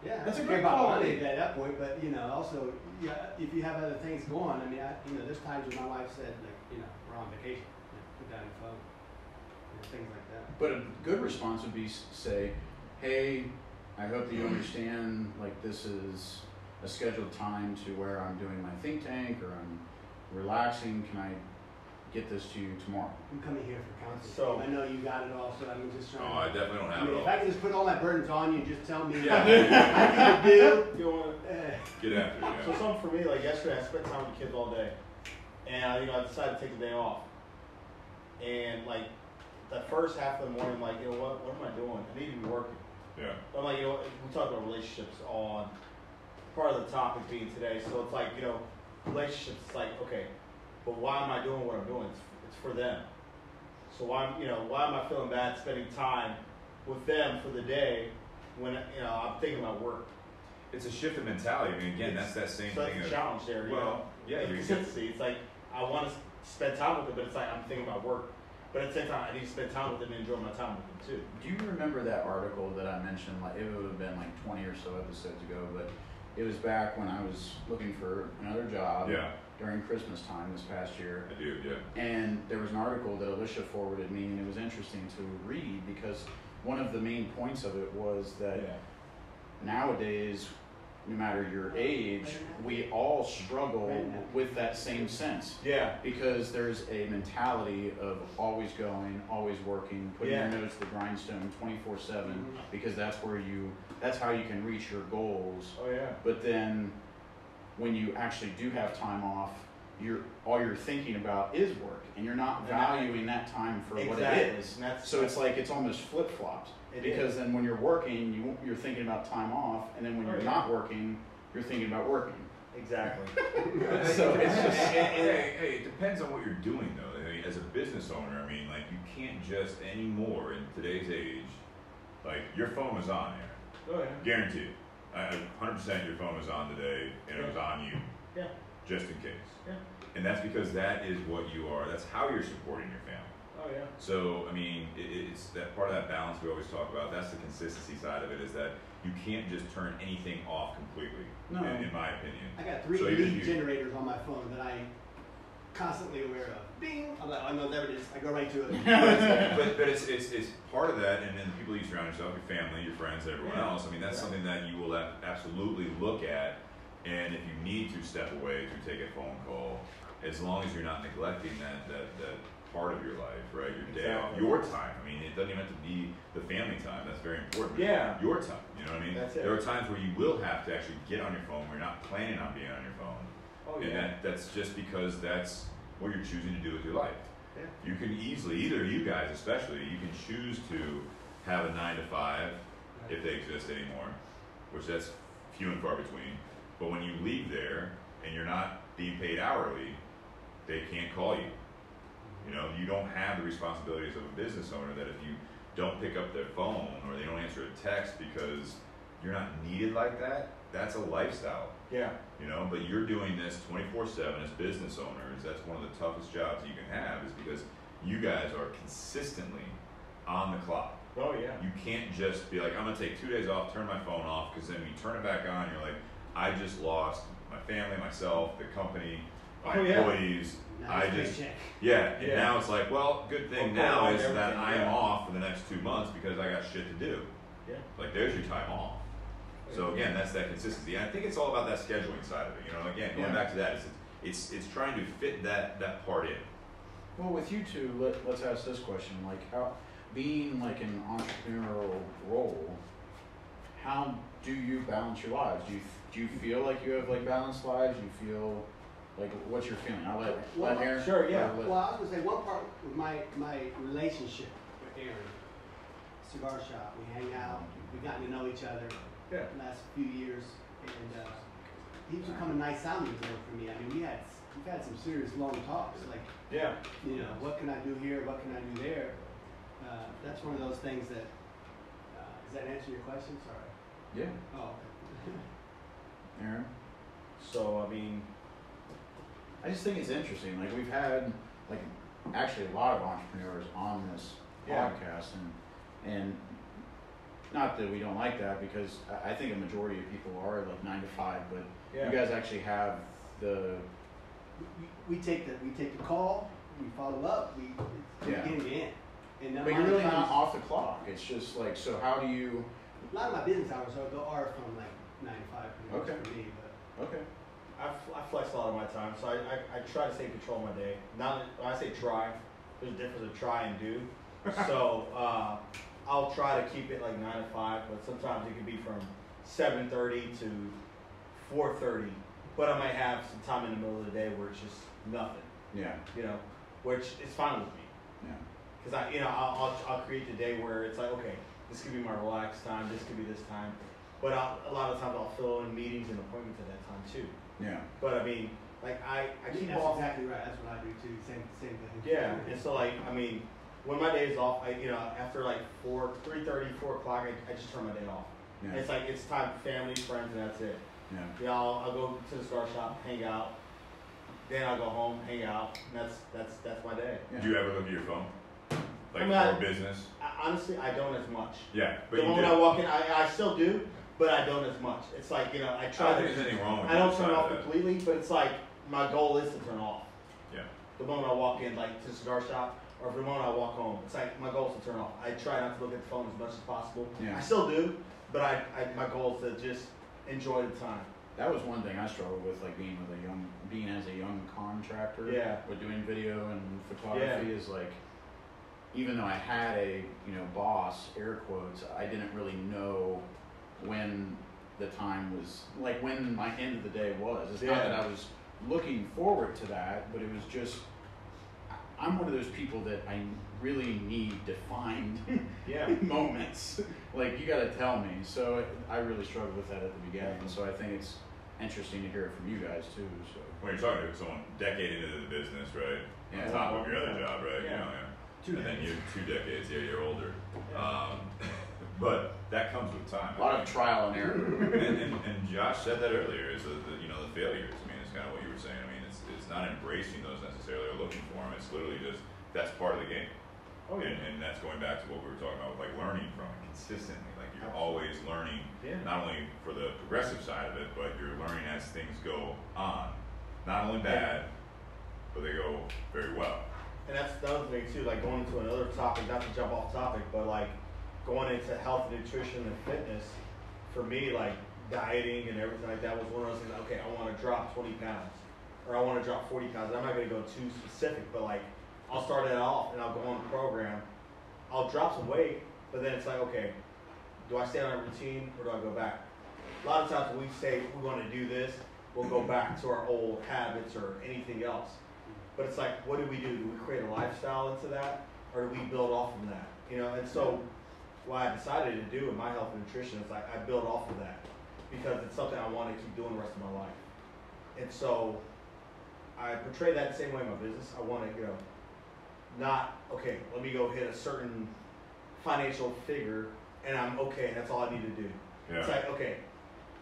Yeah, that's a great quality at that point. But you know, also, yeah, if you have other things going, I mean, I, you know, there's times when my wife said, like, you know, we're on vacation, you know, put down your phone, you know, things like that. But a good response would be say, hey, I hope that you understand, like, this is a scheduled time to where I'm doing my think tank or I'm relaxing. Can I get this to you tomorrow? I'm coming here for counsel. So, I know you got it all, so I'm just trying oh, to... Oh, I definitely don't have I mean, it all. If I can just put all my burdens on you and just tell me yeah. what I need to do. You want to, eh. Get after it. Yeah. So something for me, like yesterday, I spent time with the kids all day. And, you know, I decided to take the day off. And, like, the first half of the morning, I'm like, you know what, what am I doing? I need to be working. Yeah. But I'm like, you know, we talk about relationships on part of the topic being today. So it's like, you know, relationships, it's like, okay, but why am I doing what I'm doing? It's, it's for them. So why, you know, why am I feeling bad spending time with them for the day when, you know, I'm thinking about work? It's a shift in mentality. I mean, again, it's, that's that same so thing. That's a challenge there, you well, know? Yeah, you're consistency. It's like, I want to spend time with them, but it's like, I'm thinking about work. But at the same time, I need to spend time with them and enjoy my time with them, too. Do you remember that article that I mentioned? Like, it would have been like twenty or so episodes ago, but it was back when I was looking for another job. Yeah. During Christmas time this past year. I do, yeah. And there was an article that Alicia forwarded me, and it was interesting to read because one of the main points of it was that yeah. nowadays, no matter your age, we all struggle with that same sense. Yeah. Because there's a mentality of always going, always working, putting yeah. your nose to the grindstone twenty-four seven, mm-hmm. because that's where you, that's how you can reach your goals. Oh, yeah. But then, when you actually do have time off, you're all you're thinking about is work, and you're not and valuing that, that time for exactly. what it is. And that's, so it's like it's almost flip flops. Because is. Then when you're working, you you're thinking about time off, and then when you're oh, yeah. not working, you're thinking about working. Exactly. So it's just hey, hey, it depends on what you're doing though. I mean, as a business owner, I mean, like you can't just anymore in today's age, like your phone is on there, oh, yeah. guaranteed. one hundred percent your phone was on today, and it was on you. Yeah. Just in case. Yeah. And that's because that is what you are. That's how you're supporting your family. Oh, yeah. So, I mean, it, it's that part of that balance we always talk about. That's the consistency side of it, is that you can't just turn anything off completely, no. in, in my opinion. I got three so lead generators on my phone that I'm constantly aware of. Bing! I'm like, oh, no, there it is. I go right to it. but but it's, it's it's part of that, and then the people you surround yourself, your family, your friends, everyone yeah. else. I mean, that's right. something that you will absolutely look at, and if you need to step away to take a phone call, as long as you're not neglecting that that, that part of your life, right? Your exactly. day off, your time. I mean, it doesn't even have to be the family time. That's very important. Yeah. Your time. You know what I mean? That's it. There are times where you will have to actually get on your phone where you're not planning on being on your phone. Oh, yeah. And that, that's just because that's what you're choosing to do with your life. Yeah. You can easily, either you guys especially, you can choose to have a nine to five, if they exist anymore, which that's few and far between. But when you leave there and you're not being paid hourly, they can't call you. You know, you don't have the responsibilities of a business owner that if you don't pick up their phone or they don't answer a text because you're not needed like that, that's a lifestyle. Yeah. You know, but you're doing this twenty-four seven as business owners. That's one of the toughest jobs you can have, is because you guys are consistently on the clock. Oh, yeah. You can't just be like, I'm going to take two days off, turn my phone off, because then when you turn it back on, you're like, I just lost my family, myself, the company, my oh, yeah. employees. Now I just, yeah, and yeah. now it's like, well, good thing okay, now is that I am yeah. off for the next two months because I got shit to do. Yeah. Like, there's your time off. So again, that's that consistency. And I think it's all about that scheduling side of it. You know, again, going yeah. back to that, it's, it's it's trying to fit that that part in. Well, with you two, let, let's ask this question: like, how being like an entrepreneurial role, how do you balance your lives? Do you do you feel like you have like balanced lives? Do you feel like, what's your feeling? I'll let well, let Aaron. Sure, yeah. Well, I was gonna say one part with my my relationship with Aaron, cigar shop. We hang out. We've gotten to know each other. Yeah. The last few years, and uh, he's become a nice sounding board for me. I mean, we had we've had some serious long talks. Like, yeah, you know, what can I do here? What can I do there? Uh, that's one of those things that. Uh, does that answer your question? Sorry. Yeah. Oh. Aaron. So I mean, I just think it's interesting. Like, we've had, like, actually a lot of entrepreneurs on this yeah. podcast, and and not that we don't like that, because I think a majority of people are, like, nine to five, but yeah. you guys actually have the... We, we take the we take the call, we follow up, we, we yeah. get it in. And but you're really times, not off the clock. It's just, like, so how do you... A lot of my business hours are, are from, like, nine to five okay. for me, but... Okay. I, fl- I flex a lot of my time, so I, I, I try to stay in control of my day. Now, when I say try, there's a difference of try and do. So uh, I'll try to keep it like nine to five, but sometimes it can be from seven thirty to four thirty. But I might have some time in the middle of the day where it's just nothing. Yeah. You know, which is fine with me. Yeah. Because I, you know, I'll, I'll I'll create the day where it's like, okay, this could be my relaxed time. This could be this time. But I'll, a lot of times I'll fill in meetings and appointments at that time too. Yeah. But I mean, like I, I keep that's off. That's exactly right. That's what I do too. Same, same thing. Yeah. And so, like, I mean, when my day is off, I, you know, after like four, three thirty, four o'clock, I, I just turn my day off. Yeah. It's like it's time for family, friends, and that's it. Yeah. You know, I'll, I'll go to the cigar shop, hang out. Then I'll go home, hang out. And that's that's that's my day. Yeah. Do you ever look at your phone, like I mean, for I, business? I, honestly, I don't as much. Yeah. But the you moment do. I walk in, I, I still do. But I don't as much. It's like, you know, I try I don't to. There's anything wrong with I don't turn off completely, but it's like my goal is to turn off. Yeah. The moment I walk in, like to the cigar shop, or the moment I walk home, it's like my goal is to turn off. I try not to look at the phone as much as possible. Yeah. I still do, but I, I my goal is to just enjoy the time. That was one thing I struggled with, like being with a young, being as a young contractor. Yeah. With doing video and photography yeah. is like, even though I had a you know boss, air quotes, I didn't really know when the time was, like when my end of the day was. It's yeah. not that I was looking forward to that, but it was just, I'm one of those people that I really need defined yeah. moments. Like, you gotta tell me. So I really struggled with that at the beginning. So I think it's interesting to hear it from you guys too. So when you're talking to someone a decade into the business, right? Yeah. On top of your other job, right? Yeah. You know, yeah. Two and decades. Then you're two decades, yeah, you're older. Yeah. Um, But that comes with time. A lot I mean, of trial and error. And, and, and Josh said that earlier, is the, the, you know, the failures. I mean, it's kind of what you were saying. I mean, it's it's not embracing those necessarily or looking for them. It's literally just, that's part of the game. Oh, yeah. And, and that's going back to what we were talking about with, like, learning from it consistently. Like, you're always learning, yeah. not only for the progressive side of it, but you're learning as things go on. Not only bad, yeah. but they go very well. And that's the other thing, too, like, going into another topic, not to jump off topic, but, like, going into health, nutrition, and fitness, for me, like dieting and everything like that was one of those things. Like, okay, I want to drop twenty pounds, or I want to drop forty pounds. I'm not going to go too specific, but like I'll start it off and I'll go on the program. I'll drop some weight, but then it's like, okay, do I stay on a routine or do I go back? A lot of times we say we want to do this, we'll go back to our old habits or anything else. But it's like, what do we do? Do we create a lifestyle into that, or do we build off from that? You know, and so. What I decided to do in my health and nutrition is like I build off of that because it's something I want to keep doing the rest of my life. And so I portray that the same way in my business. I want to, you know, not, okay, let me go hit a certain financial figure and I'm okay, that's all I need to do. Yeah. It's like, okay,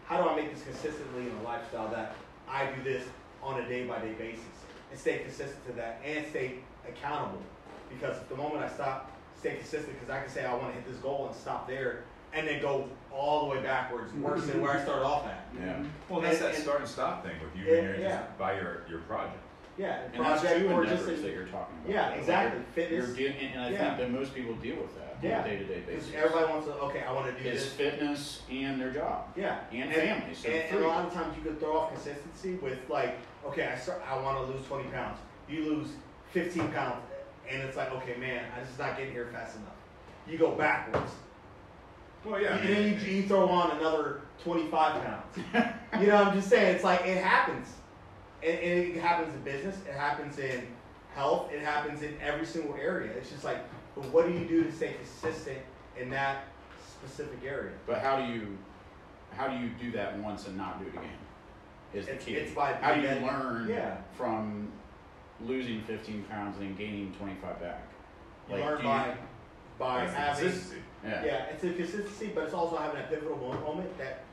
how do I make this consistently in a lifestyle that I do this on a day-by-day basis and stay consistent to that and stay accountable? Because the moment I stop, stay consistent, because I can say I want to hit this goal and stop there and then go all the way backwards, worse than where I started off at. Yeah. Well, that's and, that and, start and stop thing with you and, and your, yeah. just by your, your project. Yeah, and project that's two endeavors that you're talking about. Yeah, exactly. Like you're, fitness. You're doing, and I yeah. think that most people deal with that yeah. on a day-to-day basis. Everybody wants to, okay, I want to do it's this. It's fitness and their job. Yeah. And, and family. So and, and a lot of times you could throw off consistency with like, okay, I start, I want to lose twenty pounds. You lose fifteen pounds. And it's like, okay, man, I'm just not getting here fast enough. You go backwards. Well, yeah. And then you, you throw on another twenty-five pounds. You know what I'm just saying? It's like, it happens. And, and it happens in business. It happens in health. It happens in every single area. It's just like, but what do you do to stay consistent in that specific area? But how do you how do you do that once and not do it again? Is the it's, key. It's by how do you learn yeah. from... losing fifteen pounds and then gaining twenty-five back. Like, you learn by, you, by having... Consistency. Yeah. yeah, it's a consistency, but it's also having a pivotal moment that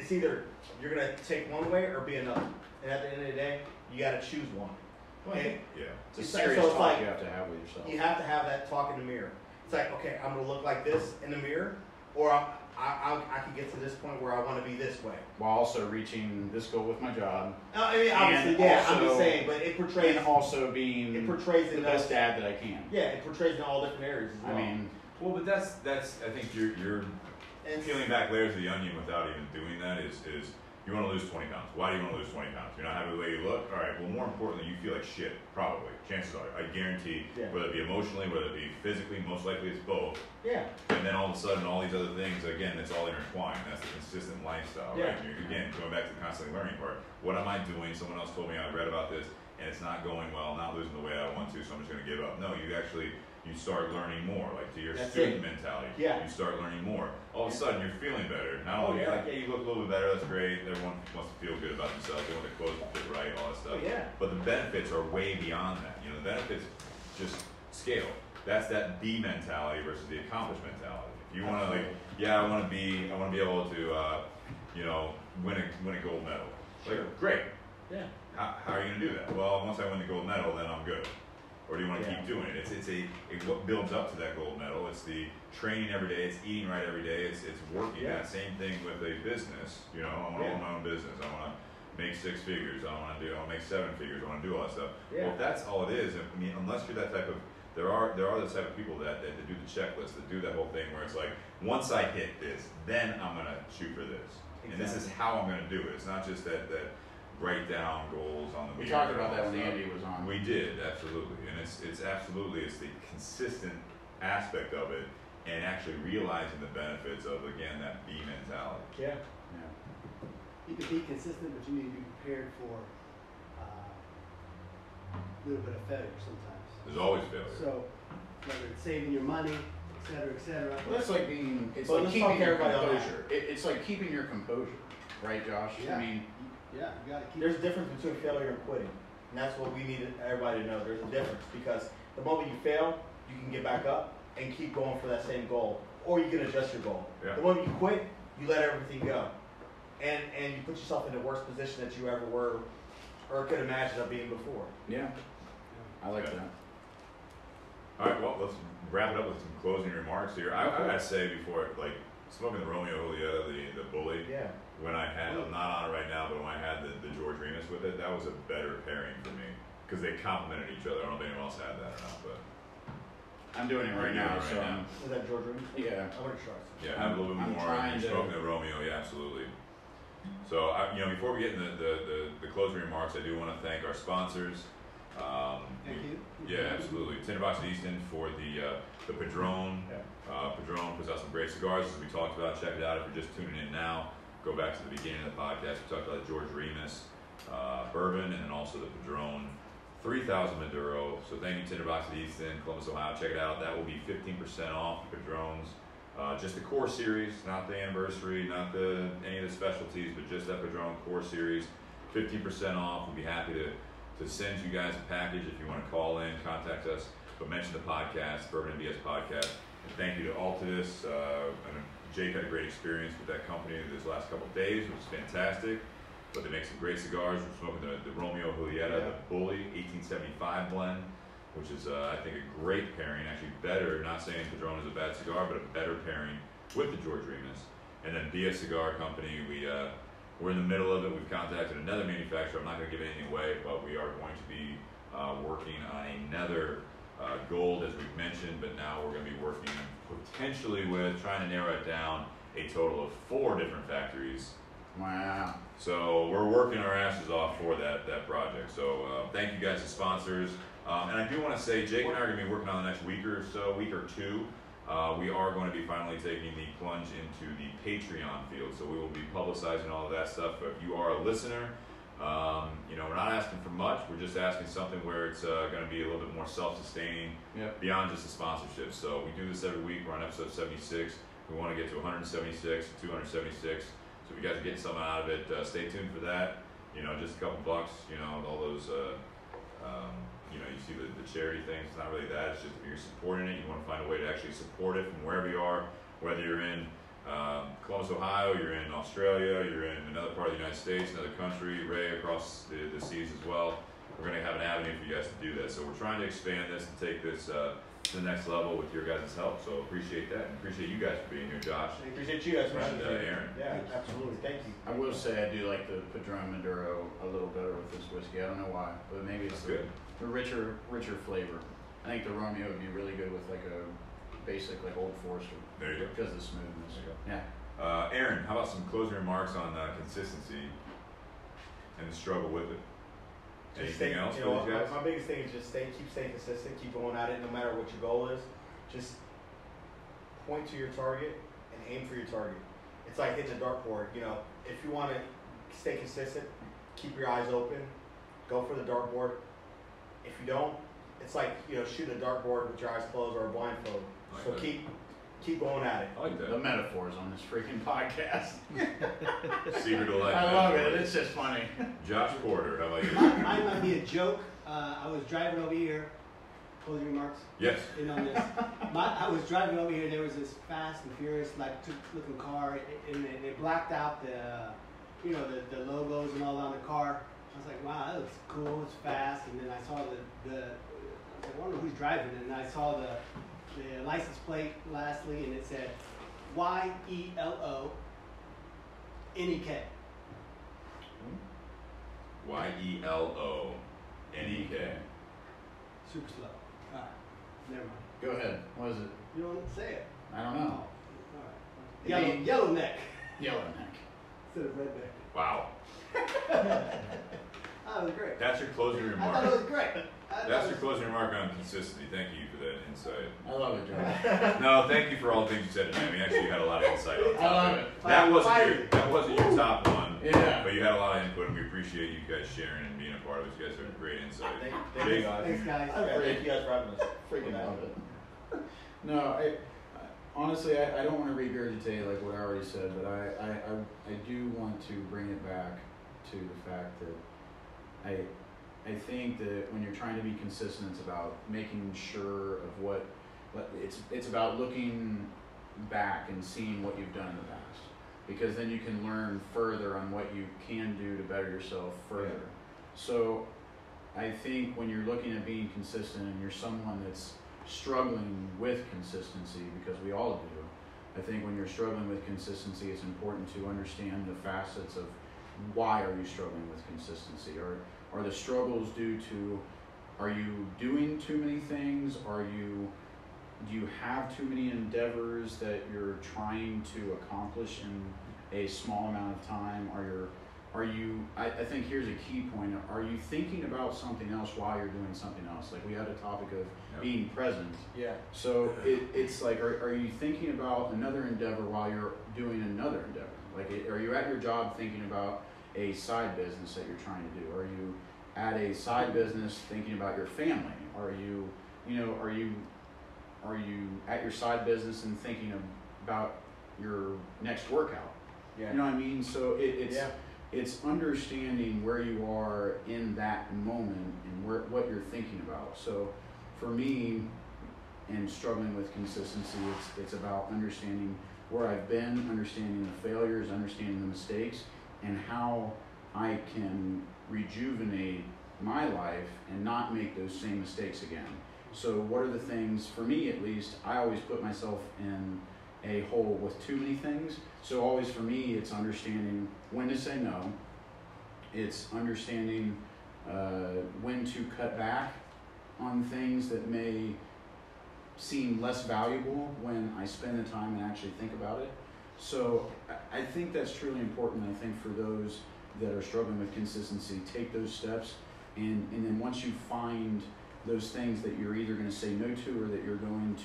it's either you're going to take one way or be another. And at the end of the day, you got to choose one. Well, and yeah. It's a serious so it's talk like, you have to have with yourself. You have to have that talk in the mirror. It's like, okay, I'm going to look like this in the mirror, or I, I, I, I can get to this point where I want to be this way. While also reaching this goal with my job. Uh, I mean, obviously, and yeah, also, I'm just saying, but it portrays... And also being it portrays the in best those, dad that I can. Yeah, it portrays in all different areas as well. I mean... Well, but that's, that's I think you're, you're peeling back layers of the onion without even doing that is, is you want to lose twenty pounds. Why do you want to lose twenty pounds? You're not happy with the way you look? All right, well, more importantly, you feel like shit, probably. Chances are, I guarantee, yeah. whether it be emotionally, whether it be physically, most likely it's both. Yeah. And then all of a sudden, all these other things, again, it's all intertwined. That's the consistent lifestyle, yeah. right? You're, again, going back to the constantly learning part. What am I doing? Someone else told me I read about this, and it's not going well, not losing the way I want to, so I'm just going to give up. No, you actually... You start learning more, like to your That's student it. mentality. Yeah. You start learning more. All of a sudden, you're feeling better. Not only oh, yeah. like, yeah, you look a little bit better. That's great. Everyone wants to feel good about themselves. They want their clothes to fit right, all that stuff. Oh, yeah. But the benefits are way beyond that. You know, the benefits just scale. That's that be mentality versus the accomplished mentality. If you want to, like, yeah, I want to be, I want to be able to, uh, you know, win a win a gold medal. Like, sure. great. Yeah. How, how are you gonna do that? Well, once I win the gold medal, then I'm good. Or do you want to yeah. keep doing it? It's it's a it what builds up to that gold medal. It's the training every day. It's eating right every day. It's it's working. Yeah. That same thing with a business. You know, I want to yeah. own my own business. I want to make six figures. I want to do. I want to make seven figures. I want to do all that stuff. Yeah. Well, if that's all it is, I mean, unless you're that type of there are there are those type of people that, that that do the checklist, that do that whole thing where it's like once I hit this, then I'm gonna shoot for this, exactly. and this is how I'm gonna do it. It's not just that that. Write down goals on the We talked about that when Andy was on. We did, absolutely. And it's it's absolutely it's the consistent aspect of it and actually realizing the benefits of again that be mentality. Yeah. Yeah. You can be consistent, but you need to be prepared for uh, a little bit of failure sometimes. There's always failure. So whether it's saving your money, et cetera, et cetera. Well, that's like being it's well, like keeping your composure. It, it's like keeping your composure. Right, Josh? Yeah. I mean Yeah, you gotta keep There's a difference between failure and quitting. And that's what we need everybody to know. There's a difference because the moment you fail, you can get back up and keep going for that same goal. Or you can adjust your goal. Yeah. The moment you quit, you let everything go. And and you put yourself in the worst position that you ever were or could imagine of being before. Yeah. I like yeah. that. All right, well, let's wrap it up with some closing remarks here. I, I gotta say before, like, smoking the Romeo y Julieta, the, the bully. Yeah. When I had, I'm not on it right now, but when I had the, the George Remus with it, that was a better pairing for me. Because they complemented each other. I don't know if anyone else had that or not, but. I'm doing it right, doing now, it right so now. Is that George Remus? Yeah. I want to try some. Yeah, have a little bit I'm more. I'm smoking the Romeo, yeah, absolutely. So, I, you know, before we get into the, the, the, the closing remarks, I do want to thank our sponsors. Um, Thank we, you. Yeah, absolutely. Tinderbox Easton for the uh, the Padrón. Yeah. Uh, Padrón puts out some great cigars, as we talked about. Check it out if you're just tuning in now. Go back to the beginning of the podcast. We talked about the George Remus uh, bourbon and then also the Padrón three thousand Maduro. So thank you, Tinderbox Easton, Columbus, Ohio. Check it out. That will be fifteen percent off the Padrón's. Uh, just the core series, not the anniversary, not the any of the specialties, but just that Padrón core series. fifteen percent off. We'll be happy to, to send you guys a package if you want to call in, contact us, but mention the podcast, Bourbon and B S Podcast. And thank you to Altadis. Uh, and Jake had a great experience with that company this last couple of days, which was fantastic. But they make some great cigars. We're smoking the, the Romeo Julieta, yeah. the Bully eighteen seventy-five blend, which is, uh, I think, a great pairing. Actually, better. Not saying Padrón is a bad cigar, but a better pairing with the George Remus. And then B S Cigar Company. We uh, we're in the middle of it. We've contacted another manufacturer. I'm not going to give anything away, but we are going to be uh, working on another. Uh, gold, as we've mentioned, but now we're going to be working potentially with trying to narrow it down a total of four different factories. Wow. So we're working our asses off for that that project. So uh, thank you guys to sponsors. Um, and I do want to say Jake and I are going to be working on the next week or so, week or two. Uh, we are going to be finally taking the plunge into the Patreon field. So we will be publicizing all of that stuff. But if you are a listener, Um, you know, we're not asking for much. We're just asking something where it's uh, going to be a little bit more self-sustaining yep. beyond just the sponsorship. So we do this every week. We're on episode seventy-six. We want to get to one seventy-six, two seventy-six. So if you guys are getting something out of it, uh, stay tuned for that. You know, just a couple bucks. You know, all those. Uh, um, you know, you see the, the charity things. It's not really that. It's just if you're supporting it, you want to find a way to actually support it from wherever you are, whether you're in um, Columbus, Ohio, you're in Australia, you're in another part of the United States, another country, Ray across the, the seas as well. We're going to have an avenue for you guys to do that. So we're trying to expand this and take this uh, to the next level with your guys' help. So appreciate that, and appreciate you guys for being here, Josh. I appreciate you guys for having me. Aaron. Yeah, absolutely. Thank you. I will say I do like the Padron Maduro a little better with this whiskey. I don't know why, but maybe it's the, the richer, richer flavor. I think the Romeo would be really good with like a basic like Old Forester. There you go. Because of the smoothness. There you go. Yeah. Uh, Aaron, how about some closing remarks on uh, consistency and the struggle with it? Just stay, else you know, my, my biggest thing is just stay, keep staying consistent, keep going at it, no matter what your goal is. Just point to your target and aim for your target. It's like hitting a dartboard. You know, if you want to stay consistent, keep your eyes open, go for the dartboard. If you don't, it's like you know, shooting a dartboard with your eyes closed or a blindfold. Like so that. keep keep going at it. I like that. The metaphors on this freaking podcast. Secret to life. I love it. It's just funny. Josh Porter, how about you? Mine might be a joke. Uh, I was driving over here. Closing remarks. Yes. In on this. My, I was driving over here. There was this fast and furious like looking car, and they, they blacked out the, uh, you know, the, the logos and all on the car. I was like, wow, that looks cool. It's fast. And then I saw the the. I was like, I wonder who's driving. And I saw the. the license plate lastly, and it said Y E L O N E K. Y E L O N E K. Super slow. All right. Never mind. Go ahead. What is it? You don't want to say it. I don't know. All right. Yellow, mean, yellow neck. Yellow neck. Instead of red neck. Wow. That was great. That's your closing remark. I thought it was great. That's your closing remark on consistency. Thank you for that insight. I love it, John. No, thank you for all the things you said tonight. We actually had a lot of insight on top. I love it. That wasn't your, that wasn't your top one, yeah. But you had a lot of input, and we appreciate you guys sharing and being a part of it. You guys had great insight. Thank, thank Big, you guys. Thanks, guys. Thank you guys for having us. Freaking out of it. No, I, I, honestly, I, I don't want to regurgitate like what I already said, but I, I, I, I do want to bring it back to the fact that I... I think that when you're trying to be consistent, it's about making sure of what, it's it's about looking back and seeing what you've done in the past, because then you can learn further on what you can do to better yourself further. Yeah. So I think when you're looking at being consistent and you're someone that's struggling with consistency, because we all do, I think when you're struggling with consistency, it's important to understand the facets of why are you struggling with consistency, or are the struggles due to, are you doing too many things? Are you, do you have too many endeavors that you're trying to accomplish in a small amount of time? Are you, are you I, I think here's a key point, are you thinking about something else while you're doing something else? Like we had a topic of yep. being present. Yeah. So it, it's like, are, are you thinking about another endeavor while you're doing another endeavor? Like it, are you at your job thinking about a side business that you're trying to do? Are you at a side business thinking about your family? Are you, you know, are you, are you at your side business and thinking of, about your next workout? Yeah. You know what I mean? So it, it's yeah. it's understanding where you are in that moment and where, what you're thinking about. So for me, in struggling with consistency, it's it's about understanding where I've been, understanding the failures, understanding the mistakes, and how I can rejuvenate my life and not make those same mistakes again. So what are the things, for me at least, I always put myself in a hole with too many things. So always for me, it's understanding when to say no. It's understanding uh, when to cut back on things that may seem less valuable when I spend the time and actually think about it. So I think that's truly important. I think for those that are struggling with consistency, take those steps. And, and then once you find those things that you're either going to say no to or that you're going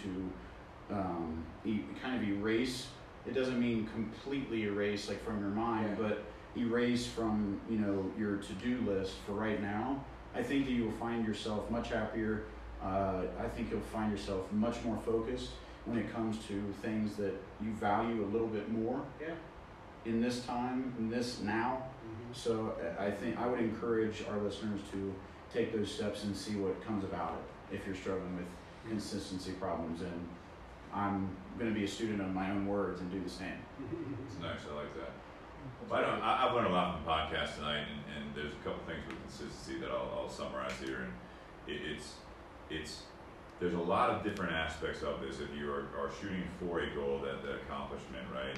to um, e- kind of erase, it doesn't mean completely erase like from your mind, yeah. but erase from you know your to-do list for right now, I think that you will find yourself much happier. Uh, I think you'll find yourself much more focused when it comes to things that you value a little bit more yeah. in this time, in this now. Mm-hmm. So I think I would encourage our listeners to take those steps and see what comes about it if you're struggling with mm-hmm. consistency problems. And I'm going to be a student of my own words and do the same. It's nice. I like that. Well, I don't, I, I've learned a lot from the podcast tonight, and, and there's a couple things with consistency that I'll, I'll summarize here. And it, it's, it's, there's a lot of different aspects of this. If you are, are shooting for a goal, that, that accomplishment, right?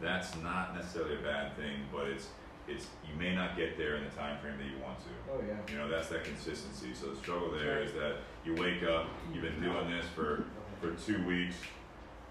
That's not necessarily a bad thing, but it's, it's, you may not get there in the time frame that you want to. Oh yeah. You know, that's that consistency. So the struggle there is that you wake up, you've been doing this for, for two weeks.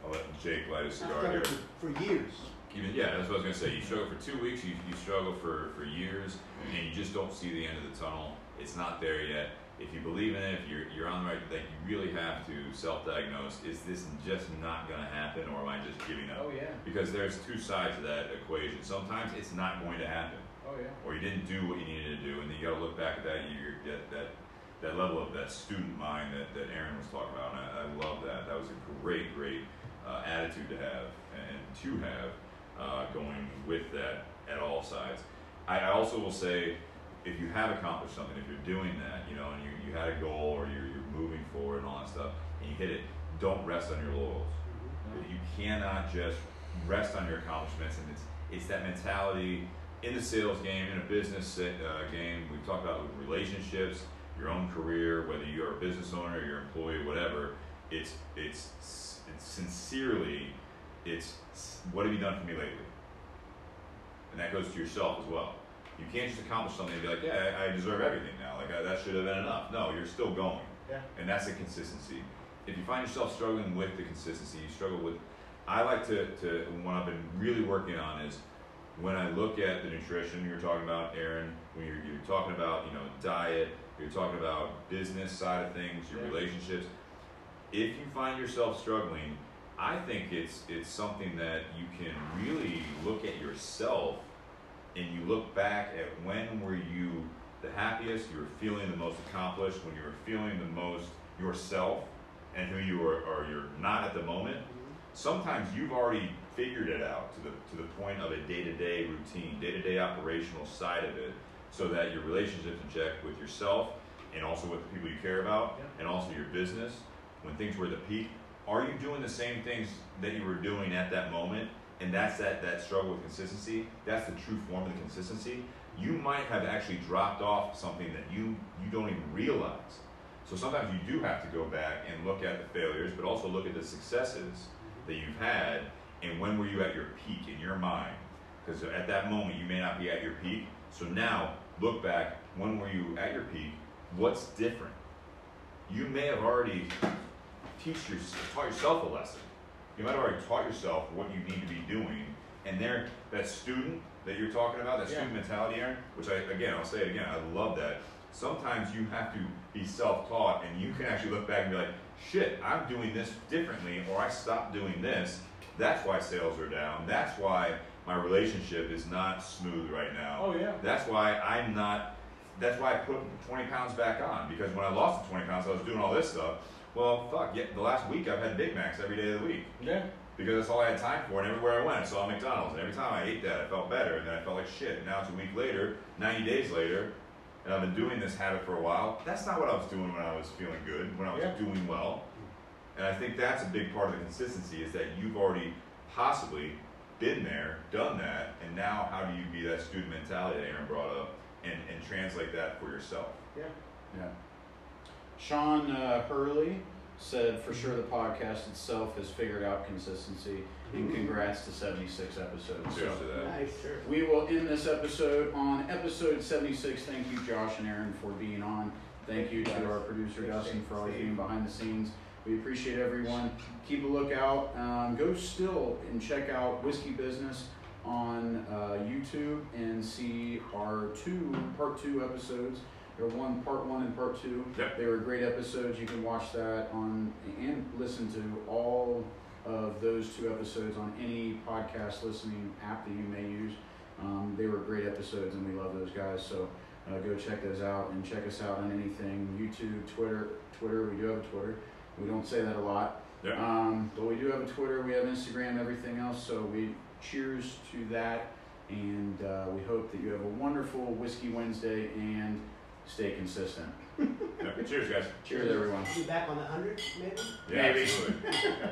I'll let Jake light a cigar here. For, for years. Even, yeah, that's what I was going to say. You struggle for two weeks, you, you struggle for, for years, and you just don't see the end of the tunnel. It's not there yet. If you believe in it, if you're, you're on the right, like, you really have to self-diagnose, is this just not going to happen, or am I just giving up? Oh, yeah. Because there's two sides to that equation. Sometimes it's not going to happen. Oh, yeah. Or you didn't do what you needed to do, and then you got to look back at that year, that, that, that level of that student mind that, that Aaron was talking about, and I, I love that. That was a great, great uh, attitude to have, and to have, uh, going with that at all sides. I, I also will say, if you have accomplished something, if you're doing that, you know, and you, you had a goal, or you're, you're moving forward and all that stuff, and you hit it, don't rest on your laurels. Mm-hmm. You cannot just rest on your accomplishments, and it's it's that mentality in the sales game, in a business uh, game. We've talked about relationships, your own career, whether you're a business owner, your employee, whatever. It's it's, it's sincerely, it's what have you done for me lately, and that goes to yourself as well. You can't just accomplish something and be like, yeah, I deserve everything now. Like, I, that should have been enough. No, you're still going. Yeah. And that's the consistency. If you find yourself struggling with the consistency, you struggle with, I like to, to what I've been really working on is when I look at the nutrition you were talking about, Aaron, when you're, you're talking about, you know, diet, you're talking about business side of things, your yeah. relationships. If you find yourself struggling, I think it's it's something that you can really look at yourself. And you look back at when were you the happiest, you were feeling the most accomplished, when you were feeling the most yourself and who you are, or you're not at the moment. Sometimes you've already figured it out to the to the point of a day-to-day routine, day-to-day operational side of it, so that your relationship's in check with yourself and also with the people you care about, yeah. and also your business. When things were at the peak, are you doing the same things that you were doing at that moment? And that's that, that struggle with consistency. That's the true form of the consistency. You might have actually dropped off something that you, you don't even realize. So sometimes you do have to go back and look at the failures, but also look at the successes that you've had, and when were you at your peak in your mind? Because at that moment, you may not be at your peak. So now, look back, when were you at your peak? What's different? You may have already teach your, taught yourself a lesson. You might have already taught yourself what you need to be doing, and there, that student that you're talking about, that yeah. student mentality, Aaron, which I, again, I'll say it again, I love that. Sometimes you have to be self-taught, and you can actually look back and be like, shit, I'm doing this differently, or I stopped doing this. That's why sales are down. That's why my relationship is not smooth right now. Oh yeah. That's why I'm not, that's why I put twenty pounds back on, because when I lost the twenty pounds, I was doing all this stuff. Well, fuck, yeah, the last week I've had Big Macs every day of the week. Yeah. Because that's all I had time for, and everywhere I went I saw McDonald's, and every time I ate that I felt better, and then I felt like shit, and now it's a week later, ninety days later, and I've been doing this habit for a while. That's not what I was doing when I was feeling good, when I was yeah. doing well. And I think that's a big part of the consistency, is that you've already possibly been there, done that, and now how do you be that student mentality that Aaron brought up, and, and translate that for yourself? Yeah. Yeah. Sean uh, Hurley said, for sure the podcast itself has figured out consistency, and congrats to seventy-six episodes. So, nice. We will end this episode on episode seventy-six. Thank you, Josh and Aaron, for being on. Thank you to our producer, Dustin, for always being behind the scenes. We appreciate everyone. Keep a lookout. Um, go still and check out Whiskey Business on uh, YouTube and see our two part two episodes. There were one, part one and part two. Yep. They were great episodes. You can watch that on and listen to all of those two episodes on any podcast listening app that you may use. Um, they were great episodes, and we love those guys. So uh, go check those out, and check us out on anything, YouTube, Twitter. Twitter, we do have a Twitter. We don't say that a lot. Yep. Um, but we do have a Twitter. We have Instagram, everything else. So we cheers to that, and uh, we hope that you have a wonderful Whiskey Wednesday, and stay consistent. Yeah. Cheers, guys. Cheers, everyone. Be back on the hundred, maybe? Yeah, maybe.